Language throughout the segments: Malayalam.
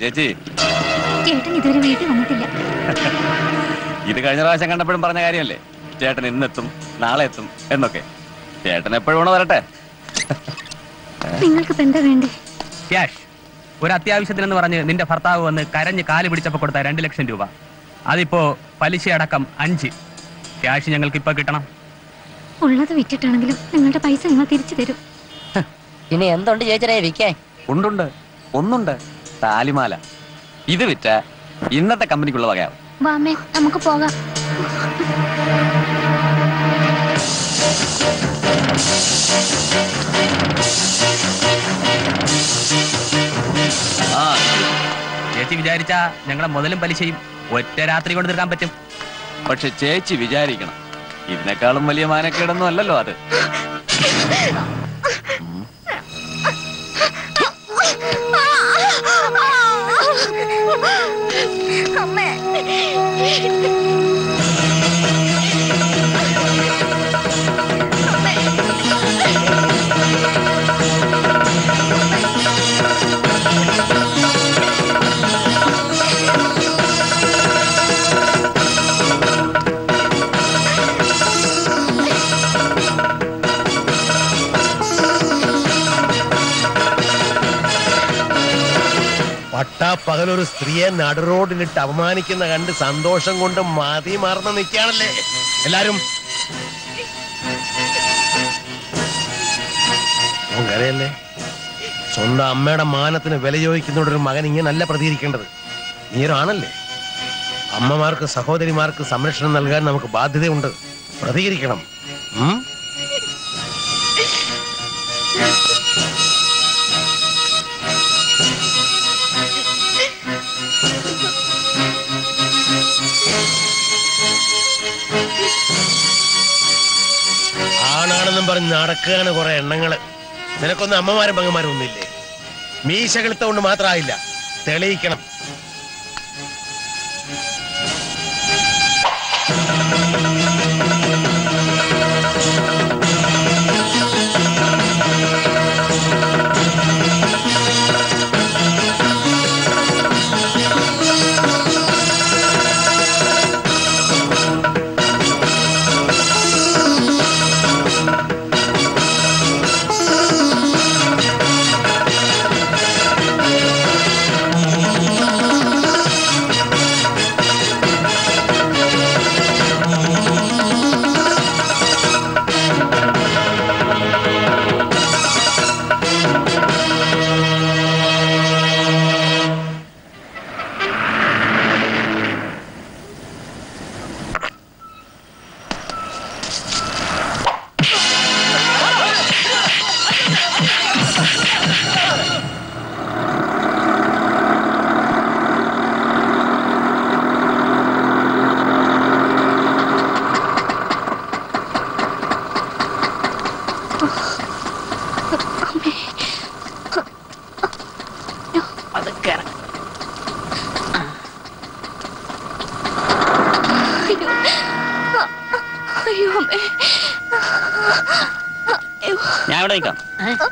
ചേച്ചി ചേട്ടൻ ഇതുവരെ വീട്ടിൽ വന്നിട്ടില്ല. ഇത് കഴിഞ്ഞ പ്രാവശ്യം കണ്ടപ്പോഴും പറഞ്ഞ കാര്യമല്ലേ, ചേട്ടൻ ഇന്നെത്തും നാളെ എത്തും എന്നൊക്കെ. ചേട്ടൻ എപ്പോഴും വേണോ വരട്ടെ. നിങ്ങൾക്ക് എന്താ വേണ്ടേ? ക്യാഷ്. ഒരു അത്യാവശ്യത്തിനെന്ന് പറഞ്ഞ് നിന്റെ ഭർത്താവ് വന്ന് കരഞ്ഞ് കാല് പിടിച്ചപ്പോൾ കൊടുത്ത 2 ലക്ഷം രൂപ, അതിപ്പോ പലിശയടക്കം 5. ക്യാഷ് ഞങ്ങൾക്ക് ഇപ്പൊ കിട്ടണം. ഉള്ളത് വിറ്റിട്ടാണെങ്കിലും നിങ്ങളുടെ പൈസ നിങ്ങൾ തിരിച്ചു തരും. ഇനി എന്തുണ്ട് ചേച്ചി വിൽക്കാൻ? ഉണ്ടുണ്ട്, ഒന്നുണ്ട്, താലിമാല. ഇത് വിറ്റ ഇന്നത്തെ കമ്പനിക്കുള്ള വകയാവും. വാമേ നമുക്ക് പോകാം. ചേച്ചി വിചാരിച്ചാ ഞങ്ങളെ മുതലും പലിശയും ഒറ്റ രാത്രി കൊണ്ട് തീർക്കാൻ പറ്റും. പക്ഷെ ചേച്ചി വിചാരിക്കണം, ഇതിനേക്കാളും വലിയ മാനക്കേടൊന്നും അല്ലല്ലോ അത്. പകലൊരു സ്ത്രീയെ നടുറോഡിലിട്ട് അപമാനിക്കുന്ന കണ്ട് സന്തോഷം കൊണ്ട് മതി മറന്ന് നിൽക്കുകയാണല്ലേ എല്ലാരും. അറിയല്ലേ, സ്വന്തം അമ്മയുടെ മാനത്തിന് വില ചോദിക്കുന്നതോടെ ഒരു മകൻ ഇങ്ങനല്ല പ്രതികരിക്കേണ്ടത്. നീരാണല്ലേ, അമ്മമാർക്ക് സഹോദരിമാർക്ക് സംരക്ഷണം നൽകാൻ നമുക്ക് ബാധ്യതയുണ്ട്. പ്രതികരിക്കണം. പറഞ്ഞ് നടക്കുകയാണ് കുറെ എണ്ണങ്ങള്. നിനക്കൊന്നും അമ്മമാരും പെങ്ങന്മാരും ഒന്നുമില്ലേ? മീശ കിളുത്ത കൊണ്ട് മാത്രമായില്ല, തെളിയിക്കണം.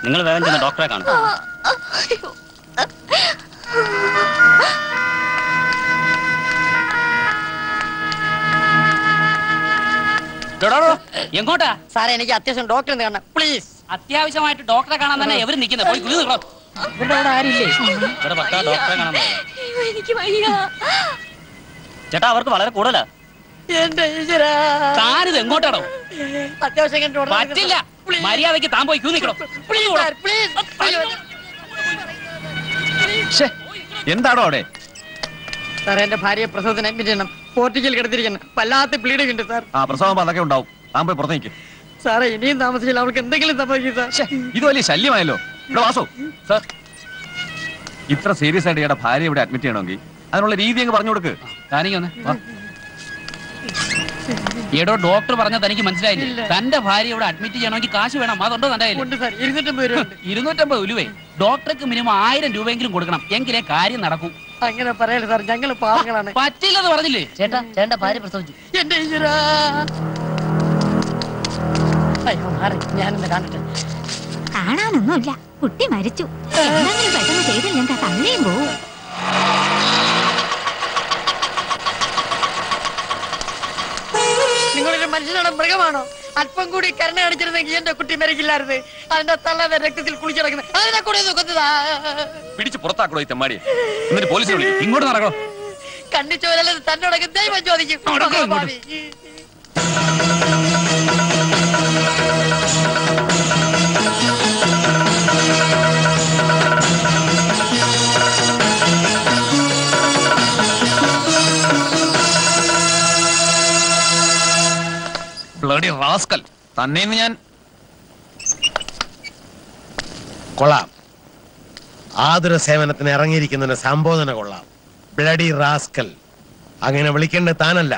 നിങ്ങൾ വേഗം ചെന്ന് ഡോക്ടറെ കാണും. എങ്ങോട്ടാ സാറേ? എനിക്ക് അത്യാവശ്യം ഡോക്ടറെ കാണണം പ്ലീസ്. അത്യാവശ്യമായിട്ട് ഡോക്ടറെ കാണാൻ തന്നെ എവരും നിൽക്കുന്നത്. പോയി കുളി നിൽക്കണം. ഇവിടെ ആരുമില്ലേ? ഇവിടെ പറ്റാ ഡോക്ടറെ കാണാൻ. ചേട്ടാ അവർക്ക് വളരെ കൂടുതലാ. താനിത് എങ്ങോട്ടാണോ? അത്യാവശ്യം പറ്റില്ല. മര്യാദയ്ക്ക് താൻ പോയി ക്യൂ നിൽക്കണം. എന്താണോ അവിടെ? സാർ എന്റെ ഭാര്യയെ പ്രസവത്തിന് അഡ്മിറ്റ് ചെയ്യണം. പോർട്ടിക്കൽ കിടത്തിരിക്കണം. വല്ലാത്ത ബ്ലീഡിംഗ് ഉണ്ട് സാർ. ആ പ്രസവം അതൊക്കെ ഉണ്ടാവും. താൻ പോയി പുറത്ത് നിൽക്കും. സാറേ ഇനിയും താമസിച്ചില്ല അവൾക്ക് എന്തെങ്കിലും സംഭവിക്കും സാർ. ഇത് വലിയ ശല്യമായല്ലോ. ഇവിടെ വാസോ സാർ, ഇത്ര സീരിയസ് ആയിട്ട് ഇയാളുടെ ഭാര്യ ഇവിടെ അഡ്മിറ്റ് ചെയ്യണമെങ്കിൽ അതിനുള്ള രീതി അങ്ങ് പറഞ്ഞു കൊടുക്ക്. താനിങ്ങനെ ഏടോ ഡോക്ടർ പറഞ്ഞാൽ തനിക്ക് മനസ്സിലായില്ലേ? തന്റെ ഭാര്യ ഇവിടെ അഡ്മിറ്റ് ചെയ്യണമെങ്കിൽ കാശ് വേണം. അതുണ്ടോ തന്റെ കയ്യിൽ? 250 ഉലുവേ. ഡോക്ടർക്ക് മിനിമം 1000 രൂപയെങ്കിലും കൊടുക്കണം, എങ്കിലേ കാര്യം നടക്കൂ. അങ്ങനെ പറയല്ലേ സാർ, ഞങ്ങൾ പാവങ്ങളാണ്. പറ്റില്ലെന്ന് പറഞ്ഞില്ലേ? ചേട്ടാ ചേട്ടന്റെ ഭാര്യ പ്രസവിച്ചു. ഞാനെന്ന് കാണട്ടെ? കാണാനൊന്നുമില്ല, കുട്ടി മരിച്ചു. പെട്ടെന്ന് ചെയ്തില്ലെങ്കിൽ തന്നെയും പോവും. ഒരു മനുഷ്യനാണോ മൃഗമാണോ? അല്പം കൂടി കരുണ അടിച്ചിരുന്നെങ്കിൽ എന്റെ കുട്ടി മരിക്കില്ലായിരുന്നു. അതിന്റെ തള്ളവരെ രക്തത്തിൽ കുളിച്ചു കിടക്കുന്നത് അതിനെ കൂടെ നോക്കുന്നതാ. പിടിച്ചു പുറത്താക്കണോ ഈ തെമ്മാടി? എന്നിട്ട് പോലീസിനെ വിളിക്കും, ഇങ്ങോട്ട് നടക്കണോ? കണ്ണിച്ചോരല്ലത് തന്നോടൊക്കെ ദൈവം ചോദിക്കും. ഞാൻ കൊള്ളാം, ആതുര സേവനത്തിന് ഇറങ്ങിയിരിക്കുന്നതിന് സംബോധന കൊള്ളാം. ബ്ലഡി റാസ്കൽ അങ്ങനെ വിളിക്കേണ്ടത് താനല്ല,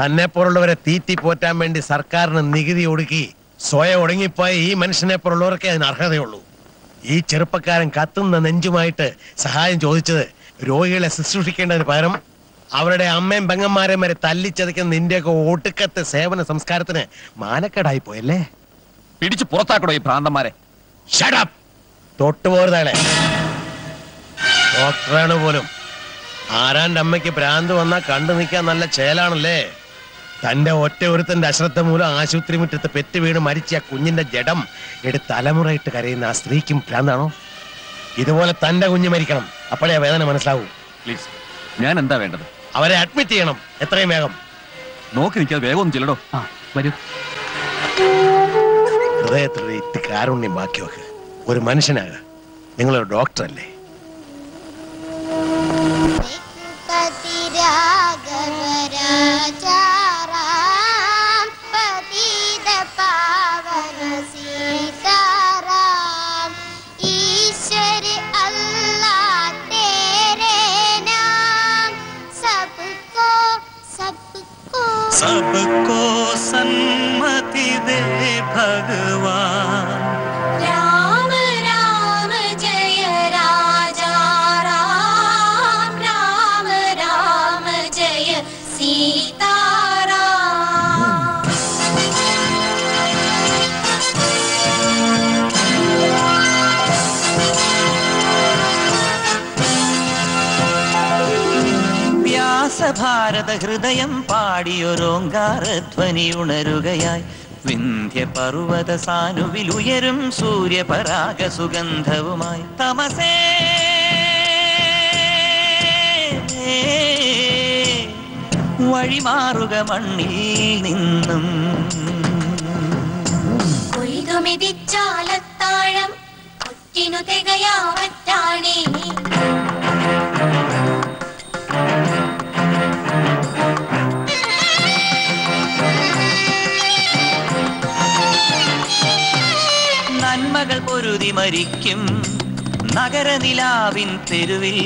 തന്നെ പോലുള്ളവരെ തീറ്റി പോറ്റാൻ വേണ്ടി സർക്കാരിന് നികുതി ഒടുക്കി സ്വയം ഒടുങ്ങിപ്പോയ ഈ മനുഷ്യനെ പോലുള്ളവർക്കേ അതിന് അർഹതയുള്ളൂ. ഈ ചെറുപ്പക്കാരൻ കത്തുന്ന നെഞ്ചുമായിട്ട് സഹായം ചോദിച്ചത് രോഗികളെ ശുശ്രൂഷിക്കേണ്ടതിന് പകരം അവരുടെ അമ്മയും പെങ്ങന്മാരെയും വരെ തല്ലിച്ചതയ്ക്കുന്ന ഇന്ത്യയൊക്കെ ഒടുക്കത്തെ സേവന സംസ്കാരത്തിന് മാനക്കേടായി പോയല്ലേ? പിടിച്ചു പുറത്താക്കണോ ഈ ഭ്രാന്തന്മാരെ? തൊട്ടുപോരുതാളെ ഡോക്ടറാണ് പോലും. ആരാന്റെ അമ്മയ്ക്ക് ഭ്രാന്ത് വന്നാ കണ്ടു നിൽക്കാൻ നല്ല ചേലാണല്ലേ? തന്റെ ഒറ്റ ഒരുത്തന്റെ അശ്രദ്ധ മൂലം ആശുപത്രി മുറ്റത്ത് പെറ്റു വീണ് മരിച്ച ആ കുഞ്ഞിന്റെ ജഡം എടുത്ത് തലമുറയിട്ട് കരയുന്ന ആ സ്ത്രീക്കും ഭ്രാന്താണോ? ഇതുപോലെ തന്റെ കുഞ്ഞ് മരിക്കണം, അപ്പോഴേ വേദന മനസ്സിലാവൂ. പ്ലീസ്, ഞാൻ എന്താ വേണ്ടത്? അവരെ അഡ്മിറ്റ് ചെയ്യണം, എത്രയും വേഗം. നോക്കി നിൽക്കാതെ വേഗം ഒന്ന് ചെല്ലടോ. ആ വരൂ. ഹൃദയത്തിൽ കാരുണ്യം ബാക്കി വെക്ക്, ഒരു മനുഷ്യനാക. നിങ്ങളൊരു ഡോക്ടറല്ലേ? सबको सन्मति दे भगवान, राम राम जय राजा राम, राम राम जय सीता राम। व्यास भारत हृदयम ധ്വനി ഉണരുകയായി വിന്ധ്യ പർവ്വത സാനുവിൽ ഉയരും സൂര്യപരാഗ സുഗന്ധവുമായി തമസേ വഴിമാറുക മണ്ണിൽ നിന്നും മിതിച്ചാലത്താഴം ഒറ്റിനു തികയാവറ്റാണേ. പൊരുതി മരിക്കും നഗരനിലാവിൻ തെരുവിൽ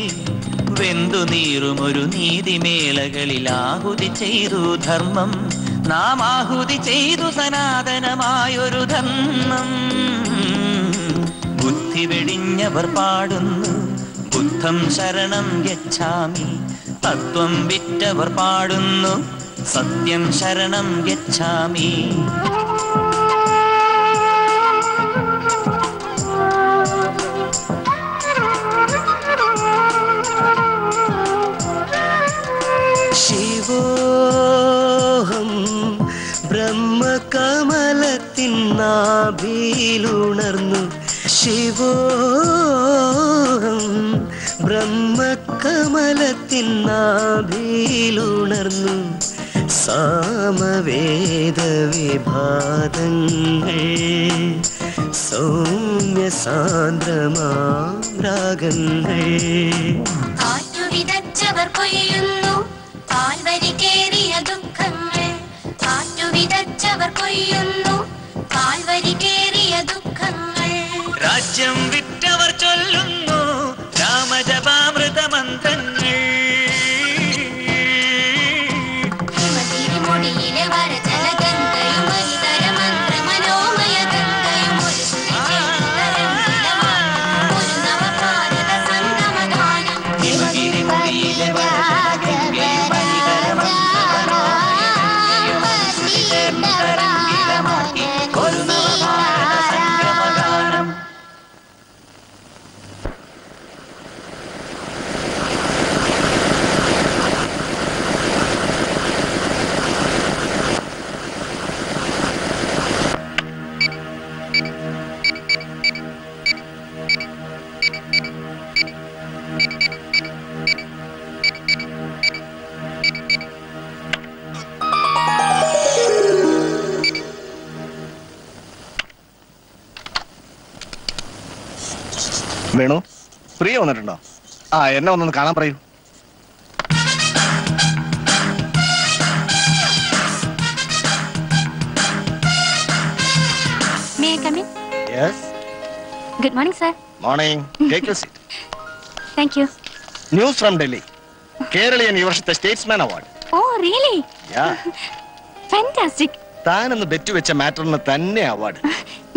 വെന്തു നീറുമൊരു നീതിമേളകളിൽ ആഹുതി ചെയ്തു ധർമ്മം, നാം ആഹുതി ചെയ്തു സനാതനമായൊരു ധർമ്മം. ബുദ്ധി വെടിഞ്ഞവർ പാടുന്നു ബുദ്ധം ശരണം ഗച്ഛാമി, തത്വം വിറ്റവർ പാടുന്നു സത്യം ശരണം ഗച്ഛാമി. ശിവോഹം ബ്രഹ്മകമലത്തിൻ നാഭിയിലുണർന്നു, ശിവോഹം ബ്രഹ്മകമലത്തിൻ നാഭിയിലുണർന്നു സാമവേദ വിഭാതങ്ങൾ സൗമ്യ സാന്ദ്രമാ രാഗങ്ങൾ. കാറ്റുവിതച്ചവർ കൊയ്യുന്നു പാൽവരി കേറിയ ദുഃഖങ്ങൾ, കാറ്റുവിതച്ചവർ കൊയ്യുന്നു പാൽവരി കേറിയ ദുഃഖങ്ങൾ. രാജ്യം വിട്ടവർ ചൊല്ലുന്നു രാമജപാമൃത മന്ത്രങ്ങൾ, മൊടിയിലെ വരജലഗന്ധയും ഒരുതര മന്ത്ര മനോമയ ഗന്ധയും ഒരു നവ ഭാരത സംഗമഗാനം. മൊഴിയിലെ വേണു, പ്രിയ വന്നിട്ടുണ്ടോ? ആ, എന്നെ ഒന്നൊന്ന് കാണാൻ പറയൂ. May I come in? Yes. Good morning, sir. Morning. Take your seat. Thank you. News from Delhi. Kerala University Statesman Award. Oh, really? Yeah. Fantastic. താൻ ഒന്ന് ബെറ്റ് വെച്ച മാറ്ററിന് തന്നെ അവാർഡ്.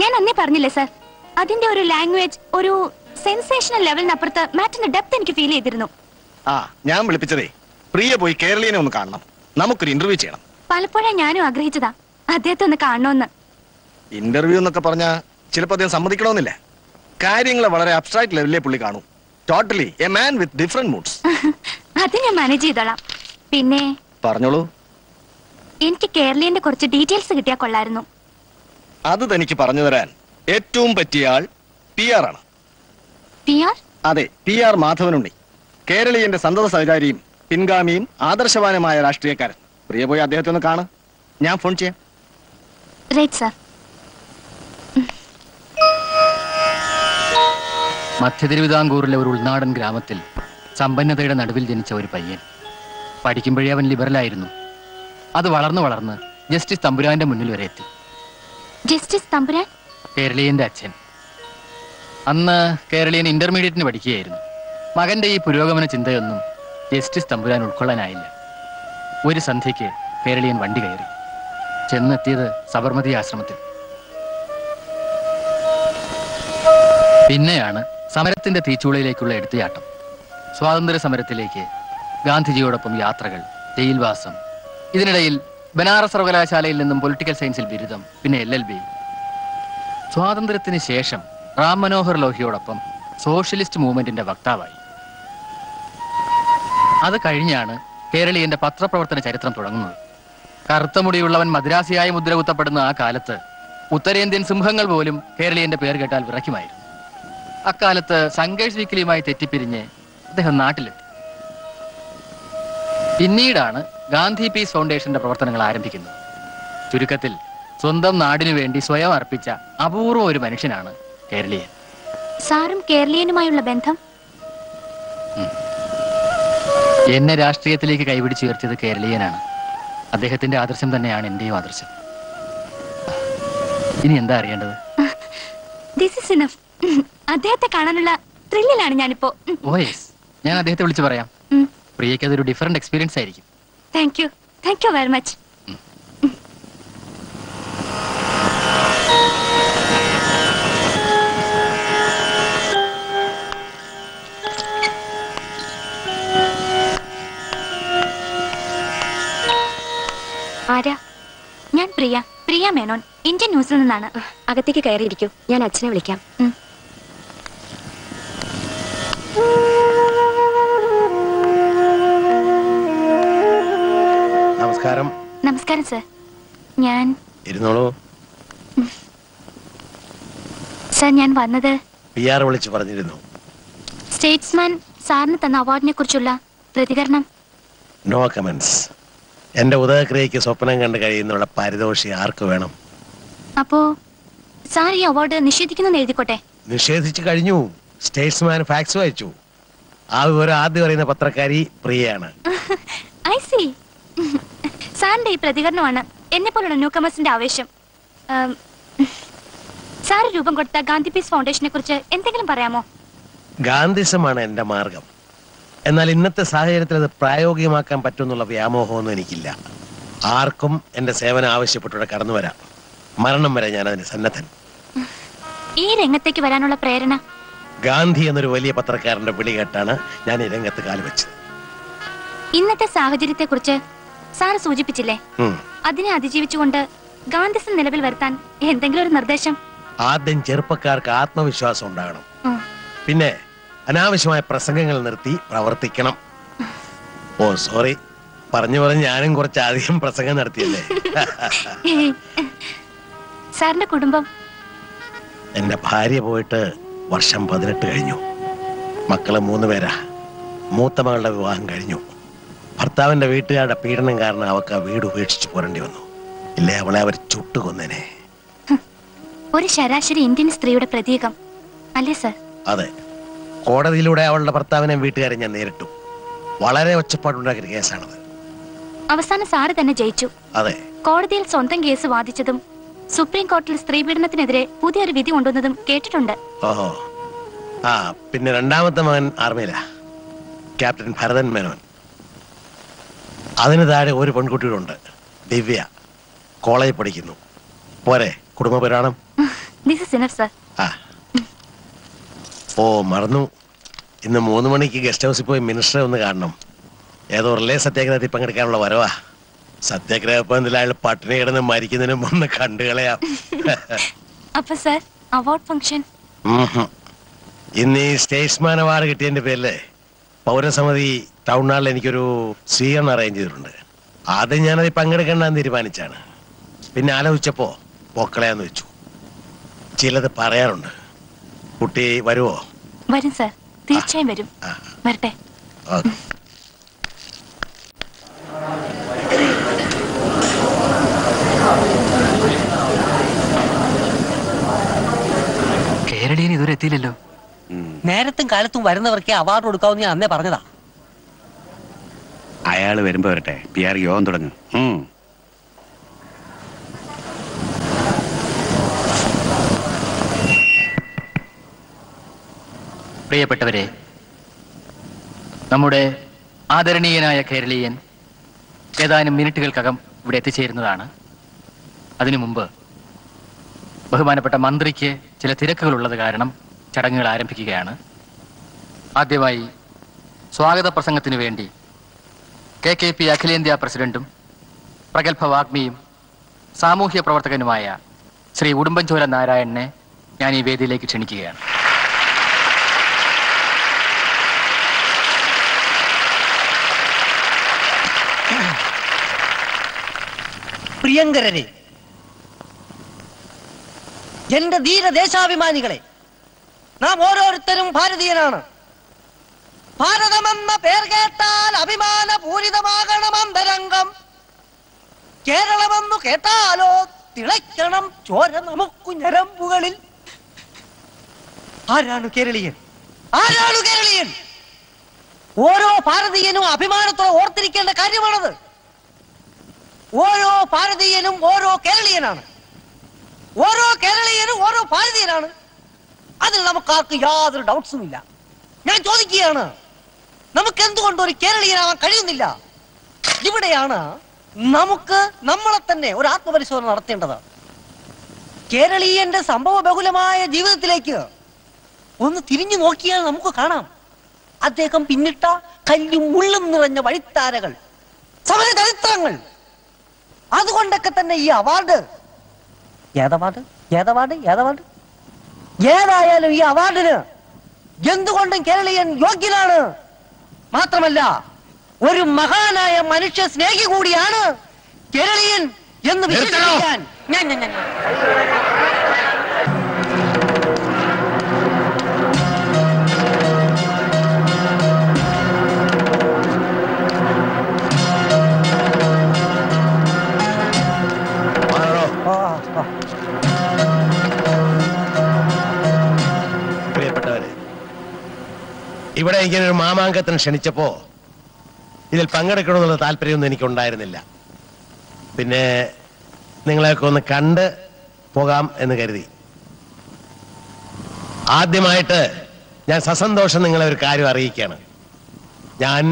ഞാൻ അന്നേ പറഞ്ഞില്ലേ സാർ, അതിന്റെ ഒരു ലാംഗ്വേജ്, ഒരു സെൻസേഷണൽ ലെവലിനപ്പുറത്ത് മാറ്ററിന്റെ ഡെപ്ത് എനിക്ക് ഫീൽ ചെയ്തിരുന്നു. ആ, ഞാൻ വിളിപ്പിച്ചതേ പ്രിയ പോയി കേരളീയനെ ഒന്ന് കാണണം, നമുക്കൊരു ഇന്റർവ്യൂ ചെയ്യണം. പലപ്പോഴും ഞാനും ആഗ്രഹിച്ചതാ അദ്ദേഹത്തെ ഒന്ന് കാണണമെന്ന്. ഇന്റർവ്യൂ എന്നൊക്കെ പറഞ്ഞാൽ ചിലപ്പോൾ അദ്ദേഹം സമ്മതിക്കണമെന്നില്ല. കാര്യങ്ങളെ വളരെ അബ്സ്ട്രാക്ട് ലെവലിലെ പുള്ളി കാണും. Totally a man with different moods. അത് ഞാൻ മാനേജ് ചെയ്തോളാം. പിന്നെ പറഞ്ഞോളൂ, എനിക്ക് കേരളീയന്റെ കുറച്ച് ഡീറ്റെയിൽസ് കിട്ടിയാൽ കൊള്ളായിരുന്നു. അത് തനിക്ക് പറഞ്ഞു തരാൻ ഏറ്റവും പറ്റിയ ആൾ പി ആർ ആണ്. അതെ, പി ആർ മാധവനുണ്ണി, കേരളീയന്റെ സന്തത സഹചാരിയും പിൻഗാമിയും ആദർശവാനുമായ രാഷ്ട്രീയക്കാരൻ. പ്രിയ പോയി അദ്ദേഹത്തെ ഒന്ന് കാണാം, ഞാൻ ഫോൺ ചെയ്യാം. മധ്യ തിരുവിതാംകൂറിലെ ഒരു ഉൾനാടൻ ഗ്രാമത്തിൽ സമ്പന്നതയുടെ നടുവിൽ ജനിച്ച ഒരു പയ്യൻ. പഠിക്കുമ്പോഴേ അവൻ ലിബറലായിരുന്നു. അത് വളർന്നു വളർന്ന് ജസ്റ്റിസ് തമ്പുരാന്റെ മുന്നിൽ വരെ എത്തി. ജസ്റ്റിസ് തമ്പുരാൻ കേരളീയന്റെ അച്ഛൻ. അന്ന് കേരളീയൻ ഇന്റർമീഡിയറ്റിന് പഠിക്കുകയായിരുന്നു. മകന്റെ ഈ പുരോഗമന ചിന്തയൊന്നും ജസ്റ്റിസ് തമ്പുരാൻ ഉൾക്കൊള്ളാനായില്ല. ഒരു സന്ധ്യയ്ക്ക് കേരളീയൻ വണ്ടി കയറി ചെന്നെത്തിയത് സബർമതി ആശ്രമത്തിൽ. പിന്നെയാണ് സമരത്തിന്റെ തീച്ചൂളയിലേക്കുള്ള എടുത്തുചാട്ടം. സ്വാതന്ത്ര്യ സമരത്തിലേക്ക് ഗാന്ധിജിയോടൊപ്പം യാത്രകൾ, ജയിൽവാസം, ഇതിനിടയിൽ ബനാറസ് സർവകലാശാലയിൽ നിന്നും പൊളിറ്റിക്കൽ സയൻസിൽ ബിരുദം, പിന്നെ LLB. സ്വാതന്ത്ര്യത്തിന് ശേഷം റാം മനോഹർ ലോഹിയോടൊപ്പം സോഷ്യലിസ്റ്റ് മൂവ്മെന്റിന്റെ വക്താവായി. അത് കഴിഞ്ഞാണ് കേരളീയന്റെ പത്രപ്രവർത്തന ചരിത്രം തുടങ്ങുന്നത്. കറുത്ത മുടിയുള്ളവൻ മദ്രാസിയായി മുദ്ര കുത്തപ്പെടുന്ന ആ കാലത്ത് ഉത്തരേന്ത്യൻ സിംഹങ്ങൾ പോലും കേരളീയന്റെ പേർ കേട്ടാൽ വിറയ്ക്കുമായിരുന്നു. അക്കാലത്ത് സംഘേഷ് വീക്കിലിയുമായി തെറ്റിപ്പിരിഞ്ഞ് അദ്ദേഹം നാട്ടിലെത്തി. പിന്നീടാണ് ഗാന്ധി പീസ് ഫൗണ്ടേഷന്റെ പ്രവർത്തനങ്ങൾ ആരംഭിക്കുന്നത്. ചുരുക്കത്തിൽ സ്വന്തം നാടിനു വേണ്ടി സ്വയം അർപ്പിച്ച അപൂർവം ഒരു മനുഷ്യനാണ് കേരളീയൻ. സാറും കേരളീയനുമായുള്ള ബന്ധം? എന്നെ രാഷ്ട്രീയത്തിലേക്ക് കൈപിടിച്ചുയർത്തിയത് കേരളീയനാണ്. അദ്ദേഹത്തിന്റെ ആദർശം തന്നെയാണ് എന്റെയും ആദർശം. ഇനി എന്താ അറിയേണ്ടത്? അദ്ദേഹത്തെ കാണാനുള്ള ത്രില്ലിലാണ് ഞാനിപ്പോ. ഞാൻ അദ്ദേഹത്തെ വിളിച്ചു പറയാം. പ്രിയയ്ക്ക് അതൊരു ഡിഫറെന്റ് എക്സ്പീരിയൻസ് ആയിരിക്കും. Thank you, thank you very much. ആരാ? ഞാൻ പ്രിയ, പ്രിയ മേനോൻ, ഇന്ത്യൻ ന്യൂസിൽ നിന്നാണ്. അകത്തേക്ക് കയറിയിരിക്കൂ, ഞാൻ അച്ഛനെ വിളിക്കാം. നമസ്കാരം. നമസ്കാരം സർ. ഞാൻ ഇരുന്നോളൂ. സർ, ഞാൻ വന്നത് PR വിളിച്ചു പറഞ്ഞിരുന്നു സ്റ്റേറ്റ്സ്മാൻ സാറിന് തന്ന അവാർഡിനെ കുറിച്ചുള്ള പ്രതികരണം. No comments. എന്റെ ഉദയക്രിയയ്ക്ക് സ്വപ്നം കണ്ടു കഴിയുന്നുള്ള പരിതോഷി ആർക്ക് വേണം? അപ്പോ സാർ ഈ അവാർഡ് നിഷേധിക്കുന്നെന്ന് എഴുതിക്കോട്ടെ. നിഷേധിച്ചു കഴിഞ്ഞു. സ്റ്റേറ്റ്സ്മാൻ ഫാക്സ് വായിച്ചു. ആ വിവരം ആദ്യം അറിയുന്ന പത്രക്കാരി പ്രിയയാണ്. I C. സാറിന്റെ ഈ പ്രതികരണമാണ് എന്നെ പോലുള്ള ന്യൂകമേഴ്സിന്റെ ആവേശം. സാർ രൂപം കൊടുത്ത ഗാന്ധി പീസ് ഫൗണ്ടേഷനെ കുറിച്ച് എന്തെങ്കിലും പറയാമോ? ഗാന്ധിസമാണ് എന്റെ മാർഗം. എന്നാൽ ഇന്നത്തെ സാഹചര്യത്തിൽ അത് പ്രായോഗികമാക്കാൻ പറ്റുമെന്നുള്ള വ്യാമോഹമൊന്നും എനിക്കില്ല. ആർക്കും എന്റെ സേവനം ആവശ്യപ്പെട്ടുകൂടെ കടന്നു വരാം. മരണം വരെ ഞാൻ അതിന് സന്നദ്ധൻ. ഈ രംഗത്തേക്ക് വരാനുള്ള പ്രേരണ ഗാന്ധി എന്നൊരു വലിയ പത്രക്കാരന്റെ വിളികേട്ടാണ് ഞാൻ ഈ രംഗത്ത് കാലുവെച്ചത്. ഇന്നത്തെ സാഹചര്യത്തെ കുറിച്ച് സാർ സൂചിപ്പിച്ചില്ലേ, അതിനെ അതിജീവിച്ചുകൊണ്ട് ഗാന്ധിസം നിലവിൽ വരുത്താൻ എന്തെങ്കിലും ഒരു നിർദ്ദേശം? ആദ്യം ചെറുപ്പക്കാർക്ക് ആത്മവിശ്വാസം ഉണ്ടാകണം. പിന്നെ അനാവശ്യമായ പ്രസംഗങ്ങൾ നിർത്തി പ്രവർത്തിക്കണം. ഓ സോറി, പറഞ്ഞു പറഞ്ഞ് ഞാനും കുറച്ചധികം പ്രസംഗം നടത്തിയല്ലേ. സാറിന്റെ കുടുംബം? എന്റെ ഭാര്യ പോയിട്ട് വർഷം 18 കഴിഞ്ഞു. മക്കള് 3 പേരാ. മൂത്ത മകളുടെ വിവാഹം കഴിഞ്ഞു. ഭർത്താവിന്റെ വീട്ടുകാരുടെ പീഡനം കാരണം അവക്ക് ആ വീട് ഉപേക്ഷിച്ച് പോരേണ്ടി വന്നു. ഇല്ലേ അവളെ അവർ ചുട്ടുകൊന്നേനെ. ഒരു ശരാശരി ഇന്ത്യൻ സ്ത്രീയുടെ പ്രതീകം അല്ലേ സർ? അതെ. കോടതിയിലൂടെ അവളുടെ ഭർത്താവിനെ വീട്ടുകാരെ ഞാൻ നേരിട്ടു. വളരെ ഒച്ചപ്പാടുണ്ടാക്കിയ കേസാണത്. അവസാനം സാറ് തന്നെ ജയിച്ചു. അതെ, കോടതിയിൽ സ്വന്തം കേസ് വാദിച്ചതും സുപ്രീം കോടതിയിൽ സ്ത്രീ പീഡനത്തിനെതിരെ പുതിയൊരു വിധി കൊണ്ടുവന്നതും കേട്ടിട്ടുണ്ട്. ഓഹോ. ആ, പിന്നെ രണ്ടാമത്തെ മകൻ ആർമിയിലാ, ക്യാപ്റ്റൻ ഭരതൻ മേനോൻ. അതിന് താഴെ ഒരു പെൺകുട്ടികളുണ്ട്, ദിവ്യ, കോളേജിൽ പഠിക്കുന്നു. പോരെ കുടുംബ പുരാണം? ഓ മറന്നു, ഇന്ന് 3 മണിക്ക് ഗസ്റ്റ് ഹൗസിൽ പോയി മിനിസ്റ്ററെ ഒന്ന് കാണണം. ഏതോ റിലേ സത്യാഗ്രഹത്തിൽ പങ്കെടുക്കാനുള്ള വരവാ. സത്യാഗ്രഹത്തിൽ അയാൾ പട്ടിണി കിടന്ന് മരിക്കുന്നതിന് മുന്നേ കണ്ടുകളയാം. അപ്പൊ സർ, അവാർഡ് ഫംഗ്ഷൻ ഇന്ന് ഈ സ്റ്റേറ്റ്സ്മാൻ അവാർഡ് കിട്ടിയതിന്റെ പേരില് പൗരസമിതി ടൗൺ ഹാളിൽ എനിക്കൊരു സ്വീകരണം അറേഞ്ച് ചെയ്തിട്ടുണ്ട്. ആദ്യം ഞാനത് പങ്കെടുക്കണ്ടെന്ന് തീരുമാനിച്ചാണ്. പിന്നെ ആലോചിച്ചപ്പോ പൊക്കളയാന്ന് വെച്ചു. ചിലത് പറയാറുണ്ട്. കുട്ടി വരുവോ? വരും സാർ, തീർച്ചയായും വരും. വരട്ടെ. കേരളീയൻ ഇതുവരെ എത്തിയില്ലല്ലോ. നേരത്തും കാലത്തും വരുന്നവർക്കേ അവാർഡ് കൊടുക്കാവുന്ന ഞാൻ അന്നേ പറഞ്ഞതാ. അയാള് വരുമ്പോ വരട്ടെ. PR യോഗം തുടങ്ങും. പ്രിയപ്പെട്ടവരെ, നമ്മുടെ ആദരണീയനായ കേരളീയൻ ഏതാനും മിനിറ്റുകൾക്കകം ഇവിടെ എത്തിച്ചേരുന്നതാണ്. അതിനു മുമ്പ് ബഹുമാനപ്പെട്ട മന്ത്രിക്ക് ചില തിരക്കുകളുള്ളത് കാരണം ചടങ്ങുകൾ ആരംഭിക്കുകയാണ്. ആദ്യമായി സ്വാഗത പ്രസംഗത്തിനു വേണ്ടി KKP അഖിലേന്ത്യാ പ്രസിഡന്റും പ്രഗത്ഭ വാഗ്മിയും സാമൂഹ്യ പ്രവർത്തകനുമായ ശ്രീ ഉടുമ്പൻചോല നാരായണനെ ഞാൻ ഈ വേദിയിലേക്ക് ക്ഷണിക്കുകയാണ്. പ്രിയങ്കരനെ, എന്റെ ധീരദേശാഭിമാനികളെ, നാം ഓരോരുത്തരും ഭാരതീയനാണ്. ഭാരതമെന്ന പേർ കേട്ടാൽ അഭിമാനപൂരിതമാകണമെന്തരംഗം. കേരളമെന്നു കേട്ടാലോ തിളയ്ക്കണം ചോര നമുക്കു ഞരമ്പുകളിൽ. ആരാണ് കേരളീയൻ? ആരാണ് കേരളീയൻ? ഓരോ ഭാരതീയനും അഭിമാനത്തോടെ ഓർത്തിരിക്കേണ്ട കാര്യമാണത്. ഓരോ ഭാരതീയനും ഓരോ കേരളീയനാണ്, ഓരോ കേരളീയനും ഓരോ ഭാരതീയനാണ്. അതിൽ നമുക്ക് ആർക്കും യാതൊരു ഡൗട്ട്സും ഇല്ല. ഞാൻ ചോദിക്കുകയാണ്, നമുക്ക് എന്തുകൊണ്ട് ഒരു കേരളീയനാവാൻ കഴിയുന്നില്ല? ഇവിടെയാണ് നമുക്ക് നമ്മളെ തന്നെ ഒരു ആത്മപരിശോധന നടത്തേണ്ടത്. കേരളീയന്റെ സംഭവ ബഹുലമായ ജീവിതത്തിലേക്ക് ഒന്ന് തിരിഞ്ഞു നോക്കിയാൽ നമുക്ക് കാണാം, അദ്ദേഹം പിന്നിട്ട കല്ലും മുള്ളും നിറഞ്ഞ വഴിത്താരകൾ, സമരചരിത്രങ്ങൾ. അതുകൊണ്ടൊക്കെ തന്നെ ഈ അവാർഡ്, ഏതവാർഡ് ഏതവാർഡ് ഏതവാർഡ്, ഏതായാലും ഈ അവാർഡിന് എന്തുകൊണ്ടും കേരളീയൻ യോഗ്യനാണ്. മാത്രമല്ല, ഒരു മഹാനായ മനുഷ്യ സ്നേഹി കൂടിയാണ് കേരളീയൻ എന്ന് വിശ്വസിക്കാൻ ഞാൻ. ഇവിടെ എനിക്കൊരു മാമാങ്കത്തിന് ക്ഷണിച്ചപ്പോ ഇതിൽ പങ്കെടുക്കണമെന്നുള്ള താല്പര്യമൊന്നും എനിക്കുണ്ടായിരുന്നില്ല. പിന്നെ നിങ്ങളെയൊക്കെ ഒന്ന് കണ്ട് പോകാം എന്ന് കരുതി. ആദ്യമായിട്ട് ഞാൻ സസന്തോഷം നിങ്ങളെ ഒരു കാര്യം അറിയിക്കുകയാണ്. ഞാൻ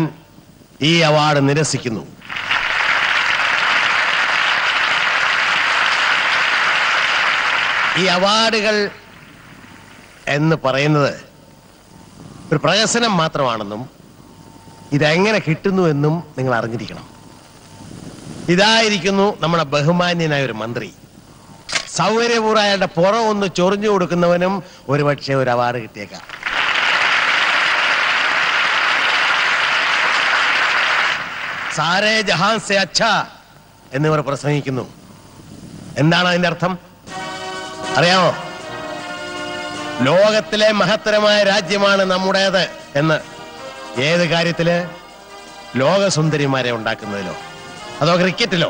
ഈ അവാർഡ് നിരസിക്കുന്നു. ഈ അവാർഡുകൾ എന്ന് പറയുന്നത് ഒരു പ്രഹസനം മാത്രമാണെന്നും ഇതെങ്ങനെ കിട്ടുന്നുവെന്നും നിങ്ങൾ അറിഞ്ഞിരിക്കണം. ഇതായിരിക്കുന്നു നമ്മുടെ ബഹുമാന്യനായ ഒരു മന്ത്രി. സൗകര്യപൂർവ്വം അയാളുടെ പുറം ഒന്ന് ചൊറിഞ്ഞു കൊടുക്കുന്നവനും ഒരുപക്ഷെ ഒരു അവാർഡ് കിട്ടിയേക്കാം. സാരേ ജഹാൻ സേ അച്ഛാ എന്നിവർ പ്രസംഗിക്കുന്നു. എന്താണ് അതിന്റെ അർത്ഥം അറിയാമോ? ലോകത്തിലെ മഹത്തരമായ രാജ്യമാണ് നമ്മുടേത് എന്ന്. ഏത് കാര്യത്തില്? ലോകസുന്ദരിമാരെ ഉണ്ടാക്കുന്നതിലോ, അതോ ക്രിക്കറ്റിലോ,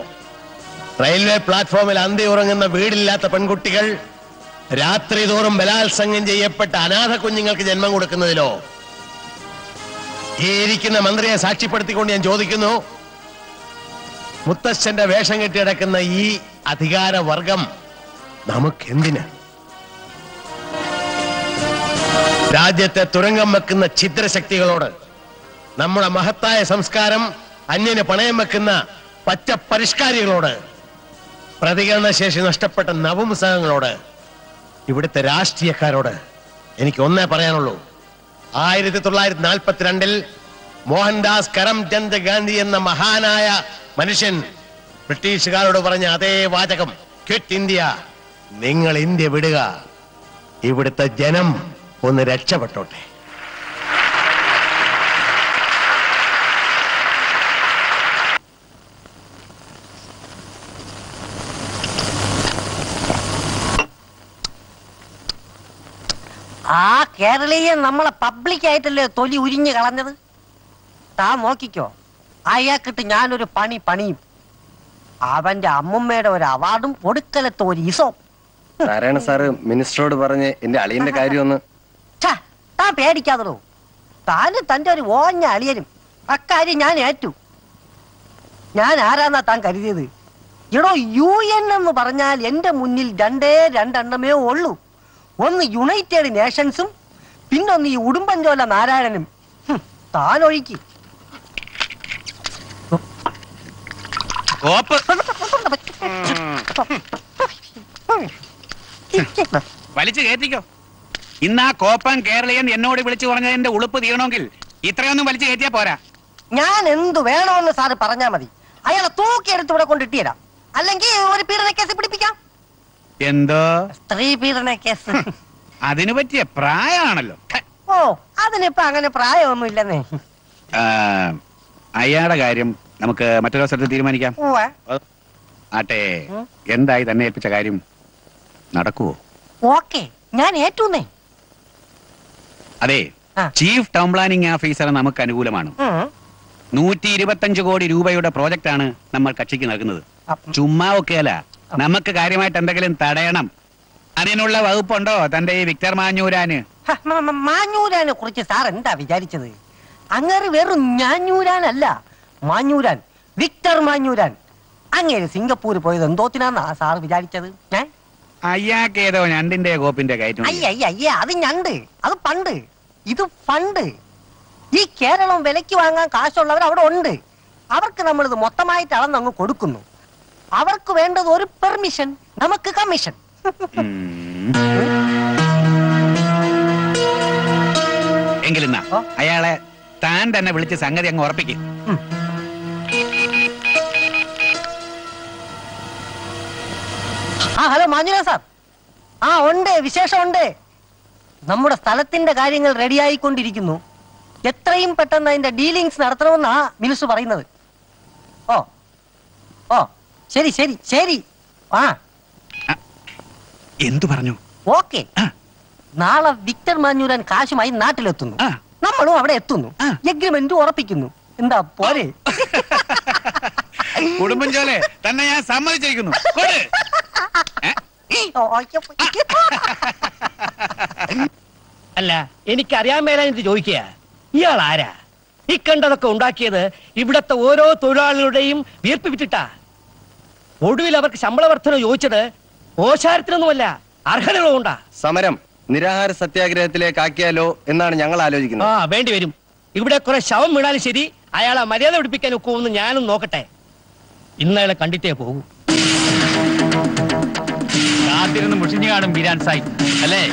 റെയിൽവേ പ്ലാറ്റ്ഫോമിൽ അന്തി ഉറങ്ങുന്ന വീടില്ലാത്ത പെൺകുട്ടികൾ രാത്രി തോറും ബലാത്സംഗം ചെയ്യപ്പെട്ട അനാഥ കുഞ്ഞുങ്ങൾക്ക് ജന്മം കൊടുക്കുന്നതിലോ? ഈ ഇരിക്കുന്ന മന്ത്രിയെ സാക്ഷ്യപ്പെടുത്തിക്കൊണ്ട് ഞാൻ ചോദിക്കുന്നു, മുത്തശ്ശന്റെ വേഷം കെട്ടി കിടക്കുന്ന ഈ അധികാരവർഗം നമുക്കെന്തിന്? രാജ്യത്തെ തുരങ്കം വെക്കുന്ന ഛിദ്രശക്തികളോട് നമ്മുടെ മഹത്തായ സംസ്കാരം അന്യന് പണയം വെക്കുന്ന പച്ച പരിഷ്കാരികളോട്, പ്രതികരണശേഷി നഷ്ടപ്പെട്ട നവംസകങ്ങളോട്, ഇവിടുത്തെ രാഷ്ട്രീയക്കാരോട് എനിക്ക് ഒന്നേ പറയാനുള്ളൂ. 1942 മോഹൻദാസ് കരംചന്ദ് ഗാന്ധി എന്ന മഹാനായ മനുഷ്യൻ ബ്രിട്ടീഷുകാരോട് പറഞ്ഞ അതേ വാചകം, ക്വിറ്റ് ഇന്ത്യ, നിങ്ങൾ ഇന്ത്യ വിടുക, ഇവിടുത്തെ ജനം ഒന്ന് രക്ഷപ്പെട്ടോട്ടെ. ആ കേരളീയൻ നമ്മളെ പബ്ലിക്കായിട്ടല്ലേ തൊലി ഉരിഞ്ഞു കളഞ്ഞത്. താ നോക്കിക്കോ, അയാൾക്കിട്ട് ഞാനൊരു പണി പണിയും. അവന്റെ അമ്മമ്മയുടെ ഒരു അവാർഡും പൊടുക്കലത്തെ ഒരു ഇസോ. നാരായണ സാറ് മിനിസ്റ്ററോട് പറഞ്ഞ് എന്റെ അളിയന്റെ കാര്യമൊന്ന് താൻ പേടിക്കാതോ. താനും തന്റെ ഒരു ഓഞ്ഞ അളിയനും അക്കാര്യം ഞാൻ ഏറ്റു. ഞാൻ ആരാന്നാ താൻ കരുതിയത്? എടോ, UN എന്ന് പറഞ്ഞാൽ എന്റെ മുന്നിൽ രണ്ടെണ്ണമേ ഉള്ളൂ. ഒന്ന് യുണൈറ്റഡ് നേഷൻസും പിന്നൊന്ന് ഈ ഉടുമ്പൻചോല നാരായണനും. താനൊഴിക്ക്. വലിച്ചു കയറ്റിക്കോ. ഇന്ന് ആ കോപ്പം കേരളീയൻ എന്നോട് വിളിച്ചു പറഞ്ഞതിന്റെ ഉളുപ്പ് തീരണമെങ്കിൽ ഇത്രയൊന്നും വലിച്ചു കയറ്റിയാ പോരാ. ഞാൻ എന്തു വേണമെന്ന് സാറ് പറഞ്ഞാ മതി. അയാളെ തൂക്കിയെടുത്ത് ഇവിടെ കൊണ്ടിട്ടിരാം, അല്ലെങ്കിൽ ഒരു പീഡന കേസ് പിടിപ്പിക്കാം. എന്തോ സ്ത്രീ പീഡന കേസ്? അതിനു പറ്റിയ പ്രായമാണല്ലോ. ഓ, അതിനിപ്പോ അങ്ങനെ പ്രായമൊന്നും ഇല്ലെന്നേ. അയാളുടെ കാര്യം നമുക്ക് മറ്റൊരവസരത്തിൽ തീരുമാനിക്കാം. ആട്ടെ, എന്തായി തന്നെ ഏൽപ്പിച്ച കാര്യം നടക്കുവോ? ഓക്കെ, ഞാൻ ഏറ്റൂന്നേ. അതെ, ചീഫ് ടൗൺ പ്ലാനിംഗ് ഓഫീസർ നമുക്ക് അനുകൂലമാണ്. 125 കോടി രൂപയുടെ പ്രോജക്റ്റ് ആണ് നമ്മൾ കക്ഷിക്ക് നൽകുന്നത്. ചുമ്മാ ഒക്കെയല്ല, നമുക്ക് കാര്യമായിട്ട് എന്തെങ്കിലും തടയണം. അതിനുള്ള വകുപ്പുണ്ടോ തന്റെ ഈ വിക്ടർ മാഞ്ഞൂരാന്? മാഞ്ഞൂരാനെ കുറിച്ച് സാർ എന്താ വിചാരിച്ചത്? അങ്ങനെ വെറും ഞാഞ്ഞൂരാനല്ല, മാഞ്ഞൂരാൻ, വിക്ടർ മാഞ്ഞൂരാൻ. അങ്ങനെ സിംഗപ്പൂർ പോയത് എന്തോത്തിനാന്നാ സാർ വിചാരിച്ചത്? അയ്യാക്ക് ഏതോ ഞണ്ടിന്റെ കോപ്പിന്റെ കയറ്റം. അയ്യ, അത് ഞണ്ട്, അത് പണ്ട്, ഇത് ഫണ്ട്. ഈ കേരളം വിലക്ക് വാങ്ങാൻ കാശുള്ളവർ അവിടെ ഉണ്ട്. അവർക്ക് നമ്മളിത് മൊത്തമായിട്ട് അളന്നങ്ങ് കൊടുക്കുന്നു. അവർക്ക് വേണ്ടത് ഒരു പെർമിഷൻ, നമുക്ക് കമ്മീഷൻ. എങ്കിലും അയാളെ താൻ തന്നെ വിളിച്ച് സംഗതി അങ്ങ് ഉറപ്പിക്കും. ആ ഹലോ മാഞ്ഞുരാ സാർ. ആ ഉണ്ട്, വിശേഷം ഉണ്ട്. നമ്മുടെ സ്ഥലത്തിന്റെ കാര്യങ്ങൾ റെഡിയായിക്കൊണ്ടിരിക്കുന്നു. എത്രയും പെട്ടെന്ന് അതിന്റെ ഡീലിങ്സ് നടത്തണമെന്നാ മിനിസ്റ്റർ പറയുന്നത്. ഓ ഓ, ശരി ശരി ശരി. ആ എന്തു പറഞ്ഞു? ഓക്കെ, നാളെ വിക്ടർ മാഞ്ഞൂരാൻ കാശുമായി നാട്ടിലെത്തുന്നു, നമ്മളും അവിടെ എത്തുന്നു, എഗ്രിമെന്റ് ഉറപ്പിക്കുന്നു. എന്താ പോരെ? കുടുംബഞ്ചോലെ തന്നെ ഞാൻ സമ്മതിച്ചിരിക്കുന്നു. അല്ല, എനിക്കറിയാൻ മേലാനിത് ചോദിക്കുക, ഇയാൾ ആരാ? ഈ കണ്ടതൊക്കെ ഉണ്ടാക്കിയത് ഇവിടത്തെ ഓരോ തൊഴിലാളികളുടെയും വീർപ്പ് വിറ്റിട്ടാ. ഒടുവിൽ അവർക്ക് ശമ്പള വർധന ചോദിച്ചത് ഓശാരത്തിനൊന്നുമല്ല, അർഹതകളോ ഉണ്ടാ. സമരം നിരാഹാര സത്യാഗ്രഹത്തിലേക്ക് ആക്കിയാലോ എന്നാണ് ഞങ്ങൾ ആലോചിക്കുന്നത്. ആ വേണ്ടി വരും. ഇവിടെ കുറെ ശവം വീണാലും ശരി, അയാളെ മര്യാദ പിടിപ്പിക്കാൻ ഒക്കുമെന്ന് ഞാനും നോക്കട്ടെ. ഇന്ന് അയാളെ കണ്ടിട്ടേ പോകൂ. കാത്തിരുന്ന് മുഷിഞ്ഞു കാണും ബിരാൻ സാഹിബ് അല്ലേ?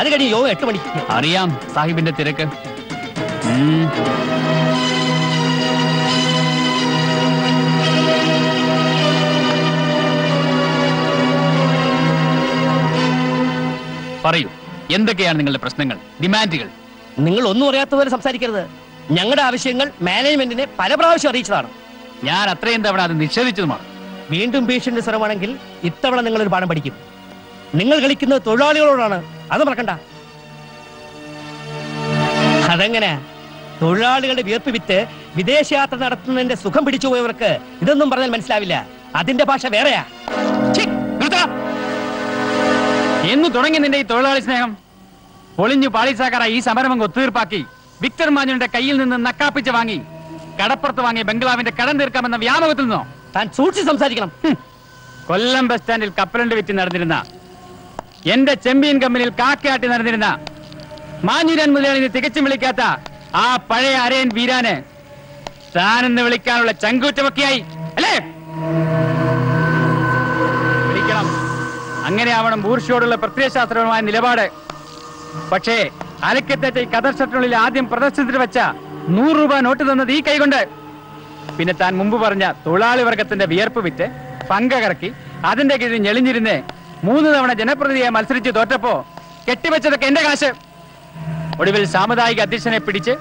അത് കഴിഞ്ഞ് യോഗം 8 മണിക്ക്. അറിയാം സാഹിബിന്റെ തിരക്ക്. പറയൂ, എന്തൊക്കെയാണ് നിങ്ങളുടെ പ്രശ്നങ്ങൾ, ഡിമാൻഡുകൾ? നിങ്ങൾ ഒന്നും അറിയാത്തതുപോലെ സംസാരിക്കരുത്. ഞങ്ങളുടെ ആവശ്യങ്ങൾ മാനേജ്മെന്റിനെ പല പ്രാവശ്യം അറിയിച്ചതാണ്. ഞാൻ അത്രയും തവണ അത് നിഷേധിച്ചതുമാണ്. വീണ്ടും ഭീഷണിയുടെ സ്വരമാണെങ്കിൽ ഇത്തവണ നിങ്ങളൊരു പാഠം പഠിക്കും. നിങ്ങൾ കളിക്കുന്നത് തൊഴിലാളികളോടാണ്, അത് മറക്കണ്ട. അതെങ്ങനെ? തൊഴിലാളികളുടെ വിയർപ്പ് വിറ്റ് വിദേശയാത്ര നടത്തുന്നതിന്റെ സുഖം പിടിച്ചു പോയവർക്ക് ഇതൊന്നും പറഞ്ഞാൽ മനസ്സിലാവില്ല. അതിന്റെ ഭാഷ വേറെയാ. എന്ന് തുടങ്ങി നിന്റെ ഈ തൊഴിലാളി സ്നേഹം പൊളിഞ്ഞു പാളിസാക്കാറ ഈ സമരം ഒത്തീർപ്പാക്കി വിക്ടർ മാഞ്ഞുവിന്റെ കയ്യിൽ നിന്ന് നക്കാപ്പിച്ച് വാങ്ങി കടപ്പുറത്ത് വാങ്ങി ബംഗ്ലാവിന്റെ കടം തീർക്കാമെന്ന വ്യാപകത്തിൽ നിന്നോ? താൻ സൂക്ഷിച്ച് സംസാരിക്കണം. കൊല്ലം ബസ് സ്റ്റാൻഡിൽ കപ്പലണ്ട് വിറ്റ് നടന്നിരുന്ന എന്റെ ചെമ്പീൻ കമ്പനിയിൽ കാക്കയാട്ടി നടന്നിരുന്ന മാഞ്ഞുരാൻ മുതലാളി തികച്ചും വിളിക്കാത്ത ആ പഴയ അരയൻ വീരാനെ താനെന്ന് വിളിക്കാനുള്ള ചങ്കൂറ്റമൊക്കെയായി അല്ലേ? വിളിക്കണം, അങ്ങനെയാവണം ബൂർഷയോടുള്ള പ്രത്യയശാസ്ത്രപരമായ നിലപാട്. പക്ഷേ അലക്കത്തേറ്റ ഈ കതർ ഷട്ടിനുള്ളിൽ ആദ്യം പ്രദർശനത്തിൽ വെച്ച 100 രൂപ നോട്ട് തന്നത് ഈ കൈകൊണ്ട്. പിന്നെ താൻ മുമ്പ് പറഞ്ഞ തൊഴിലാളി വർഗത്തിന്റെ വിയർപ്പ് വിറ്റ് പങ്ക കറക്കി അതിന്റെ കീഴിൽ ഞെളിഞ്ഞിരുന്ന് 3 തവണ ജനപ്രതിനിധിയെ മത്സരിച്ച് തോറ്റപ്പോ കെട്ടിവെച്ചതൊക്കെ എന്റെ കാശ്. ഒടുവിൽ സാമുദായിക അധ്യക്ഷനെ പിടിച്ച്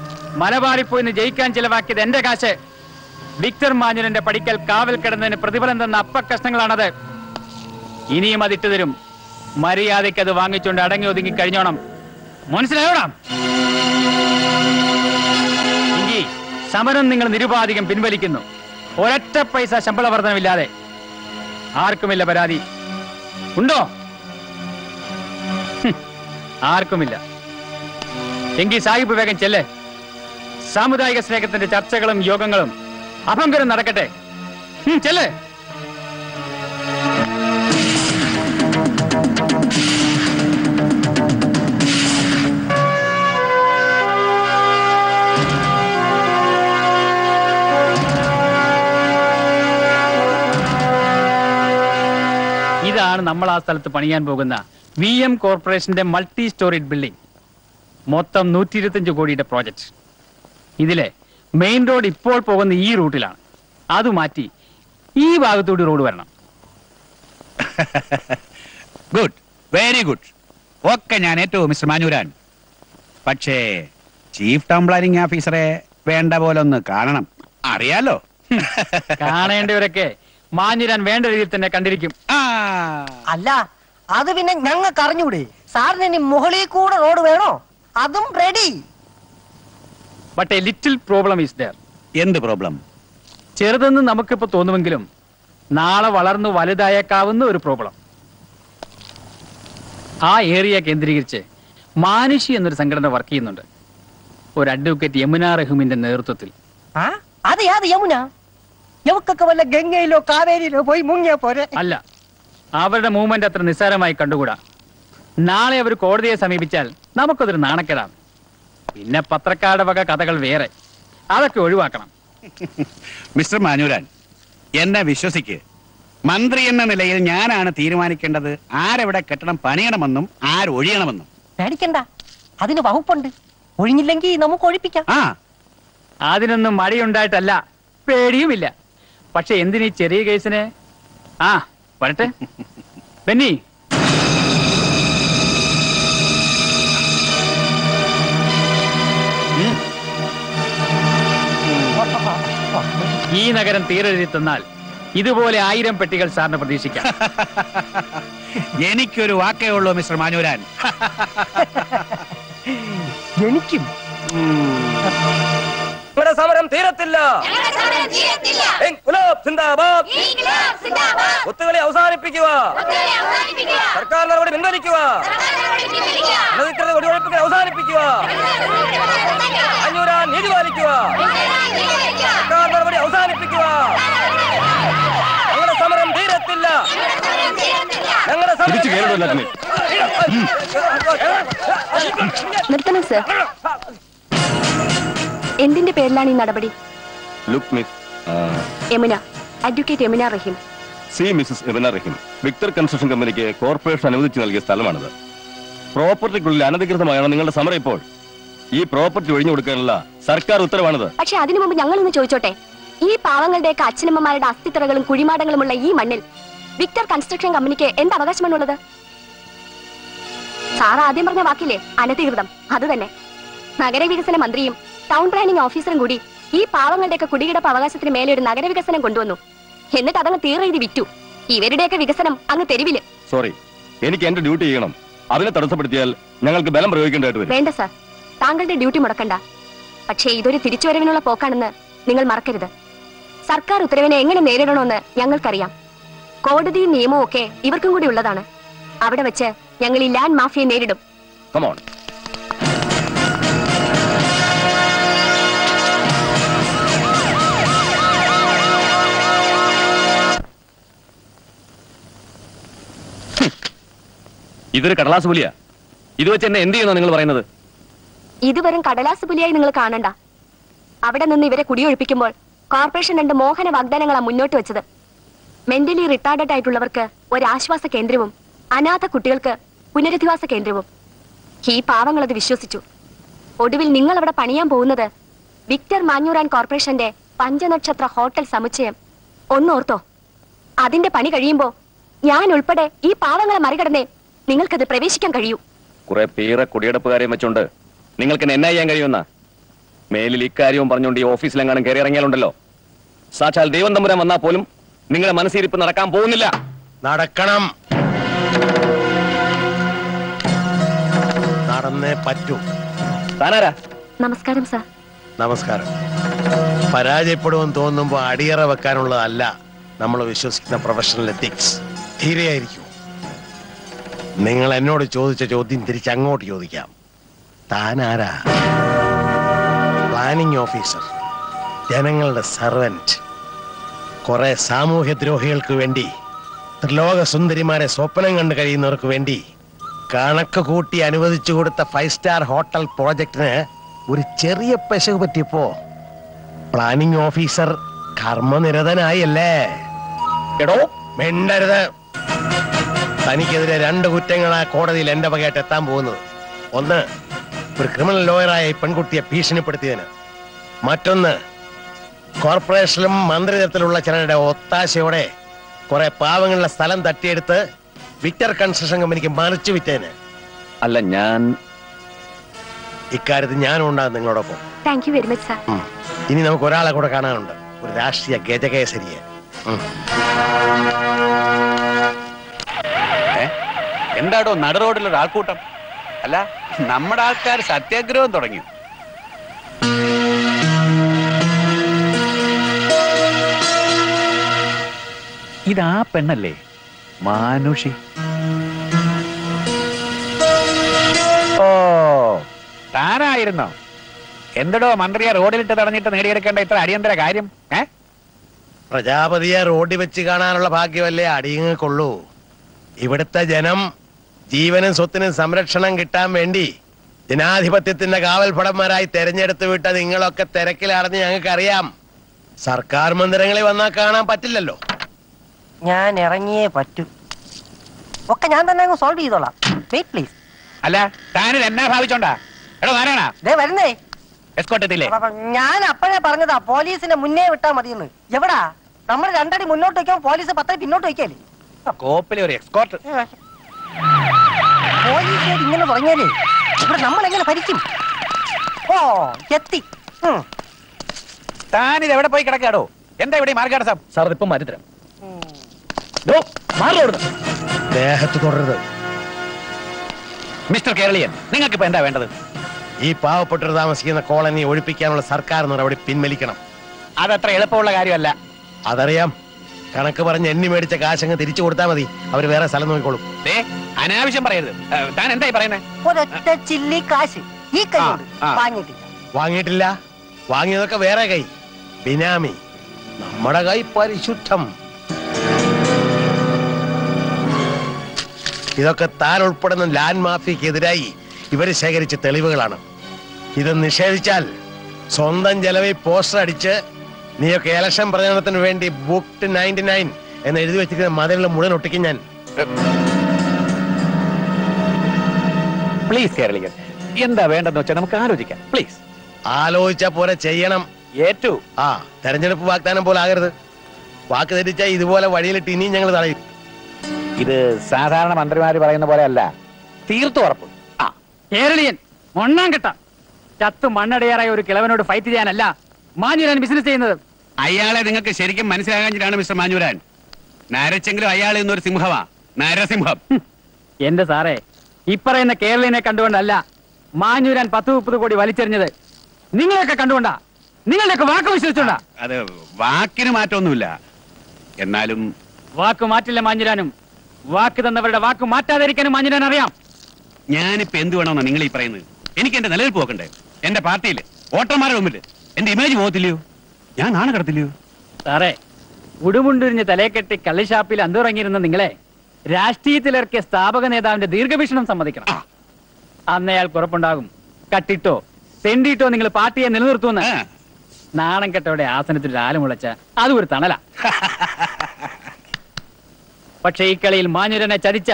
മലബാറിപ്പോയിന്ന് ജയിക്കാൻ ചിലവാക്കിയത് എന്റെ കാശ്. വിക്ടർ മാഞ്ഞുരന്റെ പടിക്കൽ കാവൽ കിടന്നതിന് പ്രതിഫലം തന്ന അപ്പക്കഷ്ണങ്ങളാണത്. ഇനിയും അതിട്ട് തരും. മര്യാദയ്ക്ക് അത് വാങ്ങിച്ചുകൊണ്ട് അടങ്ങി ഒതുങ്ങി കഴിഞ്ഞോണം. മനസ്സിലായോടാം? സമരം നിങ്ങൾ നിരുപാധികം പിൻവലിക്കുന്നു. ഒരൊറ്റ പൈസ ശമ്പള വർധനമില്ലാതെ. ആർക്കുമില്ല പരാതി. ഉണ്ടോ? ആർക്കുമില്ല. എങ്കിൽ സാഹിബ് വേഗം ചെല്ലേ. സാമുദായിക സ്നേഹത്തിന്റെ ചർച്ചകളും യോഗങ്ങളും അഭംഗരം നടക്കട്ടെ. ചെല്ലേ. ഇതാണ് നമ്മൾ ആ സ്ഥലത്ത് പണിയാൻ പോകുന്ന VM കോർപ്പറേഷന്റെ മൾട്ടി സ്റ്റോറേജ് ബിൽഡിംഗ്. മൊത്തം 125 കോടിയുടെ പ്രോജക്റ്റ്. ഇതിലെ മെയിൻ റോഡ് ഇപ്പോൾ പോകുന്ന ഈ റൂട്ടിലാണ്. അത് മാറ്റി ഈ ഭാഗത്തൂടി റോഡ് വരണം. Good, very good. ഒക്കെ ഞാൻ ഏറ്റവും മിസ്റ്റർ മാഞ്ഞൂരാൻ. പക്ഷേ ചീഫ് ടൗൺ പ്ലാനിംഗ് ഓഫീസറെ വേണ്ട പോലെ ഒന്ന് കാണണം. അറിയാലോ, കാണേണ്ടവരൊക്കെ മാഞ്ഞുരാൻ വേണ്ട രീതിയിൽ തന്നെ കണ്ടിരിക്കും. അല്ല, അത് പിന്നെ ഞങ്ങൾക്ക് അറിഞ്ഞൂടെ? സാറിന് ഇനി മുകളിൽ കൂടെ റോഡ് വേണോ? അതും ready. But a little problem is there. എന്ത് പ്രോബ്ലം? ചെറുതെന്ന് നമുക്കിപ്പോ തോന്നുമെങ്കിലും നാളെ വളർന്നു വലുതായേക്കാവുന്ന ഒരു പ്രോബ്ലം. ആ ഏരിയ കേന്ദ്രീകരിച്ച് മാനുഷി എന്നൊരു സംഘടന വർക്ക് ചെയ്യുന്നുണ്ട്. ഒരു അഡ്വക്കേറ്റ് യമുന റഹീമിന്റെ നേതൃത്വത്തിൽ. ഗംഗയിലോ കാവേരിയിലോ പോയി മുങ്ങിയ പോരെ? അല്ല, അവരുടെ മൂവ്മെന്റ് അത്ര നിസ്സാരമായി കണ്ടുകൂടാ. നാളെ അവർ കോടതിയെ സമീപിച്ചാൽ നമുക്കതൊരു നാണക്കേടാണ്. പിന്നെ പത്രക്കാരുടെ വക കഥകൾ വേറെ. അതൊക്കെ ഒഴിവാക്കണം. മിസ്റ്റർ മാഞ്ഞൂരാൻ, എന്നെ വിശ്വസിക്ക്. മന്ത്രി എന്ന നിലയിൽ ഞാനാണ് തീരുമാനിക്കേണ്ടത് ആരെവിടെ കെട്ടണം പണിയണമെന്നും ആരൊഴിയണമെന്നും. പേടിക്കണ്ട, അതിന് വകുപ്പുണ്ട്. ഒഴിഞ്ഞില്ലെങ്കിൽ നമുക്ക് ഒഴിപ്പിക്കാം. ആ, അതിനൊന്നും മടിയുണ്ടായിട്ടല്ല, പേടിയുമില്ല. പക്ഷെ എന്തിനീ ചെറിയ കേസിന്? ആ, വരട്ടെ ബെന്നി. ഈ നഗരം തീരെഴുതി തന്നാൽ ഇതുപോലെ 1000 പെട്ടികൾ സാറിന് പ്രതീക്ഷിക്കാം. എനിക്കൊരു വാക്കേ ഉള്ളൂ മിസ്റ്റർ മാഞ്ഞൂരാൻ. എനിക്കും സമരം തീരത്തില്ല. ഒത്തുകളി അവസാനിപ്പിക്കുക. സർക്കാർ നടപടി പിൻവലിക്കുക. ഒഴിവഴിപ്പിക്കൽ അവസാനിപ്പിക്കുക. അഞ്ഞൂരാൻ നീതി പാലിക്കുക. സർക്കാർ നടപടി അവസാനിപ്പിക്കുക. ഞങ്ങളുടെ സമരം തീരത്തില്ല. ഞങ്ങളുടെ സമരം എന്തിന്റെ പേരിലാണ് ഈ നടപടി? Look miss Yamuna, advocate Yamuna Rahim. See Mises Yamuna Rahim, Victor construction കമ്പനിക്ക് കോർപ്പറേഷൻ അനുവദിച്ചു നൽകിയ സ്ഥലമാണിത്. പ്രോപ്പർട്ടിക്കുള്ളിൽ അനധികൃതമായാണ് നിങ്ങളുടെ സമരം. ഇപ്പോൾ ഈ പ്രോപ്പർട്ടി ഒഴിഞ്ഞു കൊടുക്കാനുള്ള സർക്കാർ ഉത്തരവാണിത്. പക്ഷെ അതിനു മുമ്പ് ഞങ്ങളൊന്ന് ചോദിച്ചോട്ടെ, ഈ പാവങ്ങളുടെയൊക്കെ അച്ഛനമ്മമാരുടെ അസ്ഥിത്തറകളും കുഴിമാടങ്ങളുമുള്ള ഈ മണ്ണിൽ വിക്ടർ കൺസ്ട്രക്ഷൻ കമ്പനിക്ക് എന്ത് അവകാശമാണുള്ളത്? സാർ ആദ്യം പറഞ്ഞ വാക്കില്ലേ, അനധികൃതം. അത് തന്നെ. നഗരവികസന മന്ത്രിയും ടൗൺ പ്ലാനിംഗ് ഓഫീസറും കൂടി ഈ പാവങ്ങളുടെയൊക്കെ കുടികിടപ്പ് അവകാശത്തിന് മേലെ ഒരു നഗരവികസനം കൊണ്ടുവന്നു. എന്നിട്ട് അതങ്ങ് തീരെഴുതി വിറ്റു. ഇവരുടെയൊക്കെ വികസനം അങ്ങ് തെരുവില്. സോറി, എനിക്ക് എന്റെ ഡ്യൂട്ടി ചെയ്യണം. അതിനെ തടസ്സപ്പെടുത്തിയാൽ ഞങ്ങൾക്ക് ബലം പ്രയോഗിക്കേണ്ടതായിട്ട് വരും. വേണ്ട സാർ, താങ്കളുടെ ഡ്യൂട്ടി മുടക്കണ്ട. പക്ഷേ ഇതൊരു തിരിച്ചുവരവിനുള്ള പോക്കാണെന്ന് നിങ്ങൾ മറക്കരുത്. സർക്കാർ ഉത്തരവിനെ എങ്ങനെ നേരിടണമെന്ന് ഞങ്ങൾക്കറിയാം. കോടതിയും നിയമവും ഒക്കെ ഇവർക്കും കൂടി ഉള്ളതാണ്. അവിടെ വെച്ച് ഞങ്ങൾ ഈ ലാൻഡ് മാഫിയെ നേരിടും. ഇതൊരു കടലാസ് പുലിയാ. ഇത് വെച്ച് എന്നെ എന്ത് ചെയ്യുന്നോ നിങ്ങൾ പറയുന്നത്? ഇത് വെറും കടലാസ് പുലിയായി നിങ്ങൾ കാണണ്ട. അവിടെ നിന്ന് ഇവരെ കുടിയൊഴിപ്പിക്കുമ്പോൾ കോർപ്പറേഷൻ രണ്ട് മോഹന വാഗ്ദാനങ്ങളാണ് മുന്നോട്ട് വെച്ചത്. മെന്റലി റിട്ടാർഡഡ് ആയിട്ടുള്ളവർക്ക് ഒരാശ്വാസ കേന്ദ്രവും അനാഥ കുട്ടികൾക്ക് പുനരധിവാസ കേന്ദ്രവും. ഈ പാവങ്ങളത് വിശ്വസിച്ചു. ഒടുവിൽ നിങ്ങൾ അവിടെ പണിയാൻ പോകുന്നത് വിക്ടർ മാഞ്ഞൂരാൻ കോർപ്പറേഷന്റെ പഞ്ചനക്ഷത്ര ഹോട്ടൽ സമുച്ചയം. ഒന്നോർത്തോ, അതിന്റെ പണി കഴിയുമ്പോ ഞാൻ ഉൾപ്പെടെ ഈ പാവങ്ങളെ മറികടന്നേ നിങ്ങൾക്കത് പ്രവേശിക്കാൻ കഴിയൂ. കുറെ പേരെ കുടിയെടുപ്പുകാരെ വെച്ചുകൊണ്ട് നിങ്ങൾക്ക് എന്നാ ചെയ്യാൻ കഴിയുന്ന മേലിൽ ഇക്കാര്യവും പറഞ്ഞുകൊണ്ട് ഈ ഓഫീസിലെങ്ങാനും കയറി ഇറങ്ങിയാലുണ്ടല്ലോ, സാക്ഷാൽ ദൈവം തമ്പുരാൻ വന്നാൽ പോലും നിങ്ങളുടെ മനസ്സിരിപ്പ് നടക്കാൻ പോകുന്നില്ല. നടക്കണം, നടന്നേ പറ്റൂ. താനാരാ? നമസ്കാരം സാർ. നമസ്കാരം. പരാജയപ്പെടുമെന്ന് തോന്നുമ്പോ അടിയറ വെക്കാനുള്ളതല്ല നമ്മൾ വിശ്വസിക്കുന്ന പ്രൊഫഷണൽ എത്തിക്സ്. ധീരയായിരിക്കും. നിങ്ങൾ എന്നോട് ചോദിച്ച ചോദ്യം തിരിച്ചങ്ങോട്ട് ചോദിക്കാം. താനാരാ? പ്ലാനിംഗ് ഓഫീസർ, ജനങ്ങളുടെ സെർവന്റ്. കുറെ സാമൂഹ്യദ്രോഹികൾക്ക് വേണ്ടി, ത്രിലോക സുന്ദരിമാരെ സ്വപ്നം കണ്ടു കഴിയുന്നവർക്ക് വേണ്ടി കണക്ക് കൂട്ടി അനുവദിച്ചു കൊടുത്ത 5 സ്റ്റാർ ഹോട്ടൽ പ്രോജക്ടിന് ഒരു ചെറിയ പെശക് പറ്റിയപ്പോ പ്ലാനിംഗ് ഓഫീസർ കർമ്മനിരതനായല്ലേ. എടോ മിണ്ടരുത്. തനിക്കെതിരെ 2 കുറ്റങ്ങളാ കോടതിയിൽ എന്റെ വകയായിട്ട് എത്താൻ പോകുന്നത്. ഒന്ന്, ഒരു ക്രിമിനൽ ലോയറായ ഈ പെൺകുട്ടിയെ ഭീഷണിപ്പെടുത്തിയതിന്. മറ്റൊന്ന്, കോർപ്പറേഷനിലും മന്ത്രിതരത്തിലുള്ള ചിലരുടെ ഒത്താശയോടെ കുറെ പാവങ്ങളുടെ സ്ഥലം തട്ടിയെടുത്ത് വിക്ടർ കൺസ്ട്രക്ഷൻ കമ്പനിക്ക് മറിച്ചു വിറ്റതിന്. അല്ല, ഞാൻ ഇക്കാര്യത്തിൽ ഞാനും ഉണ്ടാകും നിങ്ങളോടൊപ്പം. ഇനി നമുക്ക് ഒരാളെ കൂടെ കാണാനുണ്ട്, ഒരു രാഷ്ട്രീയ ഗജകേസരിയെ. എന്താടോ നട റോഡിലൊരു ആൾക്കൂട്ടം? അല്ല, നമ്മുടെ ആൾക്കാർ സത്യാഗ്രഹം തുടങ്ങി. ഇതാ പെണ്ണല്ലേ മാനുഷി? ഓ, താനായിരുന്നോ? എന്തടോ മന്ത്രിയെ റോഡിലിട്ട് തടഞ്ഞിട്ട് നേടിയെടുക്കേണ്ട ഇത്ര അടിയന്തര കാര്യം? പ്രജാപതിയെ റോഡിൽ വെച്ച് കാണാനുള്ള ഭാഗ്യമല്ലേ അടിയങ്ങൾക്കുള്ളൂ. ഇവിടുത്തെ ജനം ജീവനും സ്വത്തിനും സംരക്ഷണം കിട്ടാൻ വേണ്ടി ജനാധിപത്യത്തിന്റെ കാവൽഭടന്മാരായി തെരഞ്ഞെടുത്ത് വിട്ട നിങ്ങളൊക്കെ തിരക്കിലാണെന്ന് ഞങ്ങൾക്കറിയാം. സർക്കാർ മന്ദിരങ്ങളിൽ വന്നാൽ കാണാൻ പറ്റില്ലല്ലോ. ഞാൻ ഇറങ്ങിയേ പറ്റൂ. ഒക്കെ ഞാൻ തന്നെ അങ്ങ് സോൾവ് ചെയ്തോളാം. Wait please. അല്ല, താനിൽ എന്നാ ഭാവിച്ചോണ്ടാ? എടോ നാരായണ, ദേ വരുന്നേ. എസ്കോർട്ടില്ലേ? ഞാൻ അപ്പോഴേ പറഞ്ഞതാ, പോലീസിന്റെ മുന്നേ വിട്ടാ മതിയെന്ന്. എവിടാ? നമ്മൾ 2 അടി മുന്നോട്ട് വയ്ക്കാം, പോലീസ് 10 അടി പിന്നോട്ട് വയ്ക്കാല്ലേ. കോപ്പിലെ ഒരു എസ്കോർട്ട് ഇങ്ങനെ പറഞ്ഞാലേ ഇവിടെ നമ്മൾ എങ്ങനെ ഭരിക്കും? ഓ, എത്തി. താനിത് എവിടെ പോയി കിടക്കാടോ? എന്താ ഇവിടെ മാർഗാട സാബ്? സാർ ഇപ്പം മാറ്റിത്തരാം. ദേഹത്ത് തുടരുത് മിസ്റ്റർ കേരളീയൻ. നിങ്ങൾക്കിപ്പോ എന്താ വേണ്ടത്? ഈ പാവപ്പെട്ടവർ താമസിക്കുന്ന കോളനി ഒഴിപ്പിക്കാനുള്ള സർക്കാർ നടപടി പിൻവലിക്കണം. അതത്ര എളുപ്പമുള്ള കാര്യമല്ല. അതറിയാം. കണക്ക് പറഞ്ഞ് എണ്ണി മേടിച്ച കാശങ്ങ് തിരിച്ചു കൊടുത്താൽ മതി. അവര് വേറെ സ്ഥലം നോക്കിക്കോളും. അനാവശ്യം പറയരുത്. താൻ എന്തായി പറയുന്നത്? വാങ്ങിയിട്ടില്ല. വാങ്ങിയതൊക്കെ വേറെ കൈ, ബിനാമി. നമ്മുടെ കൈ പരിശുദ്ധം. ഇതൊക്കെ താൻ ഉൾപ്പെടുന്ന ലാൻഡ് മാഫിയക്കെതിരായി ഇവര് ശേഖരിച്ച തെളിവുകളാണ്. ഇത് നിഷേധിച്ചാൽ സ്വന്തം ചെലവിൽ പോസ്റ്റർ അടിച്ച് നീയൊക്കെ ഇലക്ഷൻ പ്രചരണത്തിന് വേണ്ടി ബുക്ക് 99 എന്ന് എഴുതി വെച്ചിരിക്കുന്ന മതിലുള്ള മുഴുവൻ ഒട്ടിക്കും ഞാൻ. പ്ലീസ് കേരളീയൻ, എന്താ വേണ്ടെന്ന് വെച്ചാൽ നമുക്ക് ആലോചിക്കാം. പ്ലീസ് ആലോചിച്ച പോലെ ചെയ്യണം. ഏറ്റു ആ തെരഞ്ഞെടുപ്പ് വാഗ്ദാനം പോലെ ആകരുത്. വാക്ക് തെറ്റിച്ചാൽ ഇതുപോലെ വഴിയിലിട്ട് ഇനിയും ഞങ്ങൾ തടയും. ഇത് സാധാരണ മന്ത്രിമാര് പറയുന്ന പോലെ അല്ല, തീർത്തു ഉറപ്പ്. ആ കേരളീയൻ മണ്ണാൻ കെട്ട ചത്തു മണ്ണടയാറായ ഒരു കിളവനോട് ഫൈറ്റ് ചെയ്യാനല്ല മാഞ്ഞൂരാൻ ബിസിനസ് ചെയ്യുന്നത്. അയാളെ നിങ്ങൾക്ക് ശരിക്കും മനസ്സിലാകാഞ്ഞിട്ടാണ് മിസ്റ്റർ മാഞ്ഞൂരാൻ. നരച്ചെങ്കിലും അയാൾ ഇന്നൊരു സിംഹമാ, നരസിംഹം. എന്റെ സാറേ, ഈ പറയുന്ന കേരളീനെ കണ്ടുകൊണ്ടല്ല, മാഞ്ഞൂരാൻ 10-30 കോടി വലിച്ചെറിഞ്ഞത് നിങ്ങളെയൊക്കെ കണ്ടുകൊണ്ടാ, നിങ്ങളുടെയൊക്കെ വാക്ക് വിശ്വസിച്ചോണ്ടാ? അത് വാക്കിന് മാറ്റമൊന്നുമില്ല, എന്നാലും വാക്ക് മാറ്റില്ല മാഞ്ഞൂരാനും. വാക്ക് തന്നവരുടെ വാക്ക് മാറ്റാതിരിക്കാനും മാഞ്ഞൂരാൻ അറിയാം. ഞാനിപ്പോ എന്ത് വേണമെന്നാ നിങ്ങൾ ഈ പറയുന്നത്? എനിക്ക് എന്റെ നിലനിൽപ്പ് നോക്കണ്ടേ? എന്റെ പാർട്ടിയിൽ വോട്ടർമാരുടെ മുമ്പിൽ എന്റെ ഇമേജ് പോകത്തില്ലയോ? ഞാൻ നാണ കടത്തില്ലയോ? സാറേ, ഉടുമുണ്ടുരിഞ്ഞ് തലയെക്കെട്ടി കള്ളിഷാപ്പിൽ അന്തുറങ്ങിയിരുന്ന നിങ്ങളെ രാഷ്ട്രീയത്തിലിറക്കിയ സ്ഥാപക നേതാവിന്റെ ദീർഘവീക്ഷണം സമ്മതിക്കണം. അന്നയാൾക്ക് ഉറപ്പുണ്ടാകും കട്ടിട്ടോ തെണ്ടിട്ടോ നിങ്ങൾ പാർട്ടിയെ നിലനിർത്തുമെന്ന്. നാണം കെട്ടോടെ ആസനത്തിൽ ആലുമുളച്ച അത് ഒരു തണല. പക്ഷെ ഈ കളിയിൽ മാഞ്ഞൂരനെ ചതിച്ച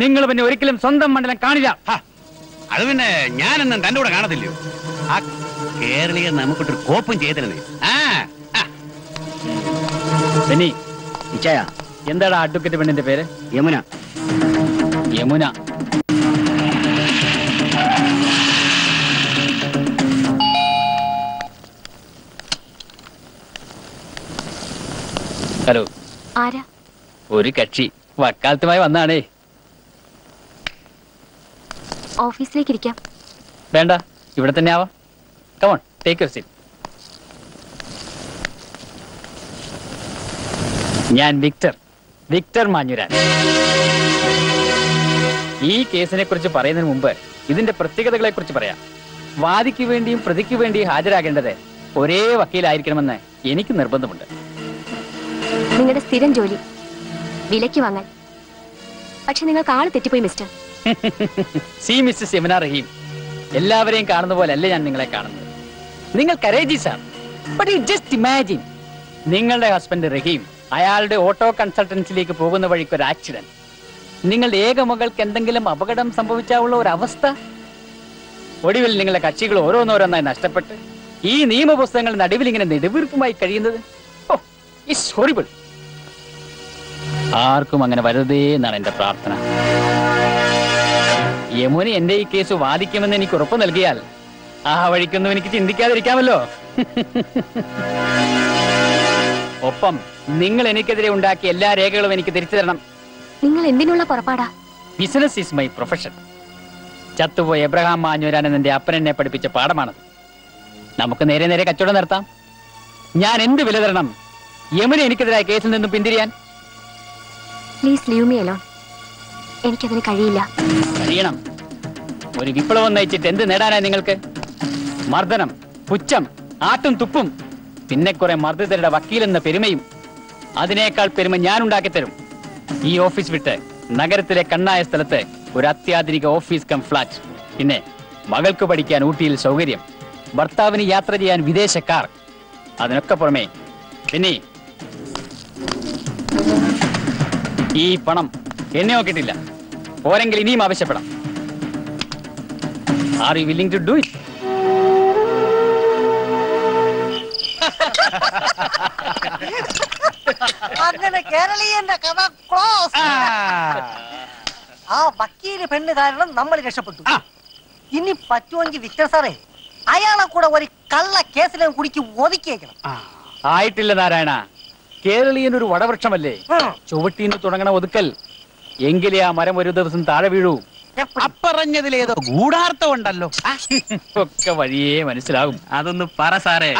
നിങ്ങൾ പിന്നെ ഒരിക്കലും സ്വന്തം മണ്ഡലം കാണില്ല. അത് പിന്നെ ഞാനെന്നും തന്റെ കൂടെ കാണത്തില്ലയോ? ആ കേരളീയ നമുക്കൊരു കോപ്പും ചെയ്തിരുന്നേ. എന്താടാ അഡ്വക്കേറ്റ് പെണ്ണിന്റെ പേര്? യമുന. യമുന ഹലോ. ആരാ? ഒരു കക്ഷി വക്കാലത്തുമായി വന്നാണേ. ഓഫീസിലേക്ക് ഇരിക്കാം. വേണ്ട, ഇവിടെ തന്നെ ആവാം. Come on, take your seat. ഞാൻ വിക്ടർ മാഞ്ഞൂരാൻ. ഈ കേസിനെ കുറിച്ച് പറയുന്നതിന് മുമ്പ് ഇതിന്റെ പ്രത്യേകതകളെ കുറിച്ച് പറയാം. വാദിക്ക് വേണ്ടിയും പ്രതിക്ക് വേണ്ടിയും ഹാജരാകേണ്ടത് ഒരേ വക്കീലായിരിക്കണമെന്ന് എനിക്ക് നിർബന്ധമുണ്ട്. നിങ്ങളുടെ സ്ഥിരം ജോലി വിലയ്ക്ക് വാങ്ങാൻ. പക്ഷെ നിങ്ങൾക്ക് ആള് തെറ്റിപ്പോയി mister. See Mrs Yamuna Rahim, എല്ലാവരെയും കാണുന്ന പോലെ അല്ലേ ഞാൻ നിങ്ങളെ കാണുന്നത്. നിങ്ങൾ കരേജീസ് ആണ്. ബട്ട് യു ജസ്റ്റ് ഇമാജിൻ, നിങ്ങളുടെ ഹസ്ബൻഡ് റഹീം അയാളുടെ ഓട്ടോ കൺസൾട്ടൻസിലേക്ക് പോകുന്ന വഴിക്ക് ഒരു ആക്സിഡന്റ്. നിങ്ങളുടെ ഏക മകൾക്ക് എന്തെങ്കിലും അപകടം സംഭവിച്ചാലുള്ള ഒരു അവസ്ഥ. ഒടുവിൽ നിങ്ങളുടെ കക്ഷികൾ ഓരോന്നോരോന്നായി നഷ്ടപ്പെട്ട് ഈ നിയമപുസ്തകങ്ങൾ നടുവിൽ ഇങ്ങനെ നെടുവീർപ്പുമായി കഴിയുന്നത് ഹൊറിബിൾ. ആർക്കും അങ്ങനെ വരരുതേ എന്നാണ് എന്റെ പ്രാർത്ഥന. യമുന എന്റെ ഈ കേസ് വാദിക്കുമെന്ന് എനിക്ക് ഉറപ്പ് നൽകിയാൽ ആ വഴിക്കൊന്നും എനിക്ക് ചിന്തിക്കാതിരിക്കാമല്ലോ. ഒപ്പം നിങ്ങൾ എനിക്കെതിരെ ഉണ്ടാക്കിയ എല്ലാ രേഖകളും എനിക്ക് തിരിച്ചു തരണം. നിങ്ങൾ എന്തിനുള്ള പുറപ്പാടാ? Business is my profession. ചത്തുപോയ എബ്രഹാം മാഞ്ഞൂരാൻ എന്റെ അപ്പൻ എന്നെ പഠിപ്പിച്ച പാഠമാണത്. നമുക്ക് നേരെ നേരെ കച്ചവടം നടത്താം. ഞാൻ എന്ത് വില തരണം യമുന എനിക്കെതിരായ കേസിൽ നിന്നും പിന്തിരിയാൻ? Please leave me alone. എനിക്കതിന് കഴിയില്ല. കഴിയണം. ഒരു വിപ്ലവം നയിച്ചിട്ട് എന്ത് നേടാനായി നിങ്ങൾക്ക്? മർദ്ദനം, പുച്ഛം, ആട്ടും തുപ്പും, പിന്നെ കുറെ മർദ്ദിതരുടെ വക്കീലെന്ന പെരുമയും. അതിനേക്കാൾ പെരുമ ഞാൻ ഉണ്ടാക്കി തരും. ഈ ഓഫീസ് വിട്ട് നഗരത്തിലെ കണ്ണായ സ്ഥലത്ത് ഒരു അത്യാധുനിക ഓഫീസ് കം ഫ്ലാറ്റ്, പിന്നെ മകൾക്ക് പഠിക്കാൻ ഊട്ടിയിൽ സൗകര്യം, ഭർത്താവിന് യാത്ര ചെയ്യാൻ വിദേശ കാർ, അതിനൊക്കെ പുറമേ പിന്നെ ഈ പണം എന്നെ നോക്കിയിട്ടില്ല. പോരെങ്കിൽ ഇനിയും ആവശ്യപ്പെടാം. Are you willing to do it? അങ്ങനെ കേരളീയന്റെ കഥ ക്ലോസ്. ആ വക്കീല് പെണ്ണ് കാരണം നമ്മൾ രക്ഷപ്പെട്ടു. ഇനി പറ്റുമെങ്കിൽ വിക്ടർ സാറേ അയാളെ കൂടെ ഒരു കള്ള കേസിലും കുടിക്ക് ഒതുക്കിയേക്കണം. ആയിട്ടില്ല നാരായണ. കേരളീയൻ ഒരു വടവൃക്ഷമല്ലേ, ചുവട്ടീന്ന് തുടങ്ങണ ഒതുക്കൽ. എങ്കിലേ ആ മരം ഒരു ദിവസം താഴെ വീഴൂ. അപ്പറഞ്ഞതിലേതോ ഗൂഢാർത്ഥം ഉണ്ടല്ലോ. ഒക്കെ വഴിയേ മനസ്സിലാകും. അതൊന്ന് പറ സാറേ.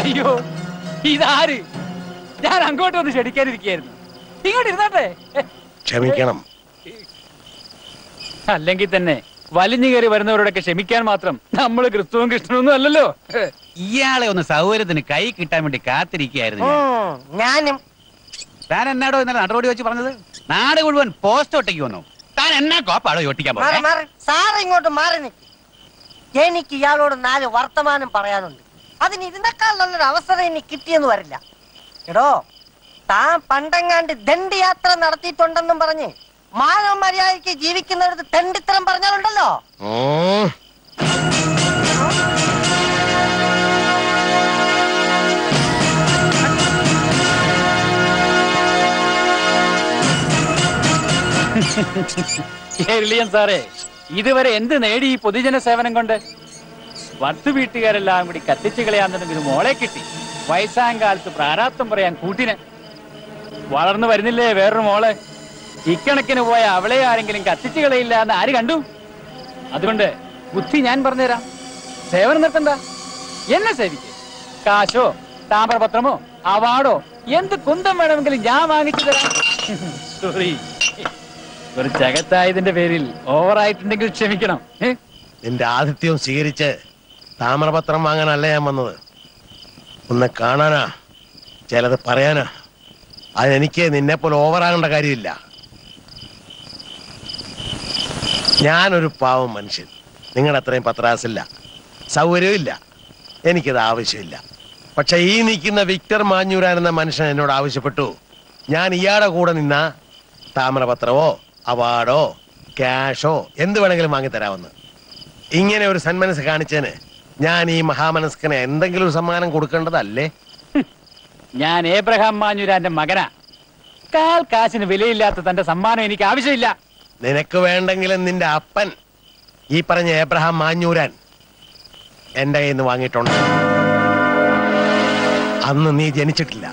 അയ്യോ, ഇതാര്? ഞാൻ അങ്ങോട്ട് വന്ന് ക്ഷണിക്കാനിരിക്കുകയായിരുന്നു. ഇങ്ങോട്ട് ഇരുന്നാട്ടെ. ക്ഷമിക്കണം. അല്ലെങ്കിൽ തന്നെ വലിഞ്ഞു കയറി വരുന്നവരോടൊക്കെ ക്ഷമിക്കാൻ മാത്രം നമ്മള് ക്രിസ്തുവും കൃഷ്ണനൊന്നും അല്ലല്ലോ. ഇയാളെ ഒന്ന് സൗകര്യത്തിന് കൈ കിട്ടാൻ വേണ്ടി കാത്തിരിക്കുകയായിരുന്നു ഞാനും. താൻ എന്നാടോ ഇന്നലെ നടപടി വെച്ച് പറഞ്ഞത്? നാട് മുഴുവൻ പോസ്റ്റ് ഒട്ടിക്ക് വന്നു. താൻ എന്നാ കോപ്പാടോ ഒട്ടിക്കാൻ സാറ്? ഇങ്ങോട്ട് മാറി നിൽക്കും. എനിക്ക് ഇയാളോട് 4 വർത്തമാനം പറയാനുണ്ട്. അതിന് ഇതിനേക്കാൾ നല്ലൊരു അവസരം ഇനി കിട്ടിയെന്ന് വരില്ല. എടോ, താൻ പണ്ടെങ്ങാണ്ട് ദണ്ഡയാത്ര നടത്തിയിട്ടുണ്ടെന്നും പറഞ്ഞ് മാനവമര്യാദയ്ക്ക് ജീവിക്കുന്നവർക്ക് തെണ്ടിത്തരം പറഞ്ഞാലുണ്ടല്ലോ. കേരളീയൻ സാറേ, ഇതുവരെ എന്ത് നേടി ഈ പൊതുജന സേവനം കൊണ്ട്? വട്ടുവീട്ടുകാരെല്ലാം കൂടി കത്തിച്ചു കളയാൻ തന്നെ ഒരു മോളെ കിട്ടി. വയസ്സാം കാലത്ത് പ്രാരാബ്ദം പറയാൻ കൂട്ടിന്. വളർന്നു വരുന്നില്ലേ വേറൊരു മോളെ? ഇക്കണക്കിന് പോയ അവളെ ആരെങ്കിലും കത്തിച്ചു കളയില്ല എന്ന് ആര് കണ്ടു? അതുകൊണ്ട് ബുദ്ധി ഞാൻ പറഞ്ഞുതരാം. സേവനം നിർത്തണ്ട, എന്നെ സേവിക്ക്. കാശോ താമ്രപത്രമോ അവാർഡോ എന്ത് കുന്തം വേണമെങ്കിലും ഞാൻ വാങ്ങിച്ചു തരാം. സോറി, ഒരു ചകത്തായതിന്റെ പേരിൽ ഓവറായിട്ടുണ്ടെങ്കിൽ ക്ഷമിക്കണം. നിന്റെ ആതിഥ്യം സ്വീകരിച്ച് താമ്രപത്രം വാങ്ങാനല്ല ഞാൻ വന്നത്. ഒന്ന് കാണാനാ, ചിലത് പറയാനാ. അതെനിക്ക് നിന്നെപ്പോലെ ഓവറാകേണ്ട കാര്യമില്ല. ഞാനൊരു പാവം മനുഷ്യൻ, നിങ്ങളത്രയും പത്രാസില്ല, സൗകര്യമില്ല, എനിക്കത് ആവശ്യമില്ല. പക്ഷെ ഈ നിൽക്കുന്ന വിക്ടർ മാഞ്ഞൂരാൻ എന്ന മനുഷ്യൻ എന്നോട് ആവശ്യപ്പെട്ടു. ഞാൻ ഇയാളുടെ കൂടെ നിന്ന താമരപത്രമോ അവാർഡോ ക്യാഷോ എന്ത് വേണമെങ്കിലും വാങ്ങിത്തരാമെന്ന്. ഇങ്ങനെ ഒരു സന്മനസ് കാണിച്ചതിന് ഞാൻ ഈ മഹാമനസ്കനെ എന്തെങ്കിലും ഒരു സമ്മാനം കൊടുക്കേണ്ടതല്ലേ? ഞാൻ ഏബ്രഹാം മാഞ്ഞൂരാന്റെ മകനാ. കാൽ കാശിന് വിലയില്ലാത്ത തന്റെ സമ്മാനം എനിക്ക് ആവശ്യമില്ല. നിനക്ക് വേണ്ടെങ്കിലും നിന്റെ അപ്പൻ ഈ പറഞ്ഞ ഏബ്രഹാം മാഞ്ഞൂരാൻ എന്റെ കയ്യിൽ നിന്ന് വാങ്ങിയിട്ടുണ്ട്. അന്ന് നീ ജനിച്ചിട്ടില്ല.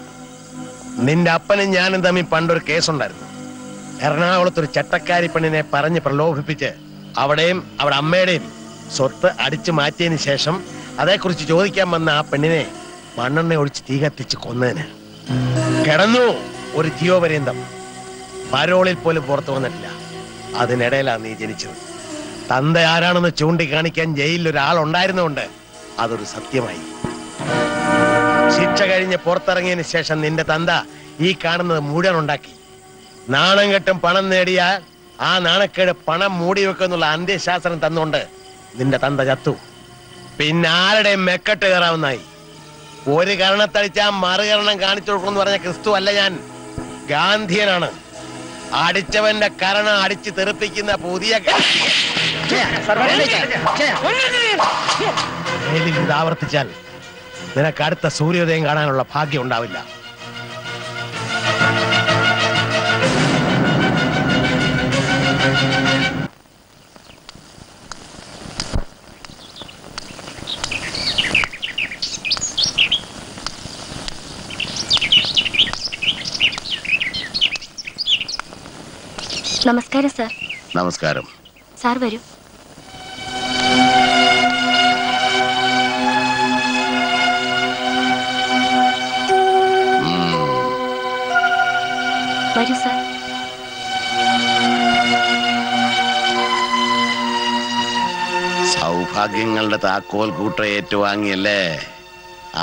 നിന്റെ അപ്പനും ഞാനും തമ്മിൽ പണ്ടൊരു കേസുണ്ടായിരുന്നു. എറണാകുളത്തൊരു ചട്ടക്കാരി പെണ്ണിനെ പറഞ്ഞ് പ്രലോഭിപ്പിച്ച് അവിടെയും അവിടെ അമ്മയുടെയും സ്വത്ത് അടിച്ചു മാറ്റിയതിന് ശേഷം അതേക്കുറിച്ച് ചോദിക്കാൻ വന്ന ആ പെണ്ണിനെ മണ്ണെണ്ണ ഒഴിച്ച് തീ കത്തിച്ച് കൊന്നതിന് കിടന്നു ഒരു ജീവപര്യന്തം. പരോളിൽ പോലും പുറത്തു വന്നിട്ടില്ല. അതിനിടയിലാണ് നീ ജനിച്ചത്. തന്ത ആരാണെന്ന് ചൂണ്ടിക്കാണിക്കാൻ ജയിലിൽ ഒരാളുണ്ടായിരുന്നുകൊണ്ട് അതൊരു സത്യമായി. ശിക്ഷ കഴിഞ്ഞ് പുറത്തിറങ്ങിയതിന് ശേഷം നിന്റെ തന്ത ഈ കാണുന്നത് മുഴുവൻ ഉണ്ടാക്കി. നാണം കെട്ടും പണം നേടിയാൽ ആ നാണക്കേട് പണം മൂടി വെക്കുന്നുള്ള അന്ത്യശാസനം തന്നുകൊണ്ട് നിന്റെ തന്ത ചത്തു. പിന്നെ ആരുടെയും മെക്കെട്ട് കയറാവുന്നായി. ഒരു കരണത്തടിച്ചാൽ മറുകരണം കാണിച്ചു കൊടുക്കണം എന്ന് പറഞ്ഞ ക്രിസ്തു അല്ല ഞാൻ, ഗാന്ധിയനാണ്. അടിച്ചവന്റെ കരണം അടിച്ച് തെറിപ്പിക്കുന്ന പുതിയ ഇത് ആവർത്തിച്ചാൽ നിനക്ക് അടുത്ത സൂര്യോദയം കാണാനുള്ള ഭാഗ്യം ഉണ്ടാവില്ല. നമസ്കാരം സാർ. നമസ്കാരം സാർ, വരൂ. വരൂ സാർ. സൗഭാഗ്യങ്ങളുടെ താക്കോൽ കൂട്ട ഏറ്റുവാങ്ങിയല്ലേ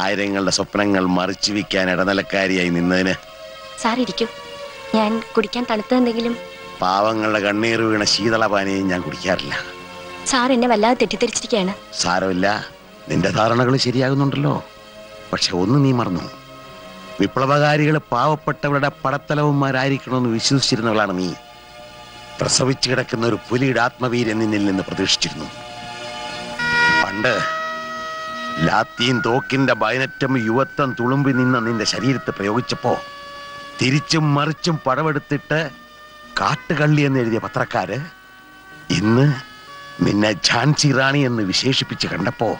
ആയിരങ്ങളുടെ സ്വപ്നങ്ങൾ മറിച്ചു വിൽക്കാൻ ഇടനിലക്കാരിയായി നിന്നതിന്. സാർ ഇരിക്കൂ, ഞാൻ കുടിക്കാൻ തണുത്തെന്തെങ്കിലും. പാവങ്ങളുടെ കണ്ണീർ വീണ ശീതളപാനിയും ഞാൻ കുടിക്കാറില്ല. സാർ എന്നെ വല്ലാതെ തെറ്റിദ്ധരിച്ചിരിക്കുകയാണ്. സാരമില്ല, നിന്റെ ധാരണകൾ ശരിയാകുന്നുണ്ടല്ലോ. പക്ഷെ ഒന്ന് നീ മറന്നു, വിപ്ലവകാരികൾ പാവപ്പെട്ടവരുടെ പടത്തലവന്മാരായിരിക്കണമെന്ന് വിശ്വസിച്ചിരുന്നവളാണ് നീ. പ്രസവിച്ചു കിടക്കുന്ന ഒരു പുലിയുടെ ആത്മവീര്യം നിന്നിൽ നിന്ന് പ്രതീക്ഷിച്ചിരുന്നു. പണ്ട് ലാത്തീൻ തോക്കിന്റെ ബൈനറ്റം യുവത്വം തുളുമ്പി നിന്ന നിന്റെ ശരീരത്തെ പ്രയോഗിച്ചപ്പോ തിരിച്ചും മറിച്ചും പടവെടുത്തിട്ട് കാട്ടുകള്ളി എന്ന് എഴുതിയ പത്രക്കാര് ഇന്ന് നിന്നെ ഝാൻസി റാണി എന്ന് വിശേഷിപ്പിച്ച് കണ്ടപ്പോ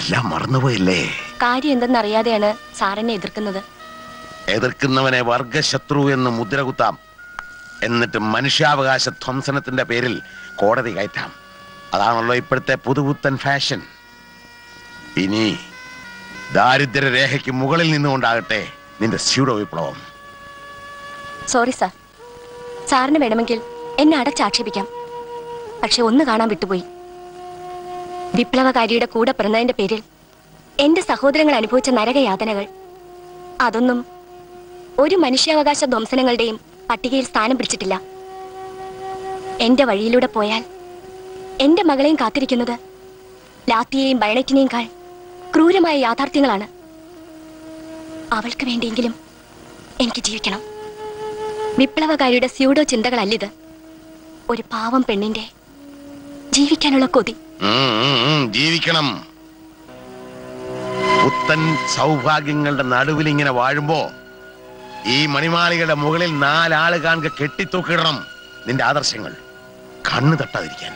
എല്ലാം മറന്നുപോയില്ലേ? കാര്യം എന്തെന്നറിയാതെയാണ് സാറിനെ എതിർക്കുന്നത്. എതിർക്കുന്നവനെ വർഗശത്രു എന്ന് മുദ്ര കുത്താം, എന്നിട്ട് മനുഷ്യാവകാശ ധ്വംസനത്തിന്റെ പേരിൽ കോടതി കയറ്റാം. അതാണല്ലോ ഇപ്പോഴത്തെ പുതുപുത്തൻ ഫാഷൻ. ഇനി ദാരിദ്ര്യ രേഖയ്ക്ക് മുകളിൽ നിന്നുകൊണ്ടാകട്ടെ നിന്റെ സ്യൂഡോ വിപ്ലവം. സോറി സാർ, സാറിന് വേണമെങ്കിൽ എന്നെ അടച്ചാക്ഷേപിക്കാം. പക്ഷെ ഒന്ന് കാണാൻ വിട്ടുപോയി. വിപ്ലവകാരിയുടെ കൂടെ പിറന്നതിന്റെ പേരിൽ എന്റെ സഹോദരങ്ങൾ അനുഭവിച്ച നരകയാതനകൾ, അതൊന്നും ഒരു മനുഷ്യാവകാശ ധ്വംസനങ്ങളുടെയും പട്ടികയിൽ സ്ഥാനം പിടിച്ചിട്ടില്ല. എന്റെ വഴിയിലൂടെ പോയാൽ എന്റെ മകളെയും കാത്തിരിക്കുന്നത് ലാത്തിയെയും ബൈണറ്റിനെയുംക്കാൾ ക്രൂരമായ യാഥാർത്ഥ്യങ്ങളാണ്. അവൾക്ക് വേണ്ടിയെങ്കിലും എനിക്ക് ജീവിക്കണം. വിപ്ലവകാരിയുടെ സ്യൂഡോ ചിന്തകളല്ലിത്, ഒരു പാവം പെണ്ണിന്റെ ജീവിക്കാനുള്ള കൊതി. ജീവിക്കണം. പുത്തൻ സൗഭാഗ്യങ്ങളുടെ നടുവിൽ ഇങ്ങനെ വാഴുമ്പോ ഈ മണിമാളികളുടെ മുകളിൽ നാലാള് കാണുക കെട്ടിത്തൂക്കിടണം നിന്റെ ആദർശങ്ങൾ, കണ്ണു തട്ടാതിരിക്കാൻ.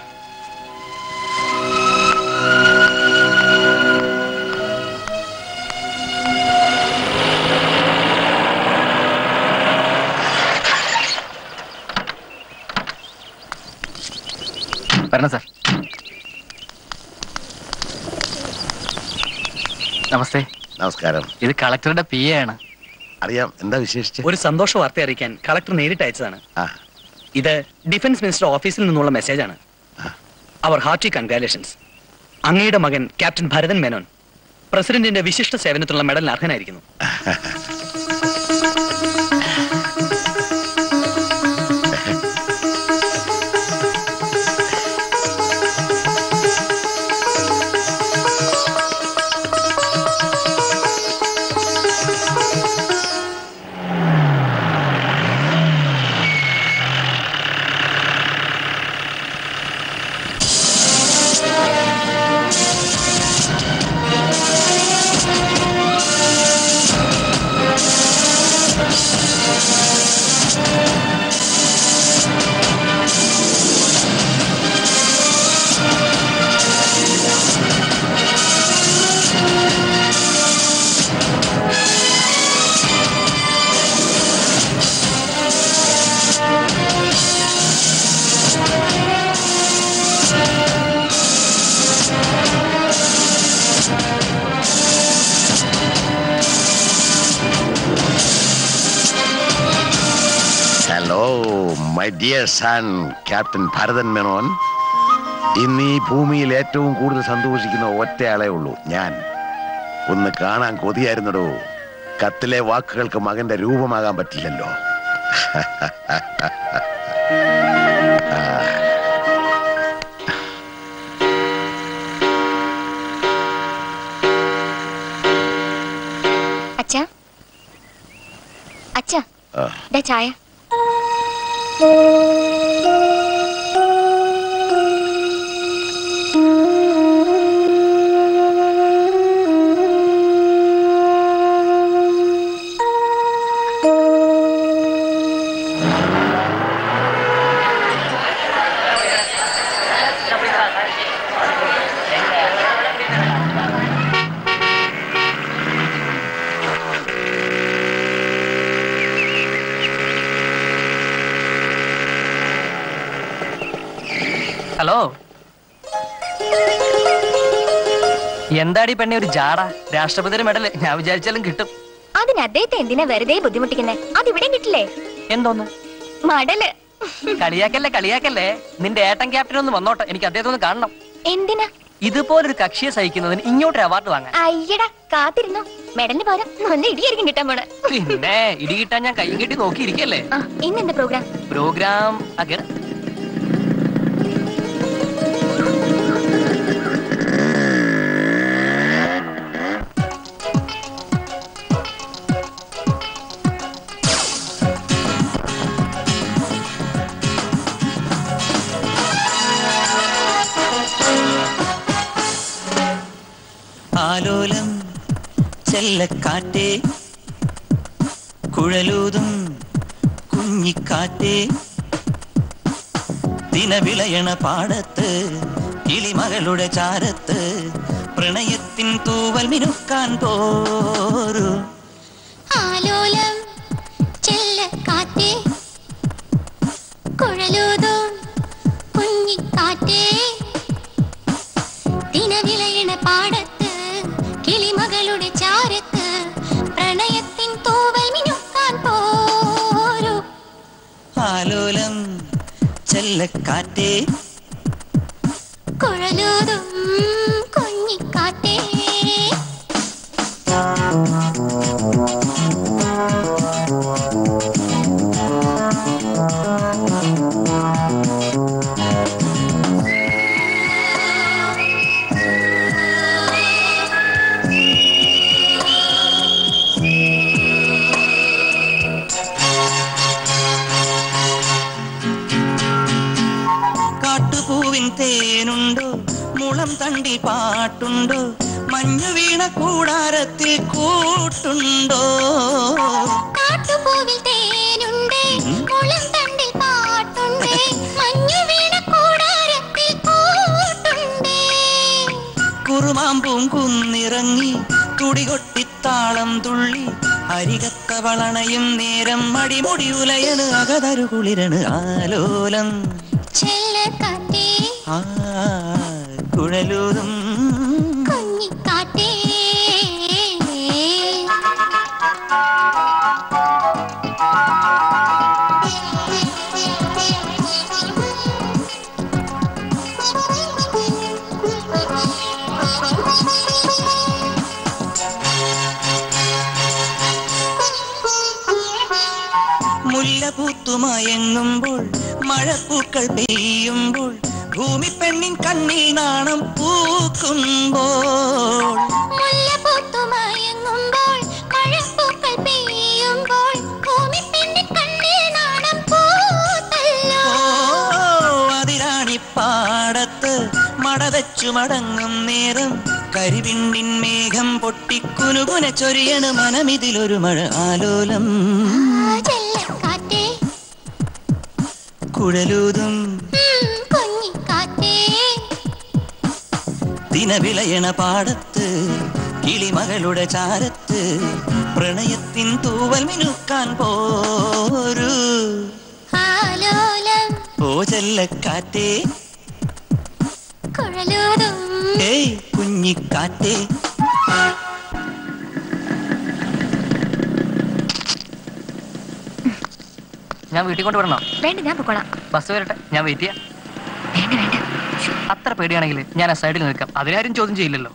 வரணும் சார். നമസ്തേ. നമസ്കാരം. ഇത് കളക്ടറുടെ പിഎ ആണ്. അറിയാം. എന്താ വിശേഷിച്ച്? ഒരു സന്തോഷ വാർത്ത അറിയിക്കാൻ കളക്ടർ നേരിട്ട് അയച്ചതാണ്. ഇത് ഡിഫൻസ് മിനിസ്റ്റർ ഓഫീസിൽ നിന്നുള്ള മെസ്സേജ് ആണ്. അവർ ഹാർട്ടി കൺഗ്രാലേഷൻസ്. അങ്ങയുടെ മകൻ ക്യാപ്റ്റൻ ഭരതൻ മേനോൻ പ്രസിഡന്റിന്റെ വിശിഷ്ട സേവനത്തിനുള്ള മെഡലിന് അർഹനായിരിക്കുന്നു. Dear son, Captain Bharathan Menon, ഇന്ന് ഈ ഭൂമിയിൽ ഏറ്റവും കൂടുതൽ സന്തോഷിക്കുന്ന ഒറ്റയാളേ ഉള്ളൂ ഞാൻ. ഒന്ന് കാണാൻ കൊതിയായിരുന്നടോ. കത്തിലെ വാക്കുകൾക്ക് മകന്റെ രൂപമാകാൻ പറ്റില്ലല്ലോ. അച്ഛാ അച്ഛാ ദാ ചായ. എന്താടി പെണ്ണെ ഒരു ജാട? രാഷ്ട്രപതിയുടെ മെഡല് ഞാൻ വിചാരിച്ചാലും കിട്ടും. അതിന് അദ്ദേഹത്തെ എന്തിനാ വെറുതെ ബുദ്ധിമുട്ടിക്കുന്നേ? അതിവിടെ കിട്ടില്ലേ? എന്തോന്ന് മെഡല്? കളിയാക്കല്ലേ കളിയാക്കല്ലേ. നിന്റെ ഏട്ടൻ ക്യാപ്റ്റൻ ഒന്ന് വന്നോട്ടെ, എനിക്ക് അദ്ദേഹത്തെ ഒന്ന് കാണണം. എന്തിനാ? ഇതുപോലൊരു കക്ഷിയെ സഹിക്കുന്നതിന് ഇങ്ങോട്ടൊരു അവാർഡ് വാങ്ങാൻ. അയ്യടാ കാത്തിരുന്നോ. മെഡലിന് പകരം ഒന്ന് ഇടിയായിരിക്കും കിട്ടാൻ പോണേ. പിന്നെ ഇടി കിട്ടാൻ ഞാൻ കൈ കെട്ടി നോക്കിയിരിക്കല്ലേ. ഇന്നെന്താ പ്രോഗ്രാം? പ്രോഗ്രാം അഗർ ஆலோலம் செல்லக் காட்டே குழலூதும் குஞ்சிக் காட்டே தினவிளையன பாடத்து கிளிமகளுட சாரத்து பிரணயத்தின் தூவல் மினுக்கான் போரு ஆலோலம் செல்லக் காட்டே குழலூதும் குஞ்சிக் காட்டே தினவிளையன பாடத்து കളുടെ ചാരത്ത് പ്രണയത്തിൻ തൂവൽ മിനുക്കാൻ പോരു ആലോലം ചെല്ലക്കാറ്റേ കുഴലൂതും കുഞ്ഞിക്കാറ്റേ പാട്ടുണ്ടോ മഞ്ഞു വീണ കൂടാരത്തിൽ കൂട്ടുണ്ടോ കാട്ടുപൂവിൽ തേനുണ്ടേ മുളം തണ്ടിൽ പാട്ടുണ്ടേ മഞ്ഞു വീണ കൂടാരത്തിൽ കൂട്ടുണ്ടേ കുറുമാമ്പൂം കുന്നിറങ്ങി തുടികൊട്ടിത്താളം തുള്ളി അരികത്തവളണയും നേരം മടിമുടി ഉലയണ് അകതരു കുളിരണ് ആലോലം ചെല്ലക്കാറ്റേ குழலூரும் மயங்கும்போள் மழப்பூக்கள் பெய்யும்போள் பூமி பெண்ணின் கண்ணில் நாணம் பூக்கும்போள் அதிராணி பாடத்து மடவச்சு மடங்கும் நேரம் கரிவிண்டின் மேகம் பொட்டி குனுகுன சொரியனு மனம் இதில் ஒரு மழ ஆலோலம் குழலூதும் தினவிளையன பாடத்து கிளிமகளுட சாரத்து பிரணயத்தின் தூவல் மினுக்கான் போரு போஜல்ல காத்தே குழலூதும் ஏய் குஞ்சி காத்தே. ഞാൻ വീട്ടിൽ കൊണ്ട് വരണോ? വേണ്ട, ഞാൻ പോയിക്കോളാം. ബസ് വരട്ടെ, ഞാൻ വെയിറ്റ് ചെയ്യാം. വേണ്ട വേണ്ട, അത്ര പേടിയാണെങ്കിൽ ഞാൻ ആ സൈഡിൽ നിൽക്കാം, അതിനാരും ചോദ്യം ചെയ്യില്ലല്ലോ.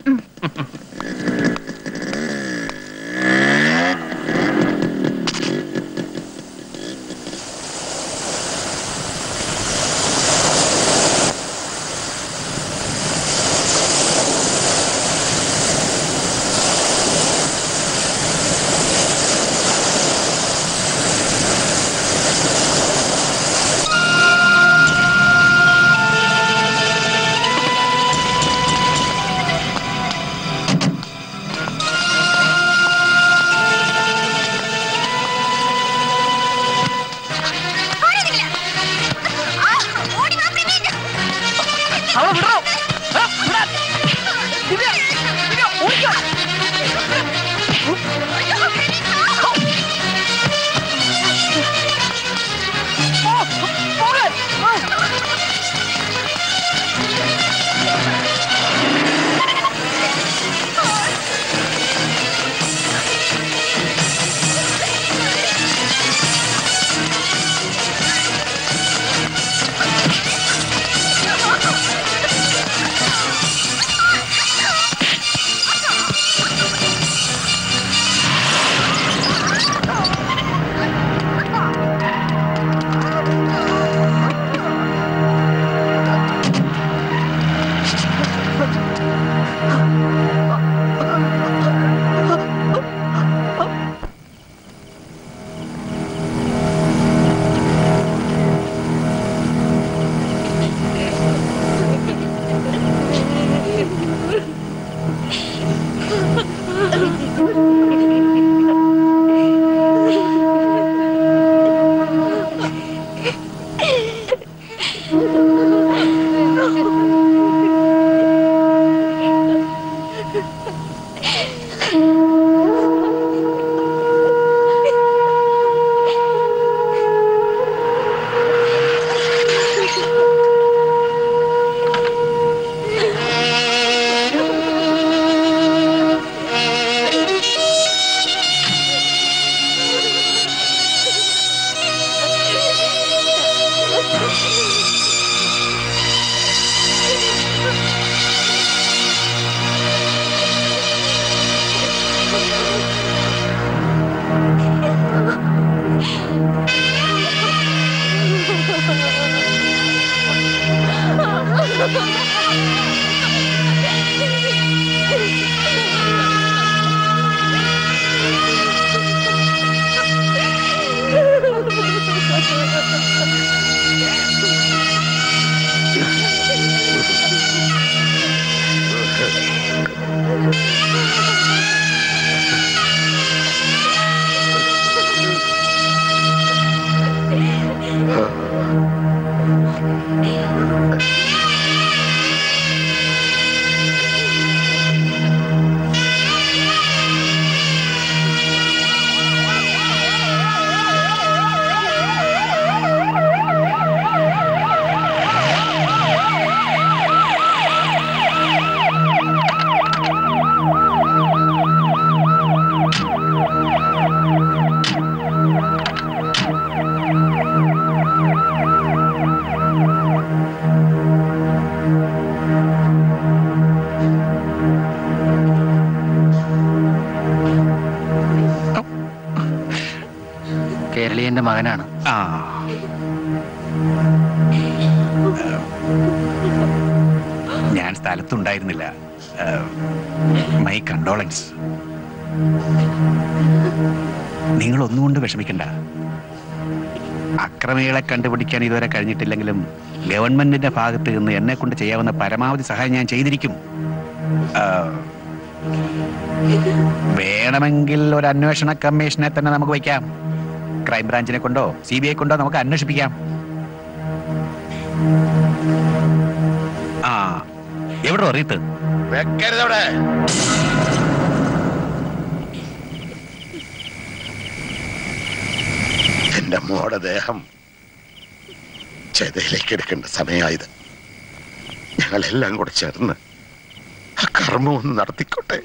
കേരളീയന്റെ മകനാണ്. ഞാൻ സ്ഥലത്തുണ്ടായിരുന്നില്ല. My condolence. നിങ്ങളൊന്നുകൊണ്ട് വിഷമിക്കണ്ട. അക്രമികളെ കണ്ടുപിടിക്കാൻ ഇതുവരെ കഴിഞ്ഞിട്ടില്ലെങ്കിലും ഗവൺമെന്റിന്റെ ഭാഗത്ത് നിന്ന് എന്നെ കൊണ്ട് ചെയ്യാവുന്ന പരമാവധി സഹായം ഞാൻ ചെയ്തിരിക്കും. വേണമെങ്കിൽ ഒരു അന്വേഷണ കമ്മീഷനെ തന്നെ നമുക്ക് വയ്ക്കാം. ക്രൈംബ്രാഞ്ചിനെ കൊണ്ടോ CBI കൊണ്ടോ നമുക്ക് അന്വേഷിപ്പിക്കാം. ആ എവിടെ റീത്ത് വെക്കരുതവിടെ. എന്റെ മോടെ ദേഹം ചെതയിലേക്ക് എടുക്കേണ്ട സമയമായത്. ഞങ്ങളെല്ലാം കൂടെ ചേർന്ന് ആ കർമ്മമൊന്ന് നടത്തിക്കോട്ടെ.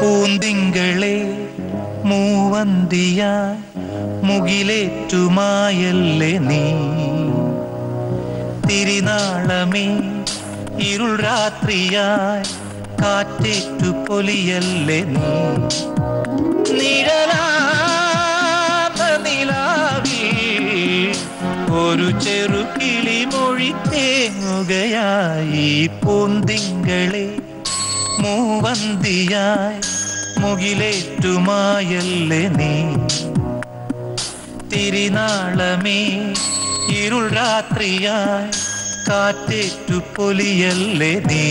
പൂന്തിങ്കളെ മൂവന്തിയായി മുകിലേറ്റുമായല്ലേ നീ തിരുനാളമേ, ഇരുൾ രാത്രിയായി കാറ്റേറ്റു പൊലിയല്ലേ നീ നിഴലാർന്ന നിലാവിൽ ഒരു ചെറുകിളി മൊഴി തേങ്ങുകയായി. പൂന്തിങ്കളെ മൂവന്തിയായി മുകിലേറ്റുമായല്ലേ നീ തിരുനാളമേ, ഇരുൾ രാത്രിയായി കാറ്റേറ്റു പൊലിയല്ലേ നീ.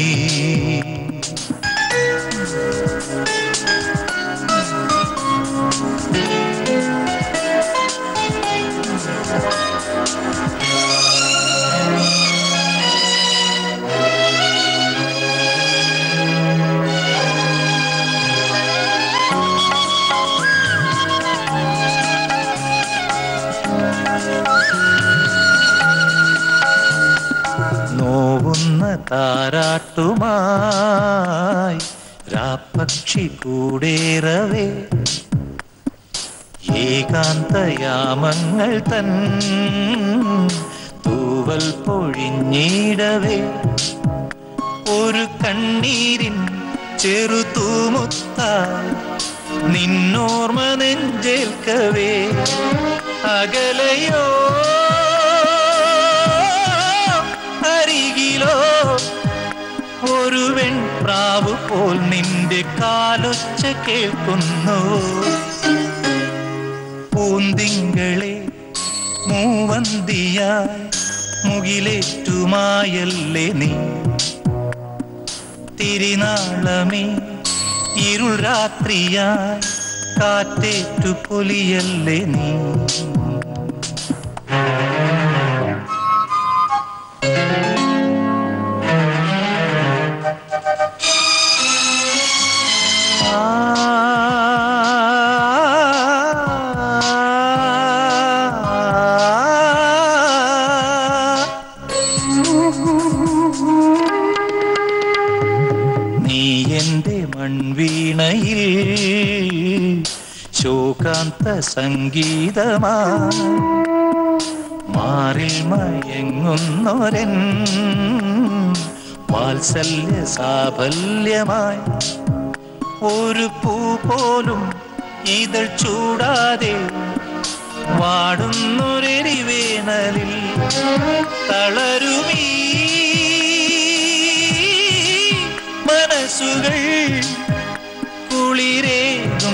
താരാട്ടുമായി രാപ്പക്ഷി കൂടേറവേ ഏകാന്തയാമങ്ങൾ തൻ തൂവൽ പൊഴിഞ്ഞിടവേ ഒരു കണ്ണീരിൻ ചെറുതൂമുത്താൽ നിന്നോർമ്മ നെഞ്ചേൽക്കവേ അകലയോ അരികിലോ ഒരു വെൺപ്രാവ് പോൽ നിന്റെ കാലൊച്ച കേൾക്കുന്നു. പൂന്തിങ്കളെ മൂവന്തിയായി മുകിലേറ്റുമായല്ലേ നീ തിരുനാളമേ, ഇരുൾ രാത്രിയായി കാറ്റേറ്റു പൊലിയല്ലേ നീ. സംഗീതമാ മാറിൽ മയങ്ങുന്നോരൻ വാത്സല്യ സാഫല്യമായി ഒരു പൂ പോലും ഇതൾ ചൂടാതെ വാടുന്നൊരരി വേനലിൽ തളരുമീ മനസ്സുകൾ. കുളിരേകും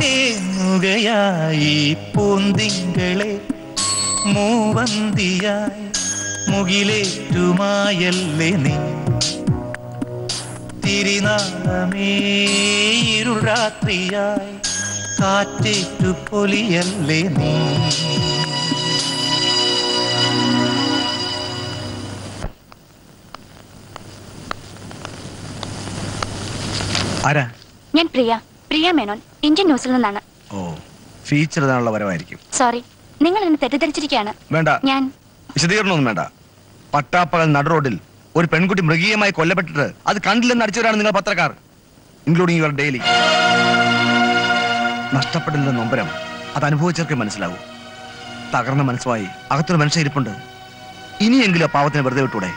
തേങ്ങുകയായി പൂന്തിങ്കളെ മൂവന്തിയായി മുകിലേറ്റുമായല്ലേ നീ തിരിനാളമേരു രാത്രിയായി കാറ്റേറ്റു പൊലിയല്ലേ നീ. ഞാൻ പ്രിയ മേനോൻ, ഇന്ത്യൻ ന്യൂസിൽ നിന്നാണ്. ഓ, ഫീച്ചർ ഇടാനുള്ള വരവായിരിക്കും. സോറി, നിങ്ങൾ എന്നെ തെറ്റിദ്ധരിച്ചിരിക്കുകയാണ്. വേണ്ട, ഞാൻ വിശദീകരണമൊന്നും വേണ്ട. പട്ടാപ്പകൽ നട റോഡിൽ ഒരു പെൺകുട്ടി മൃഗീയമായി കൊല്ലപ്പെട്ടിട്ട് അത് കണ്ടില്ലെന്ന് അടിച്ചവരാണ് നിങ്ങൾ പത്രക്കാർ, ഇൻക്ലൂഡിംഗ് യുവർ ഡെയിലി. നഷ്ടപ്പെടലിന്റെ നൊമ്പരം അത് അനുഭവിച്ചവർക്ക് മനസ്സിലാവും. തകർന്ന മനസ്സുമായി അകത്തൊരു മനുഷ്യരിപ്പുണ്ട്. ഇനിയെങ്കിലും ആ പാവത്തിന് വെറുതെ വിട്ടൂടെ?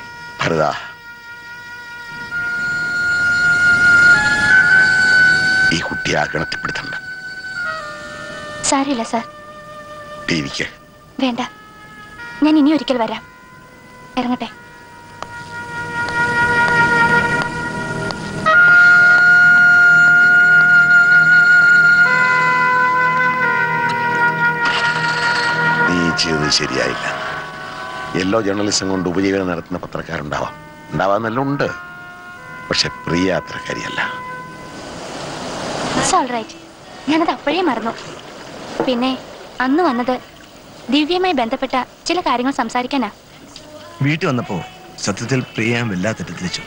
ഈ കുട്ടിയെ ആഗണത്തിപ്പെടുത്തണ്ട. സാരില്ല സാർ, വേണ്ട. ഞാൻ ഇനി ഒരിക്കൽ വരാം. ഇറങ്ങട്ടെ. നീ ചെയ്തത് ശരിയായില്ല. യെല്ലോ ജേർണലിസം കൊണ്ട് ഉപജീവനം നടത്തുന്ന പത്രക്കാരുണ്ടാവാം, ഉണ്ടാവാന്നല്ല ഉണ്ട്. പക്ഷെ പ്രിയ അത്രക്കാരിയല്ല. ഞാനത് അപ്പോഴേ മറന്നു. പിന്നെ അന്ന് വന്നത് ദിവ്യയുമായി ബന്ധപ്പെട്ട ചില കാര്യങ്ങൾ സംസാരിക്കാനാ. വീട്ടിൽ വന്നപ്പോ സത്യത്തിൽ പ്രിയ വല്ലാതെ തെറ്റിദ്ധരിച്ചു.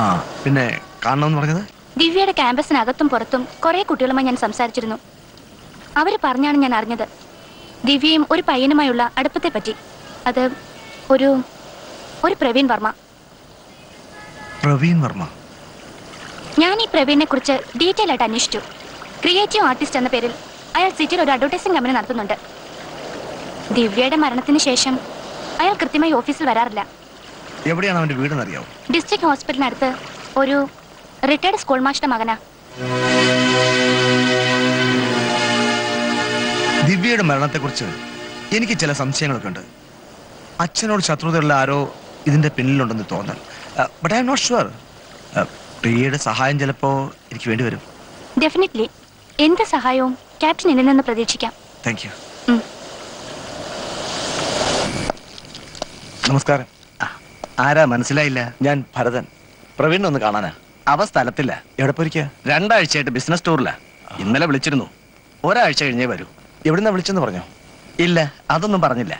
ആ, പിന്നെ കാണണമെന്ന് പറഞ്ഞത്? ദിവ്യയുടെ ക്യാമ്പസിനകത്തും പുറത്തും കുറെ കുട്ടികളുമായി ഞാൻ സംസാരിച്ചിരുന്നു. അവര് പറഞ്ഞാണ് ഞാൻ അറിഞ്ഞത് ദിവ്യയും ഒരു പയ്യനുമായുള്ള അടുപ്പത്തെ പറ്റി. അത് ഒരു പ്രവീൺ വർമ്മ. പ്രവീൺ വർമ്മ? ഞാൻ ഈ പ്രവീണിനെ കുറിച്ച് ഡീറ്റെയിൽ ആയിട്ട് അന്വേഷിച്ചു. ക്രിയേറ്റീവ് ആർട്ടിസ്റ്റ് എന്ന പേരിൽ അയാൾ സിറ്റിയിൽ ഒരു അഡ്വർടൈസിംഗ് കമ്പനി നടത്തുന്നുണ്ട്. ദിവ്യയുടെ മരണത്തിന് ശേഷം അയാൾ കൃത്യമായി ഓഫീസിൽ വരാറില്ല. എവിടെയാണ് അവന്റെ വീട് എന്നറിയാമോ? ഡിസ്ട്രിക്ട് ഹോസ്പിറ്റലിനടുത്ത് ഒരു റിട്ടയർഡ് സ്കൂൾ മാസ്റ്റർ മകനാ. ദിവ്യയുടെ മരണത്തെക്കുറിച്ച് എനിക്ക് ചില സംശയങ്ങളൊക്കെ ഉണ്ട്. അച്ഛനോട് ശത്രുതയുള്ള ആരോ ഇതിന്റെ പിന്നിലുണ്ടെന്ന് തോന്നൽ. But I am not sure. പ്രിയയുടെ സഹായം ചിലപ്പോ എനിക്ക് വേണ്ടി വരും. ഡെഫിനിറ്റ്ലി. എന്ത് സഹായവും ക്യാപ്റ്റൻ ഇതിൽ നിന്ന് പ്രതീക്ഷിക്കാം. Thank you. നമസ്കാരം. ആരാ മനസ്സിലായില്ല? ഞാൻ ഭരതൻ. പ്രവീൺ ഒന്ന് കാണാനാ. അവ സ്ഥലത്തില്ല. എവിടെ പോയിരിക്കാ? രണ്ടാഴ്ചയായിട്ട് ബിസിനസ് ടൂറില്ല. ഇന്നലെ വിളിച്ചിരുന്നു, ഒരാഴ്ച കഴിഞ്ഞേ വരൂ. എവിടുന്നാ വിളിച്ചെന്ന് പറഞ്ഞോ? ഇല്ല, അതൊന്നും പറഞ്ഞില്ല.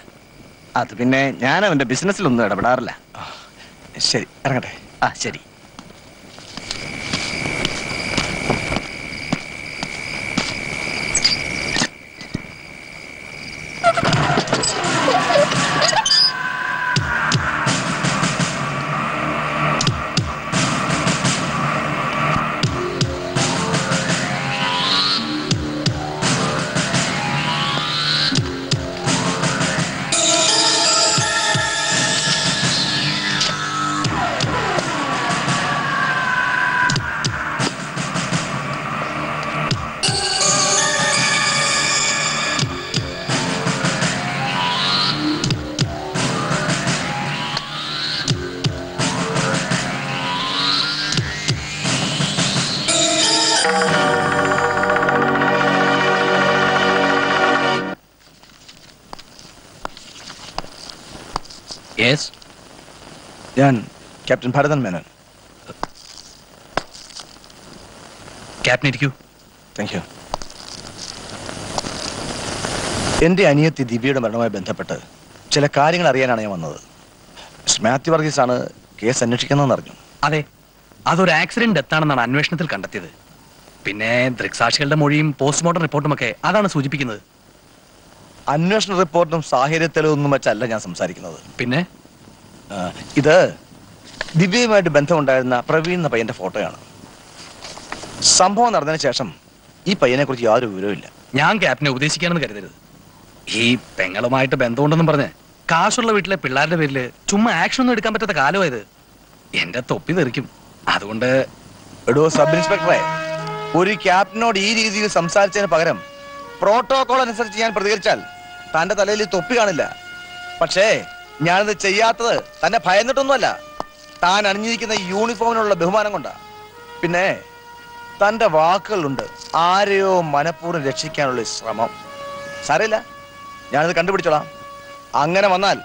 അത് പിന്നെ ഞാൻ അവന്റെ ബിസിനസ്സിലൊന്നും ഇടപെടാറില്ല. ശരി, ഇറങ്ങട്ടെ. ആ ശരി. ഞാൻ ക്യാപ്റ്റൻ ഭരതൻ മേനോൻ. ക്യാപ്റ്റൻ ഇരിക്കൂ. Thank you. എൻ്റെ അനിയത്തി ദിവ്യയുടെ മരണവുമായി ബന്ധപ്പെട്ട് ചില കാര്യങ്ങൾ അറിയാനാണ് ഞാൻ വന്നത്. സ്മാതി വർഗീസ് ആണ് കേസ് അന്വേഷിക്കുന്നതെന്ന് അറിഞ്ഞു. അതെ, അതൊരു ആക്സിഡന്റ് ഡെത്താണെന്നാണ് അന്വേഷണത്തിൽ കണ്ടെത്തിയത്. പിന്നെ ദൃക്സാക്ഷികളുടെ മൊഴിയും പോസ്റ്റ്മോർട്ടം റിപ്പോർട്ടും ഒക്കെ അതാണ് സൂചിപ്പിക്കുന്നത്. അന്വേഷണ റിപ്പോർട്ടും സാഹചര്യ തെളിവൊന്നും വെച്ചല്ല ഞാൻ സംസാരിക്കുന്നത്. പിന്നെ ഇത് ദിവ്യയുമായിട്ട് ബന്ധമുണ്ടായിരുന്ന പ്രവീൺ എന്ന പയ്യന്റെ ഫോട്ടോയാണ്. സംഭവം നടന്നതിന് ശേഷം ഈ പയ്യനെ കുറിച്ച് യാതൊരു വിവരവുമില്ല. ഞാൻ ക്യാപ്റ്റനെ ഉപദേശിക്കാണെന്ന് കരുതരുത്. ഈ പെങ്ങളുമായിട്ട് ബന്ധമുണ്ടെന്നും പറഞ്ഞ് കാശുള്ള വീട്ടിലെ പിള്ളേരുടെ പേരിൽ ചുമ്മാ ആക്ഷൻ ഒന്നും എടുക്കാൻ പറ്റാത്ത കാലമായത്. എന്റെ തൊപ്പി തെറിക്കും. അതുകൊണ്ട് എടോ സബ് ഇൻസ്പെക്ടറെ, ഒരു ക്യാപ്റ്റനോട് ഈ രീതിയിൽ സംസാരിച്ചതിന് പകരം പ്രോട്ടോകോൾ അനുസരിച്ച് ഞാൻ പ്രതികരിച്ചാൽ തന്റെ തലയിൽ തൊപ്പി കാണില്ല. പക്ഷേ ഞാനിത് ചെയ്യാത്തത് തന്നെ ഭയന്നിട്ടൊന്നുമല്ല, താൻ അണിഞ്ഞിരിക്കുന്ന യൂണിഫോമിനുള്ള ബഹുമാനം കൊണ്ടാ. പിന്നെ തന്റെ വാക്കുകളുണ്ട് ആരെയോ മനഃപൂർവ്വം രക്ഷിക്കാനുള്ള ശ്രമം. സാരമില്ല, ഞാനിത് കണ്ടുപിടിച്ചോളാം. അങ്ങനെ വന്നാൽ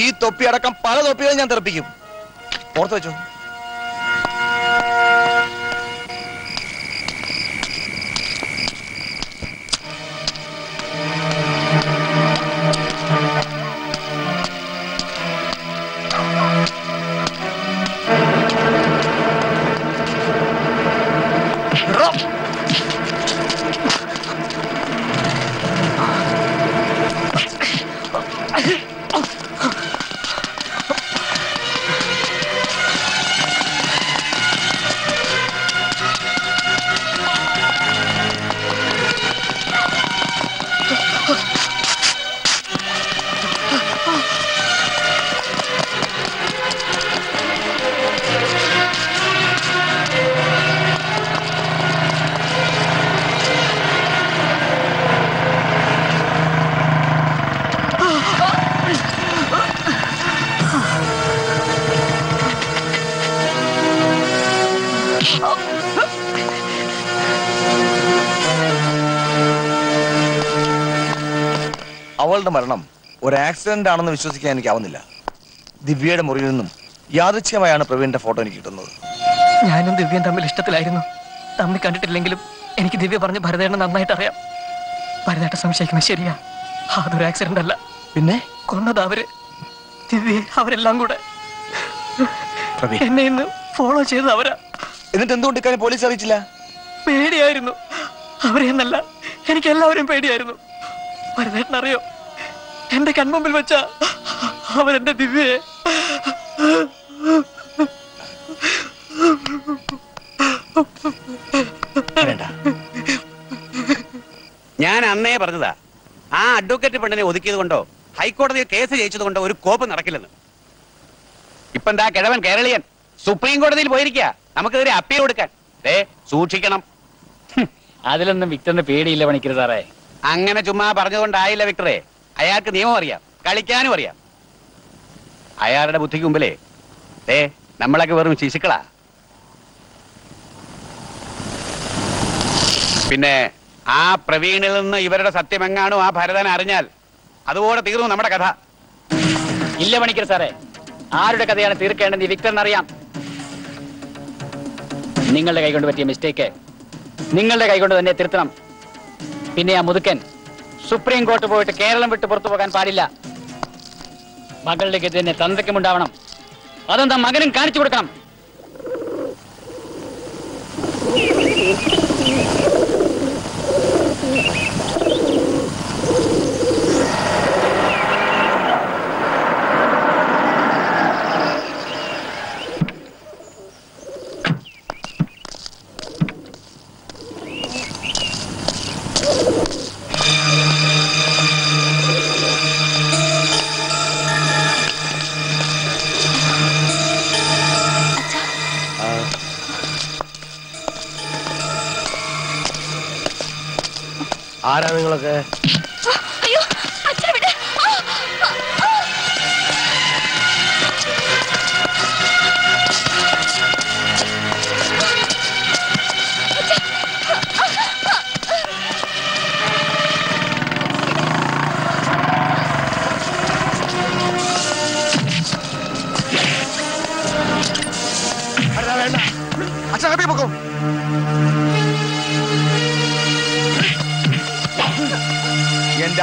ഈ തൊപ്പി അടക്കം പല തൊപ്പികളും ഞാൻ തെറിപ്പിക്കും. ഓർത്തു വെച്ചോ. അവളുടെ മരണം ഒരു ആക്സിഡന്റ് ആണെന്ന് വിശ്വസിക്കാൻ എനിക്കാവുന്നില്ല. ദിവ്യയുടെ മുറിയിൽ നിന്നും യാദൃച്ഛികമായാണ് പ്രവീണിന്റെ ഫോട്ടോ എനിക്ക് കിട്ടുന്നത്. ഞാനും ദിവ്യയും തമ്മിൽ ഇഷ്ടത്തിലായിരുന്നു. തമ്മിൽ കണ്ടിട്ടില്ലെങ്കിലും എനിക്ക് ദിവ്യ പറഞ്ഞ് ഭരതേട്ടനെ നന്നായിട്ട് അറിയാം. ഭരതേട്ടൻ സംശയിക്കുന്നത് ശരിയാ, അതൊരു ആക്സിഡന്റ് അല്ല. പിന്നെ കൊന്നത് അവര്, ദിവ്യ, അവരെല്ലാം കൂടെ എന്നെ ഇന്ന് ഫോളോ ചെയ്തത് അവരാ. എന്നിട്ട് എന്തുകൊണ്ട് ഇക്കാര്യം പോലീസ് അറിയിച്ചില്ല? പേടിയായിരുന്നു. അവരെന്നല്ല, എനിക്ക് എല്ലാവരും പേടിയായിരുന്നു. ഭരതേട്ടനറിയോ, എന്റെ കൺമുമ്പിൽ വെച്ച അവരെന്റെ ദിവ്യയെ ഞാൻ അന്നേ പറഞ്ഞതാ. ആ അഡ്വക്കേറ്റ് പെണ്ണിനെ ഒതുക്കിയത് കൊണ്ടോ ഹൈക്കോടതിയിൽ കേസ് ജയിച്ചത് കൊണ്ടോ ഒരു കോപ്പ് നടക്കില്ലെന്ന്. ഇപ്പൊ എന്താ കിഴവൻ കേരളീയൻ സുപ്രീം കോടതിയിൽ പോയിരിക്കുക നമുക്കെതിരെ അപ്പീൽ കൊടുക്കാൻ. സൂക്ഷിക്കണം, അതിലൊന്നും വിക്ടറിന് പേടിയില്ല. പണിക്കരുത് സാറേ, അങ്ങനെ ചുമ്മാ പറഞ്ഞുകൊണ്ടായില്ല വിക്ടറെ. അയാൾക്ക് നിയമം അറിയാം, കളിക്കാനും അറിയാം. അയാളുടെ ബുദ്ധിക്ക് മുമ്പിലേ നമ്മളൊക്കെ വെറും ശിശുക്കളാ. പിന്നെ ആ പ്രവീണിൽ നിന്ന് ഇവരുടെ സത്യമെങ്ങാണോ ആ ഭരതൻ അറിഞ്ഞാൽ അതുപോലെ തീർന്നു നമ്മുടെ കഥ. ഇല്ല പണിക്കർ സാറേ, ആരുടെ കഥയാണ് തീർക്കേണ്ടത് വിക്ടറിനറിയാം. നിങ്ങളുടെ കൈകൊണ്ട് പറ്റിയ മിസ്റ്റേക്ക് നിങ്ങളുടെ കൈകൊണ്ട് തന്നെ തിരുത്തണം. പിന്നെ ആ മുതുക്കൻ സുപ്രീം കോർട്ട് പോയിട്ട് കേരളം വിട്ട് പുറത്തു പോകാൻ പാടില്ല. മകളുടെ ഗതി തന്നെ തന്തയ്ക്കും ഉണ്ടാവണം. അതെന്താ മകനും കാണിച്ചു കൊടുക്കണം. ആരാ നിങ്ങളൊക്കെ?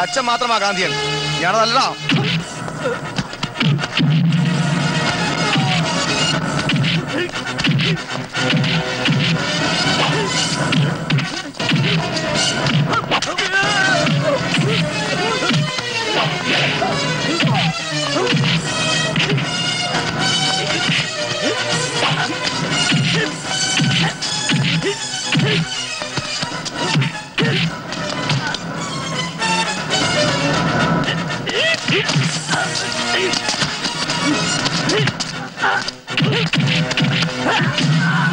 അച്ഛൻ മാത്രമാ ഗാന്ധിയൻ, ഞാനതല്ല. Ah!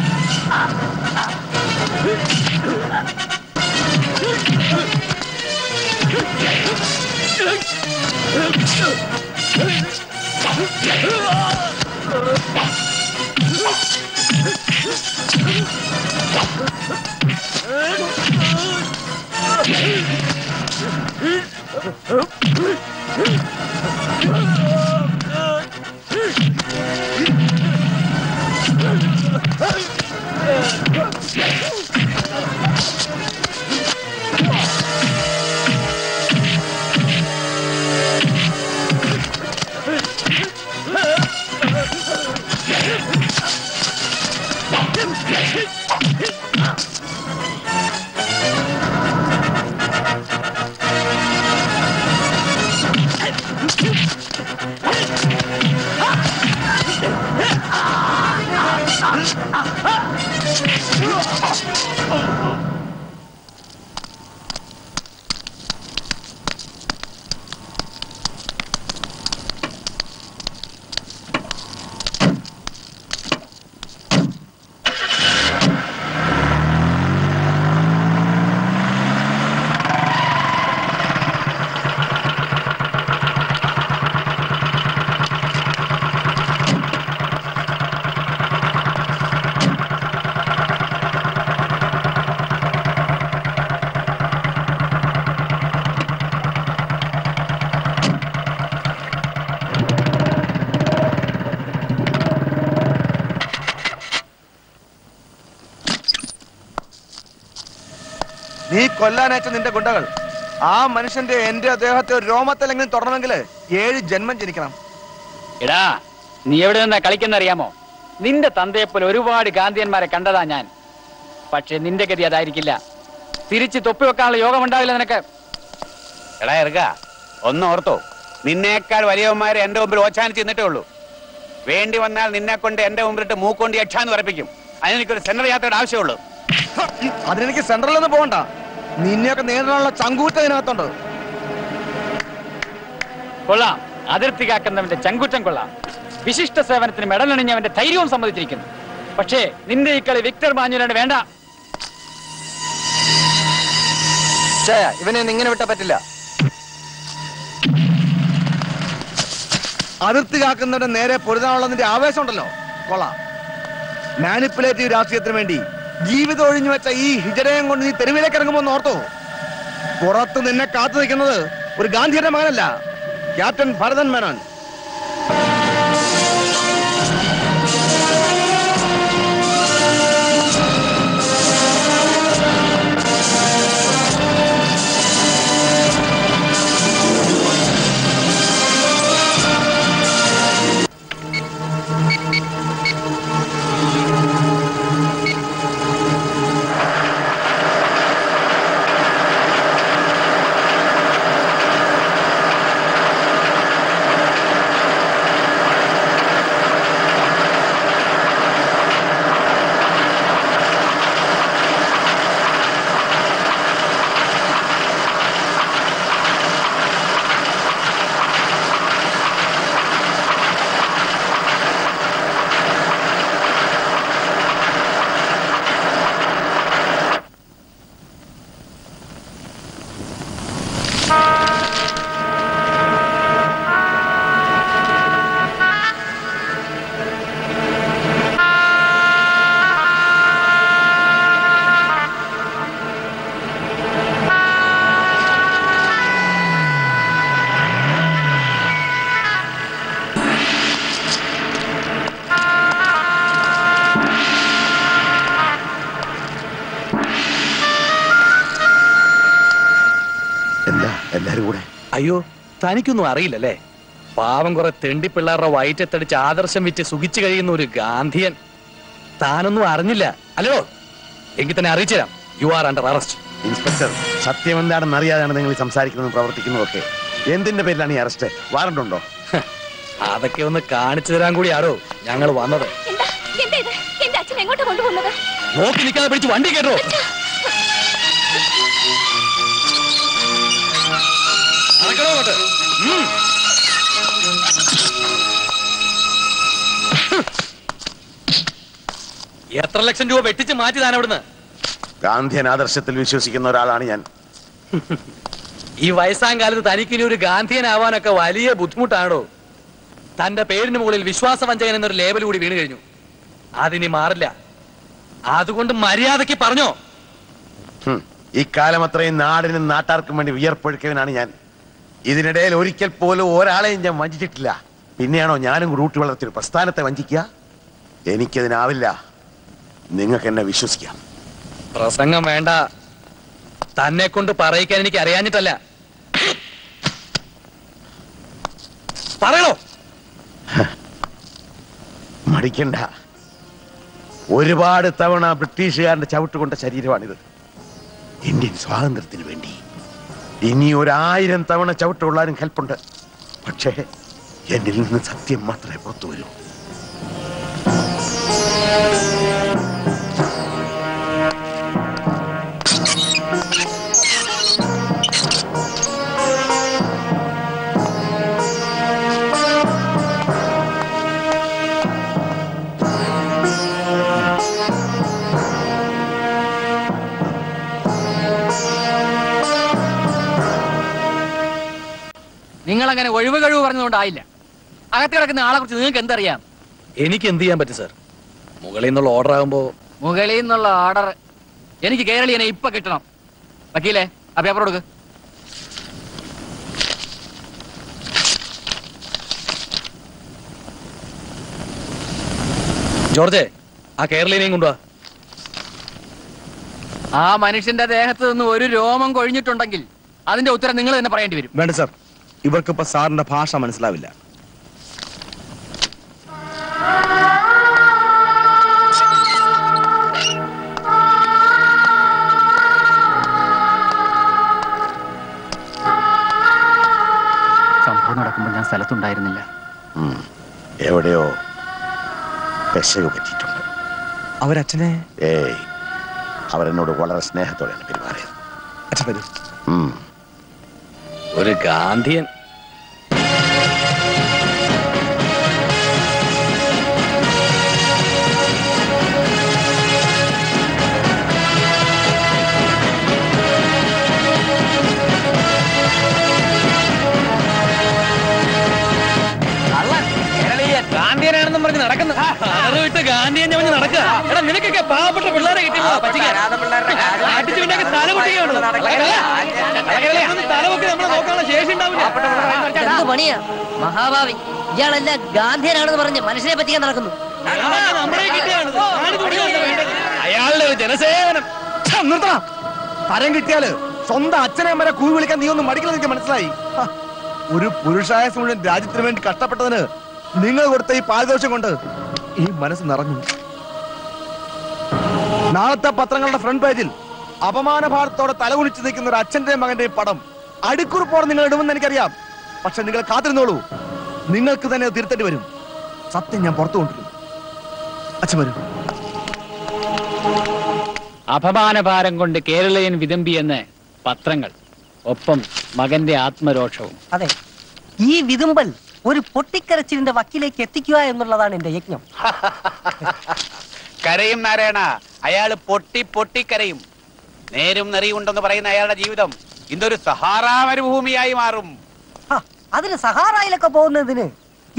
കൊല്ലാനയച്ച നിന്റെ ഗുണ്ടകൾ ആ മനുഷ്യന്റെ എന്റെ അദ്ദേഹത്തെ ഒരു രോമത്തിലെങ്കിലും തുടരണമെങ്കിൽ 7 ജന്മം ജനിക്കണം. എടാ നീ എവിടെ നിന്നാ കളിക്കുന്നറിയാമോ? നിന്റെ തന്തയെപ്പോലെ ഒരുപാട് ഗാന്ധിയന്മാരെ കണ്ടതാ ഞാൻ. പക്ഷെ നിന്റെ ഗതി അതായിരിക്കില്ല. തിരിച്ച് തൊപ്പി വെക്കാനുള്ള യോഗം ഉണ്ടാവില്ല നിനക്ക്. എടാ ഇറക്ക ഒന്നോർത്തോ, നിന്നേക്കാൾ വലിയവന്മാരെ എന്റെ മുമ്പിൽ ഓച്ചാനിച്ച് നിന്നിട്ടേ ഉള്ളൂ. വേണ്ടി വന്നാൽ നിന്നെ കൊണ്ട് എന്റെ മുമ്പിലിട്ട് മൂക്കൊണ്ട് യക്ഷാന്ന് പറപ്പിക്കും. അതിനെനിക്കൊരു സെൻട്രൽ യാത്രയുടെ ആവശ്യമുള്ളൂ. അതിനെനിക്ക് സെൻട്രലൊന്നും പോകണ്ട, നിന്നെയൊക്കെ നേരിടാനുള്ള ചങ്കൂറ്റം ഇതിനകത്തുണ്ട്. കൊള്ളാം, അതിർത്തി കാക്കുന്നവന്റെ ചങ്കൂറ്റം കൊള്ളാം. വിശിഷ്ട സേവനത്തിന് മെഡലണിഞ്ഞ് അവന്റെ ധൈര്യവും സമ്മതിച്ചിരിക്കുന്നു. പക്ഷേ നിന്റെ ഈ കളി വിക്ടർ മാഞ്ഞുവിനാണ് വേണ്ട. ഇവനെ ഇങ്ങനെ വിട്ടാ പറ്റില്ല. അതിർത്തി കാക്കുന്നവന്റെ നേരെ പൊരുതാനുള്ളതിന്റെ ആവേശം ഉണ്ടല്ലോ. കൊള്ളാം, മാനിപ്പുലേറ്റീവ് രാഷ്ട്രീയത്തിന് വേണ്ടി ജീവിതം ഒഴിഞ്ഞു വെച്ച ഈ ഹിജടയം കൊണ്ട് നീ തെരുവിലേക്ക് ഇറങ്ങുമോന്ന് ഓർത്തോ? പുറത്ത് നിന്നെ കാത്തു നിൽക്കുന്നത് ഒരു ഗാന്ധിയുടെ മകനല്ല, ക്യാപ്റ്റൻ ഭരതൻ മേനോൻ. അയ്യോ, തനിക്കൊന്നും അറിയില്ലല്ലേ? പാവം കുറെ തെണ്ടിപ്പിള്ളാരുടെ വയറ്റത്തടിച്ച് ആദർശം വിറ്റ് സുഖിച്ചു കഴിയുന്ന ഒരു ഗാന്ധിയൻ. താനൊന്നും അറിഞ്ഞില്ല അല്ലോ? എങ്കിൽ തന്നെ അറിയിച്ചു തരാം, you are under arrest. Inspector, സത്യം എന്താണെന്ന് അറിയാതാണ് നിങ്ങൾ സംസാരിക്കുന്നതും പ്രവർത്തിക്കുന്നതൊക്കെ. എന്തിന്റെ പേരിലാണ് ഈ അറസ്റ്റ്? വാറണ്ട് ഉണ്ടോ? അതൊക്കെ ഒന്ന് കാണിച്ചു തരാൻ കൂടി ആരോ ഞങ്ങൾ വന്നത്. നോക്കി നിൽക്കാതെ പിടിച്ച് വണ്ടി കേട്ടോ. എത്ര ലക്ഷം രൂപ വെട്ടിച്ച് മാറ്റിയതാണ് അവിടുന്ന്. ഗാന്ധിയൻ ആദർശത്തിൽ വിശ്വസിക്കുന്ന ഒരാളാണ് ഞാൻ. ഈ വയസ്സാങ്കാലത്ത് തനിക്കിനി ഒരു ഗാന്ധിയനാവാനൊക്കെ വലിയ ബുദ്ധിമുട്ടാണോ? തന്റെ പേരിന് മുകളിൽ വിശ്വാസവഞ്ചകൻ എന്നൊരു ലേബൽ കൂടി വീണ് കഴിഞ്ഞു. അതിനി മാറില്ല. അതുകൊണ്ട് മര്യാദക്ക് പറഞ്ഞോ. ഇക്കാലം അത്രയും നാടിനും നാട്ടാർക്കും വേണ്ടി വിയർപ്പൊഴുക്കവനാണ് ഞാൻ. ഇതിനിടയിൽ ഒരിക്കൽ പോലും ഒരാളെയും ഞാൻ വഞ്ചിച്ചിട്ടില്ല. പിന്നെയാണോ ഞാനും റൂട്ട് വളർത്തിയൊരു പ്രസ്ഥാനത്തെ വഞ്ചിക്കുക? എനിക്കതിനാവില്ല. നിങ്ങൾക്ക് എന്നെ വിശ്വസിക്കാം. പ്രസംഗം വേണ്ട. തന്നെ കൊണ്ട് പറയിക്കാൻ എനിക്ക് അറിയാഞ്ഞിട്ടല്ല. പറയണോ? മടിക്കണ്ട. ഒരുപാട് തവണ ബ്രിട്ടീഷുകാരന്റെ ചവിട്ടുകൊണ്ട ശരീരമാണിത്. ഇന്ത്യൻ സ്വാതന്ത്ര്യത്തിന് വേണ്ടി ഇനി 1000 തവണ ചവിട്ടുകൊള്ളാനും ഹെൽപ്പുണ്ട്. പക്ഷേ എന്നിൽ നിന്ന് സത്യം മാത്രമേ പുറത്തു വരൂ. നിങ്ങൾ അങ്ങനെ ഒഴിവ് കഴിവ് പറഞ്ഞുകൊണ്ടായില്ല. അകത്ത് കിടക്കുന്ന ആളെ കുറിച്ച് നിങ്ങൾക്ക് എന്തറിയാം? എനിക്ക് എന്ത് ചെയ്യാൻ പറ്റും സാർ? മുകളിൽ നിന്നുള്ള ഓർഡർ ആകുമ്പോ മുകളിൽ നിന്നുള്ള ഓർഡർ എനിക്ക് കേരളീയനെ ഇപ്പൊ കിട്ടണം. വക്കീലേ, ആ പേപ്പർ കൊടുക്ക്. ജോർജെ, ആ കേരളീയനെയും കൊണ്ടുവാ. ആ മനുഷ്യന്റെ ദേഹത്ത് നിന്ന് ഒരു രോമം കൊഴിഞ്ഞിട്ടുണ്ടെങ്കിൽ അതിന്റെ ഉത്തരം നിങ്ങൾ തന്നെ പറയേണ്ടി വരും. വേണ്ട സാർ, ഇവർക്കിപ്പോ സാറിന്റെ ഭാഷ മനസ്സിലാവില്ല. സംഭവം നടക്കുമ്പോൾ ഞാൻ സ്ഥലത്തുണ്ടായിരുന്നില്ല. എവിടെയോ പറ്റിയിട്ടുണ്ട്. അവരച്ഛനെ അവരെന്നോട് വളരെ സ്നേഹത്തോടെയാണ് പെരുമാറിയത്. ഒരു ഗാന്ധിയൻ. ഗാന്ധിയനാണെന്നും പറഞ്ഞ് നടക്കുന്നു. വിട്ട് ഗാന്ധിയനെ പറഞ്ഞ് നടക്കുക. എടാ, നിനക്കൊക്കെ പാവപ്പെട്ട പിള്ളേരെ പണിയാ മഹാഭാവി. ഇയാളല്ല ഗാന്ധിയനാണെന്ന് പറഞ്ഞ് മനുഷ്യനെ പറ്റിക്കാൻ നടക്കുന്നു. അയാളുടെ ജനസേവനം നിർത്തണം. തരം കിട്ടിയാല് സ്വന്തം അച്ഛനെ വരെ കൂവി വിളിക്കാൻ നീ ഒന്നും മടിക്കലെന്ന് മനസ്സിലായി. ഒരു പുരുഷായ മുഴുവൻ രാജ്യത്തിന് വേണ്ടി കഷ്ടപ്പെട്ടതിന് നിങ്ങൾ കൊടുത്ത ഈ പാരിതോഷം കൊണ്ട് ഈ മനസ്സ് നിറഞ്ഞു. നാളത്തെ പത്രങ്ങളുടെ ഫ്രണ്ട് പേജിൽ അപമാന ഭാരത്തോടെ തലകുലിച്ചു നിൽക്കുന്ന ഒരു അച്ഛന്റെയും മകന്റെയും പടം അടിക്കുറിപ്പോടെ നിങ്ങൾ ഇടുമെന്ന് എനിക്കറിയാം. പക്ഷെ നിങ്ങൾ കാത്തിരുന്നോളൂ, നിങ്ങൾക്ക് തന്നെ തിരുത്തേണ്ടി വരും. സത്യം ഞാൻ പുറത്തു കൊണ്ടിരുന്നു. അച്ഛൻ വരും. അപമാനഭാരം കൊണ്ട് കേരളീയൻ വിതുമ്പിയെന്ന് പത്രങ്ങൾ, ഒപ്പം മകന്റെ ആത്മരോഷവും. അതെ, ഈ വിതുമ്പൽ ഒരു പൊട്ടിക്കരച്ചിലിന്റെ വക്കിലേക്ക് എത്തിക്കുക എന്നുള്ളതാണ് എന്റെ യജ്ഞം. കരയും നാരായണ, അയാള് പൊട്ടി പൊട്ടിക്കരയും. നേരും നെറിയുണ്ടെന്ന് പറയുന്ന അയാളുടെ ജീവിതം ഇന്നൊരു സഹാറ മരുഭൂമിയായി മാറും. അതിന് സഹാറയിലൊക്കെ പോകുന്നതിന്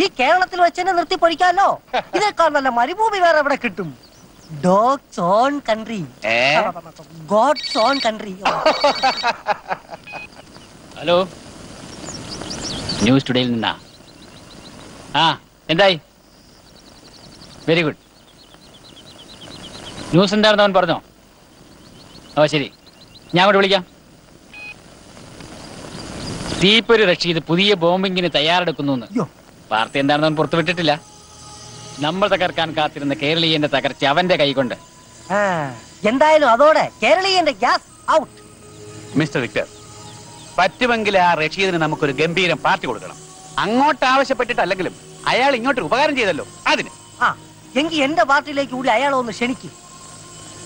ഈ കേരളത്തിൽ വെച്ചെന്നെ നിർത്തി പൊഴിക്കാമല്ലോ. ഇതിനേക്കാൾ നല്ല മരുഭൂമി വേറെ എവിടെ കിട്ടും? Dog's own country, God's own country. Hello, news ടുഡേയിൽ നിന്നാ? ആ, എന്തായി? Very good. ന്യൂസ് ഉണ്ടായിരുന്നവൻ പറഞ്ഞോ? ഓ ശരി, ഞാൻ അങ്ങോട്ട് വിളിക്കാം. ദീപൊരു റഷീദ് പുതിയ ബോംബിങ്ങിന് തയ്യാറെടുക്കുന്നു. വാർത്ത എന്താണെന്നവൻ പുറത്തുവിട്ടിട്ടില്ല. നമ്മൾ തകർക്കാൻ കാത്തിരുന്ന കേരളീയന്റെ തകർച്ച അവന്റെ കൈകൊണ്ട്. എന്തായാലും അതോടെ കേരളീയന്റെ ഗ്യാസ് ഔട്ട്. മിസ്റ്റർ വിക്ടർ, പറ്റുമെങ്കിൽ ആ റഷീദിന് നമുക്കൊരു ഗംഭീരം പാർട്ടി കൊടുക്കണം. അങ്ങോട്ട് ആവശ്യപ്പെട്ടിട്ടല്ലെങ്കിലും അയാൾ ഇങ്ങോട്ട് ഉപകാരം ചെയ്തല്ലോ, അതിന്. ആ എങ്കിൽ എന്റെ പാർട്ടിയിലേക്ക് കൂടി അയാളെ ഒന്ന് ക്ഷണിക്കും.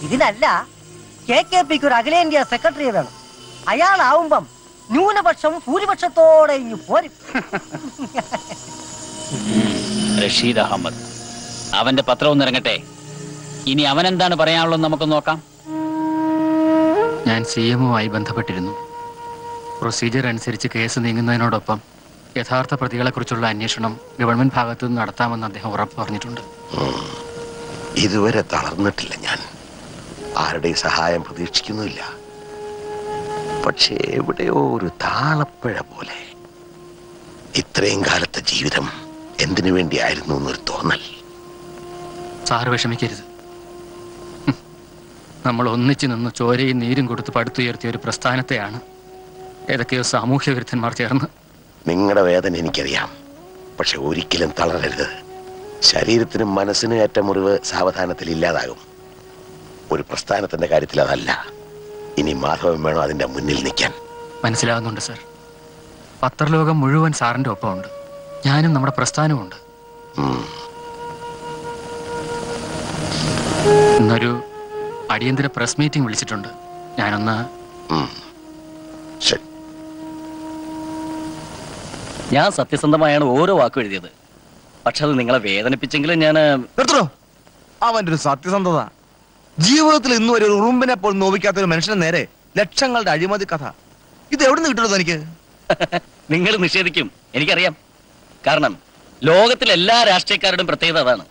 ഇതിനല്ല, KKPക്ക് ഒരു അഖിലേന്ത്യാ സെക്രട്ടറി വേണം. അയാളാവുമ്പം ന്യൂനപക്ഷം ഭൂരിപക്ഷത്തോടെ ഇങ്ങ് പോരും. റഷീദ് അഹമ്മദ്, അവന്റെ പത്രവും ഇറങ്ങട്ടെ. ഇനി അവനെന്താണ് പറയാനുള്ളത് നമുക്ക് നോക്കാം. ഞാൻ CM മായി ബന്ധപ്പെട്ടിരുന്നു. പ്രൊസീജിയർ അനുസരിച്ച് കേസ് നീങ്ങുന്നതിനോടൊപ്പം യഥാർത്ഥ പ്രതികളെക്കുറിച്ചുള്ള അന്വേഷണം ഗവൺമെന്റ് ഭാഗത്തു നിന്ന് നടത്താമെന്ന് അദ്ദേഹം ഉറപ്പ് പറഞ്ഞിട്ടുണ്ട്. ഇതുവരെ തളർന്നിട്ടില്ല ഞാൻ, ആരുടെ സഹായം പ്രതീക്ഷിക്കുന്നില്ല. പക്ഷേ എവിടെയോ ഒരു താളപ്പഴ പോലെ ഇത്രയും കാലത്തെ ജീവിതം എന്തിനു വേണ്ടിയായിരുന്നു എന്നൊരു തോന്നൽ. സാറ് വിഷമിക്കരുത്, നമ്മൾ ഒന്നിച്ചു നിന്ന് ചോരയും നീരും കൊടുത്ത് പടുത്തുയർത്തിയ ഒരു പ്രസ്ഥാനത്തെയാണ് ഏതൊക്കെയോ സാമൂഹ്യ വിരുദ്ധന്മാർ ചേർന്ന്. നിങ്ങളുടെ വേദന എനിക്കറിയാം, പക്ഷെ ഒരിക്കലും തളരരുത്. ശരീരത്തിനും മനസ്സിനും ഏറ്റ മുറിവ് സാവധാനത്തിൽ ഇല്ലാതാകും. ഒരു പ്രസ്ഥാനത്തിന്റെ കാര്യത്തിൽ അതല്ല. ഇനി മാധവൻ വേണോ അതിന്റെ മുന്നിൽ നിൽക്കാൻ. മനസ്സിലാകുന്നുണ്ട് സർ. പത്രലോകം മുഴുവൻ സാറിന്റെ ഒപ്പമുണ്ട്. ഞാനും നമ്മുടെ പ്രസ്ഥാനമുണ്ട്. ഇന്നൊരു അടിയന്തര പ്രസ് മീറ്റിംഗ് വിളിച്ചിട്ടുണ്ട്. ഞാനൊന്ന് ഞാൻ സത്യസന്ധമായാണ് ഓരോ വാക്കും എഴുതിയത്. പക്ഷെ അത് നിങ്ങളെ വേദനിപ്പിച്ചെങ്കിലും ഞാൻ അവൻ്റെ ഒരു സത്യസന്ധത ജീവിതത്തിൽ ഇന്ന് ഒരു ഉറുമ്പിനെ പോലും നോവിക്കാത്ത ഒരു മനുഷ്യന് നേരെ ലക്ഷങ്ങളുടെ അഴിമതി കഥ ഇത് എവിടുന്ന് കിട്ടുന്നത്? എനിക്ക് നിങ്ങൾ നിഷേധിക്കും, എനിക്കറിയാം. കാരണം ലോകത്തിലെ എല്ലാ രാഷ്ട്രീയക്കാരുടെയും പ്രത്യേകത അതാണ്.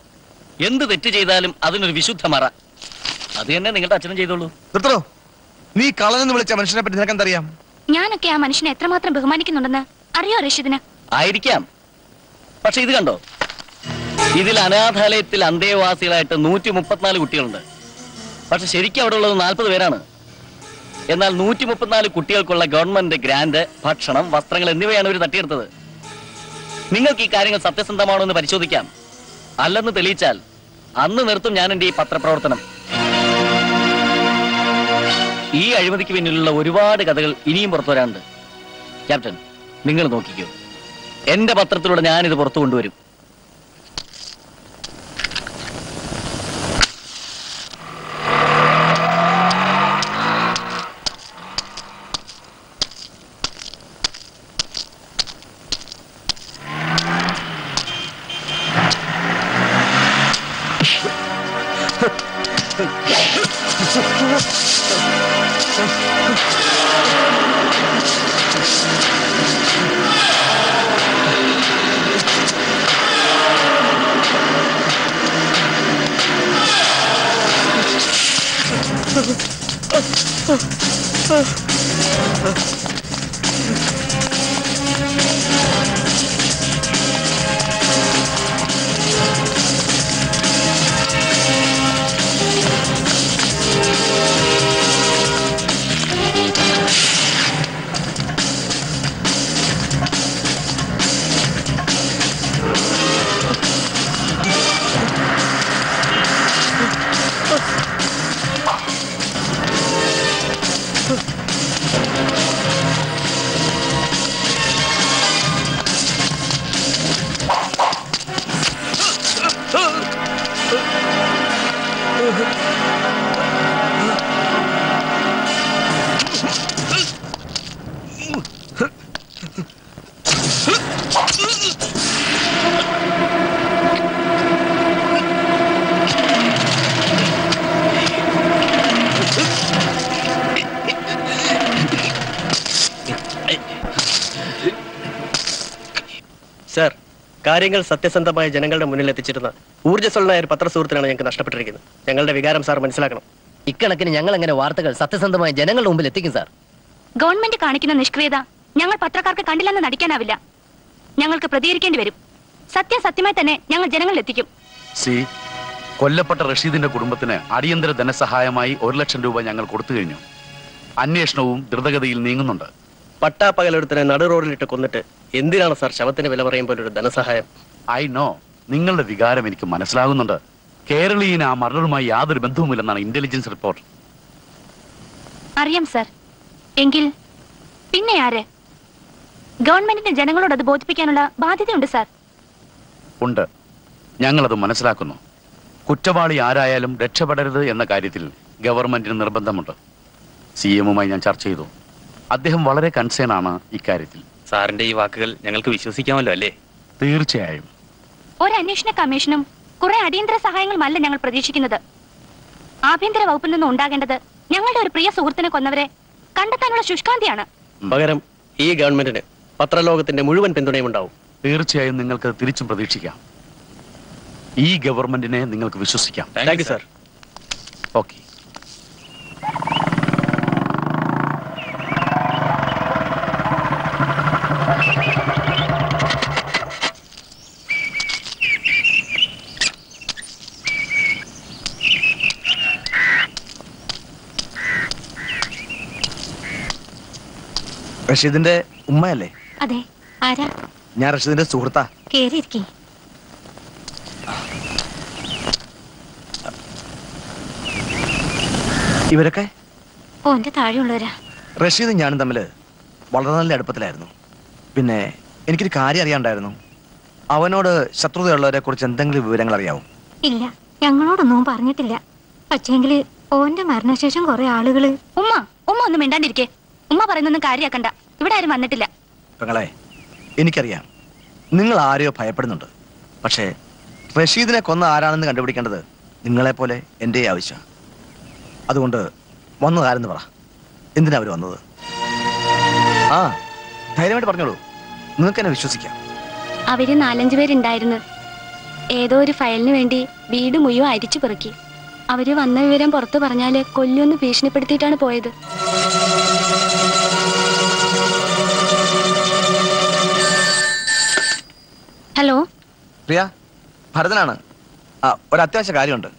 എന്ത് തെറ്റ് ചെയ്താലും അതിനൊരു വിശുദ്ധ മറ. അത് തന്നെ നിങ്ങളുടെ അച്ഛനും ചെയ്തോളൂ. നീ കളഞ്ഞെന്ന് വിളിച്ച മനുഷ്യനെ പറ്റി നിനക്ക് എന്തറിയാം? ഞാനൊക്കെ ആ മനുഷ്യനെ എത്രമാത്രം ബഹുമാനിക്കുന്നുണ്ടെന്ന് അറിയോ റഷീദിന്? ആയിരിക്കാം. പക്ഷെ ഇത് കണ്ടോ, ഇതിൽ അനാഥാലയത്തിൽ അന്തേവാസികളായിട്ട് 134 കുട്ടികളുണ്ട്. പക്ഷെ ശരിക്കും അവിടെ ഉള്ളത് 40 പേരാണ്. എന്നാൽ 134 കുട്ടികൾക്കുള്ള ഗവൺമെന്റ് ഗ്രാന്റ്, ഭക്ഷണം, വസ്ത്രങ്ങൾ എന്നിവയാണ് ഇവർ തട്ടിയെടുത്തത്. നിങ്ങൾക്ക് ഈ കാര്യങ്ങൾ സത്യസന്ധമാണോ എന്ന് പരിശോധിക്കാം. അല്ലെന്ന് തെളിയിച്ചാൽ അന്ന് നിർത്തും ഞാൻ എൻ്റെ ഈ പത്രപ്രവർത്തനം. ഈ അഴിമതിക്ക് പിന്നിലുള്ള ഒരുപാട് കഥകൾ ഇനിയും പുറത്തു വരാനുണ്ട്. ക്യാപ്റ്റൻ, നിങ്ങൾ നോക്കിക്കോ. എന്റെ പത്രത്തിലൂടെ ഞാനിത് പുറത്തു കൊണ്ടുവരും. കാര്യങ്ങൾ സത്യസന്ധമായ ജനങ്ങളുടെ മുന്നിൽ എത്തിച്ചിരുന്ന ഊർജ്ജസ്വലനായ ഒരു പത്രസുഹൃത്തിനാണ് ഞങ്ങൾക്ക് നഷ്ടപ്പെട്ടിരിക്കുന്നത്. ഞങ്ങളുടെ വികാരം സാർ മനസ്സിലാക്കണം. ഇക്കണക്കിന് ഞങ്ങൾ എങ്ങനെ വാർത്തകൾ സത്യസന്ധമായ ജനങ്ങളുടെ മുമ്പിൽ എത്തിക്കും സാർ? ഗവൺമെന്റ് കാണിക്കുന്ന നിഷ്ക്രിയത ഞങ്ങൾ പത്രക്കാർക്ക് കണ്ടില്ലെന്ന് നടിക്കാനാവില്ല. ഞങ്ങൾക്ക് പ്രതികരിക്കേണ്ടി വരും. സത്യസത്യമായി തന്നെ ഞങ്ങൾ ജനങ്ങളിൽ എത്തിക്കും. സി, കൊല്ലപ്പെട്ട റഷീദിന്റെ കുടുംബത്തിന് അടിയന്തര ധനസഹായമായി 1 ലക്ഷം രൂപ ഞങ്ങൾ കൊടുത്തു കഴിഞ്ഞു. അന്വേഷണവും ദ്രുതഗതിയിൽ നീങ്ങുന്നുണ്ട്. പട്ടാപ്പകലെടുത്തിനെ നടു റോഡിലിട്ട് കൊന്നിട്ട് എന്തിനാണ് സാർ ശവത്തിന് വില പറയുമ്പോൾ ഒരു ധനസഹായം? ഐ നോ, നിങ്ങളുടെ വികാരം എനിക്ക് മനസ്സിലാകുന്നുണ്ട്. കേരളീയന് ആ മരണവുമായി യാതൊരു ബന്ധവുമില്ലെന്നാണ് ഇന്റലിജൻസ് റിപ്പോർട്ട്. അറിയാം സാർ. എങ്കിൽ പിന്നെ ആര്? ഗവൺമെന്റിന്റെ ജനങ്ങളോട് അത് ബോധിപ്പിക്കാനുള്ള ബാധ്യതയുണ്ട് സാർ. ഉണ്ട്, ഞങ്ങളത് മനസ്സിലാക്കുന്നു. കുറ്റവാളി ആരായാലും രക്ഷപ്പെടരുത് എന്ന കാര്യത്തിൽ ഗവൺമെന്റിന് നിർബന്ധമുണ്ട്. സിഎമ്മുമായി ഞാൻ ചർച്ച ചെയ്തു. അദ്ദേഹം വളരെ കൺസേൺ ആണ് ഇക്കാര്യത്തിൽ. സാറിന്റെ ഈ വാക്കുകൾ ഞങ്ങൾക്ക് വിശ്വസിക്കാമല്ലോ അല്ലേ? തീർച്ചയായും. ഒരു അന്വേഷണ കമ്മീഷനും കുറെ അടിയന്തര സഹായങ്ങളുമല്ല ഞങ്ങൾ പ്രതീക്ഷിക്കുന്നത്. ആഭ്യന്തര വകുപ്പിൽ നിന്ന് ഉണ്ടാകേണ്ടത് ഞങ്ങളുടെ ഒരു പ്രിയ സുഹൃത്തിനെ കൊന്നവരെ കണ്ടെത്താനുള്ള ശുഷ്കാന്തിയാണ്. പകരം ഈ ഗവൺമെന്റിന് പത്രലോകത്തിന്റെ മുഴുവൻ പിന്തുണയും ഉണ്ടാവും. തീർച്ചയായും നിങ്ങൾക്ക് തിരിച്ചും പ്രതീക്ഷിക്കാം. ഈ ഗവൺമെന്റിനെ നിങ്ങൾക്ക് വിശ്വസിക്കാം. Thank you sir. ഓക്കെ. റഷീദിന്റെ ഉമ്മയല്ലേ? അതെ. ആരാ? ഞാൻ റഷീദിന്റെ സുഹൃത്താ. കേറിയിരിക്കേ. ഇവരൊക്കെ ഓന്റെ താഴെയുള്ളവരാ. റഷീദും ഞാനും തമ്മിൽ വളരെ നല്ല അടുപ്പത്തിലായിരുന്നു. പിന്നെ എനിക്കൊരു കാര്യം അറിയാണ്ടായിരുന്നു. അവനോട് ശത്രുതയുള്ളവരെ കുറിച്ച് എന്തെങ്കിലും വിവരങ്ങൾ അറിയാവും? ഇല്ല, ഞങ്ങളോടൊന്നും പറഞ്ഞിട്ടില്ല. പക്ഷേങ്കില് ഓന്റെ മരണശേഷം കുറെ ആളുകള്... ഉമ്മ ഉമ്മ ഒന്നും മിണ്ടാണ്ടിരിക്കേ. ഉമ്മ പറയുന്നൊന്നും കാര്യമാക്കണ്ട. ഇവിടെ ആരും വന്നിട്ടില്ല. പെങ്ങളെ, എനിക്കറിയാം നിങ്ങൾ ആരെയോ ഭയപ്പെടുന്നുണ്ട്. പക്ഷേ റഷീദിനെ കൊന്ന ആരാണെന്ന് കണ്ടുപിടിക്കേണ്ടത് നിങ്ങളെപ്പോലെ എൻ്റെ ആവശ്യം. അതുകൊണ്ട് വന്നതാരെന്ന് പറ. എന്തിനാ അവർ വന്നത്? ആ, ധൈര്യമായിട്ട് പറഞ്ഞോളൂ. നിങ്ങൾക്ക് എന്നെ വിശ്വസിക്കാം. അവര് 4-5 പേരുണ്ടായിരുന്നു. ഏതോ ഒരു ഫയലിന് വേണ്ടി വീട് മുഴുവൻ അരിച്ചു പെറുക്കി. അവര് വന്ന വിവരം പുറത്തു പറഞ്ഞാല് കൊല്ലൊന്ന് ഭീഷണിപ്പെടുത്തിയിട്ടാണ് പോയത്. ഹലോ പ്രിയ, ഭരതനാണ്. ഒരു അത്യാവശ്യ കാര്യമുണ്ട്.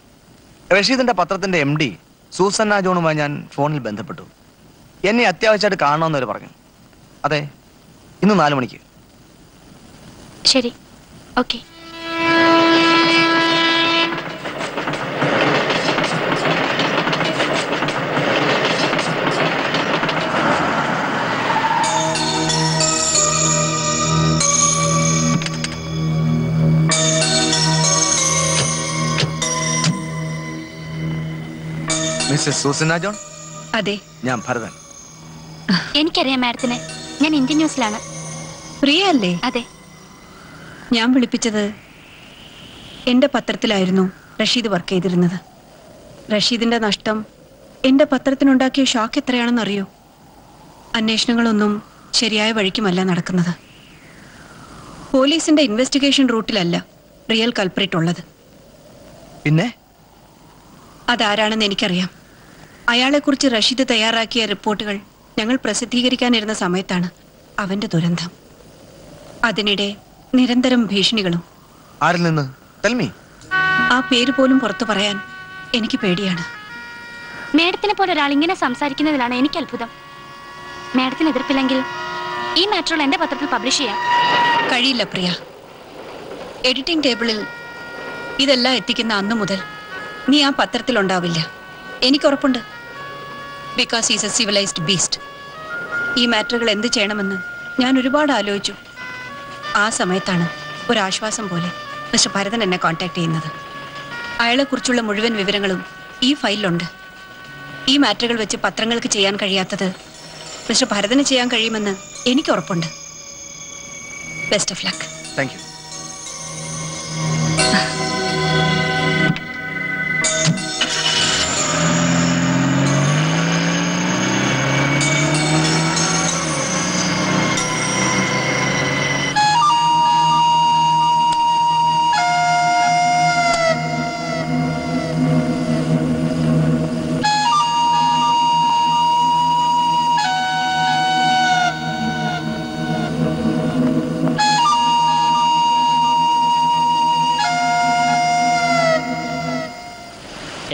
റഷീദിന്റെ പത്രത്തിന്റെ എം ഡി സൂസന്ന ജോണുമായി ഞാൻ ഫോണിൽ ബന്ധപ്പെട്ടു. എന്നെ അത്യാവശ്യമായിട്ട് കാണണമെന്നവർ പറഞ്ഞു. അതെ, ഇന്ന് 4 മണിക്ക്. ശരി, ഓക്കെ. എനിക്കറിയാം മാഡത്തിനെ. ഞാൻ ഇന്ത്യൻ ന്യൂസിലാണ്. പ്രിയ അല്ലേ? അതെ. ഞാൻ വിളിപ്പിച്ചത് എന്റെ പത്രത്തിലായിരുന്നു റഷീദ് വർക്ക് ചെയ്തിരുന്നത്. റഷീദിന്റെ നഷ്ടം എന്റെ പത്രത്തിനുണ്ടാക്കിയ ഷോക്ക് എത്രയാണെന്ന് അറിയോ? അന്വേഷണങ്ങളൊന്നും ശരിയായ വഴിക്കുമല്ല നടക്കുന്നത്. പോലീസിന്റെ ഇൻവെസ്റ്റിഗേഷൻ റൂട്ടിലല്ല റിയൽ കൾപ്രിറ്റ് ഉള്ളത്. പിന്നെ അതാരാണെന്ന് എനിക്കറിയാം. അയാളെക്കുറിച്ച് റഷീദ് തയ്യാറാക്കിയ റിപ്പോർട്ടുകൾ ഞങ്ങൾ പ്രസിദ്ധീകരിക്കാനിരുന്ന സമയത്താണ് അവന്റെ ദുരന്തം. അതിനിടെ നിരന്തരം ഭീഷണികളും. ആരിൽ നിന്ന്? ആ പേര് പോലും പുറത്തു പറയാൻ എനിക്ക് പേടിയാണ്. മേഡത്തിനെ പോലെ ഒരാൾ ഇങ്ങനെ സംസാരിക്കുന്നതിലാണ് എനിക്ക് അത്ഭുതം. മേഡത്തിന് എതിർപ്പില്ലെങ്കിൽ ഈ മാറ്ററുകൾ എന്റെ പത്രത്തിൽ പബ്ലിഷ് ചെയ്യാം. കഴിയില്ല പ്രിയ. എഡിറ്റിംഗ് ടേബിളിൽ ഇതെല്ലാം എത്തിക്കുന്ന അന്നു മുതൽ നീ ആ പത്രത്തിലുണ്ടാവില്ല. എനിക്ക് ഉറപ്പുണ്ട്. Because is a civilised beast. ഈ മാറ്ററുകൾ എന്ത് ചെയ്യണമെന്ന് ഞാൻ ഒരുപാട് ആലോചിച്ചു. ആ സമയത്താണ് ഒരാശ്വാസം പോലെ മിസ്റ്റർ ഭരതൻ എന്നെ കോൺടാക്ട് ചെയ്യുന്നത്. അയാളെക്കുറിച്ചുള്ള മുഴുവൻ വിവരങ്ങളും ഈ ഫയലിലുണ്ട്. ഈ മാറ്ററുകൾ വെച്ച് പത്രങ്ങൾക്ക് ചെയ്യാൻ കഴിയാത്തത് മിസ്റ്റർ ഭരതന് ചെയ്യാൻ കഴിയുമെന്ന് എനിക്ക് ഉറപ്പുണ്ട്. Best of luck. Thank you.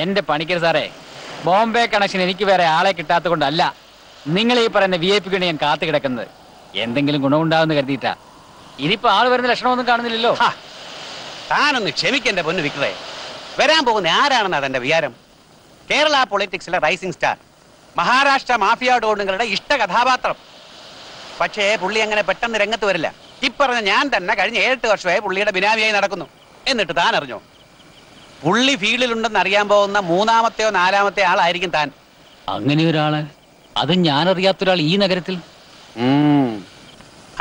എന്റെ പണിക്കര് സാറേ, ബോംബെ കണക്ഷൻ എനിക്ക് വേറെ ആളെ കിട്ടാത്ത കൊണ്ടല്ല നിങ്ങൾ ഈ പറയുന്ന VIP ഞാൻ കാത്തു കിടക്കുന്നത്. എന്തെങ്കിലും ഗുണമുണ്ടാവുമെന്ന് കരുതിയിട്ടാ. ഇതിപ്പോ ആള് വരുന്ന ലക്ഷണമൊന്നും കാണുന്നില്ലല്ലോ. താനൊന്ന് ക്ഷമിക്കന്റെ പൊന്നു വിക്രേ. വരാൻ പോകുന്ന ആരാണെന്ന് അതെന്റെ വിചാരം. കേരള പൊളിറ്റിക്സിലെ റൈസിംഗ് സ്റ്റാർ, മഹാരാഷ്ട്ര മാഫിയ ഡോണുകളുടെ ഇഷ്ട കഥാപാത്രം. പക്ഷേ പുള്ളി അങ്ങനെ പെട്ടെന്ന് രംഗത്ത് വരില്ല. ഇപ്പറഞ്ഞ ഞാൻ തന്നെ കഴിഞ്ഞ 7-8 വർഷമായി പുള്ളിയുടെ ബിനാമിയായി നടക്കുന്നു. എന്നിട്ട് താൻ അറിഞ്ഞോ? പുള്ളി ഫീൽഡിലുണ്ടെന്ന് അറിയാൻ പോകുന്ന 3-ാമത്തെയോ 4-ാമത്തെ ആളായിരിക്കും താൻ. അങ്ങനെ ഒരാള്, അത് ഞാനറിയാത്തൊരാൾ ഈ നഗരത്തിൽ?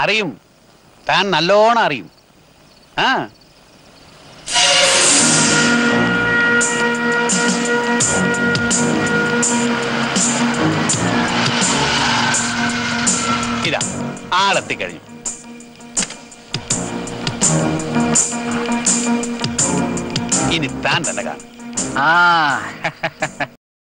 അറിയും, താൻ നല്ലോണം അറിയും. ആ, ഇതാ ആളെത്തിക്കഴിഞ്ഞു. ഇനി താൻ തന്നെ കാണും.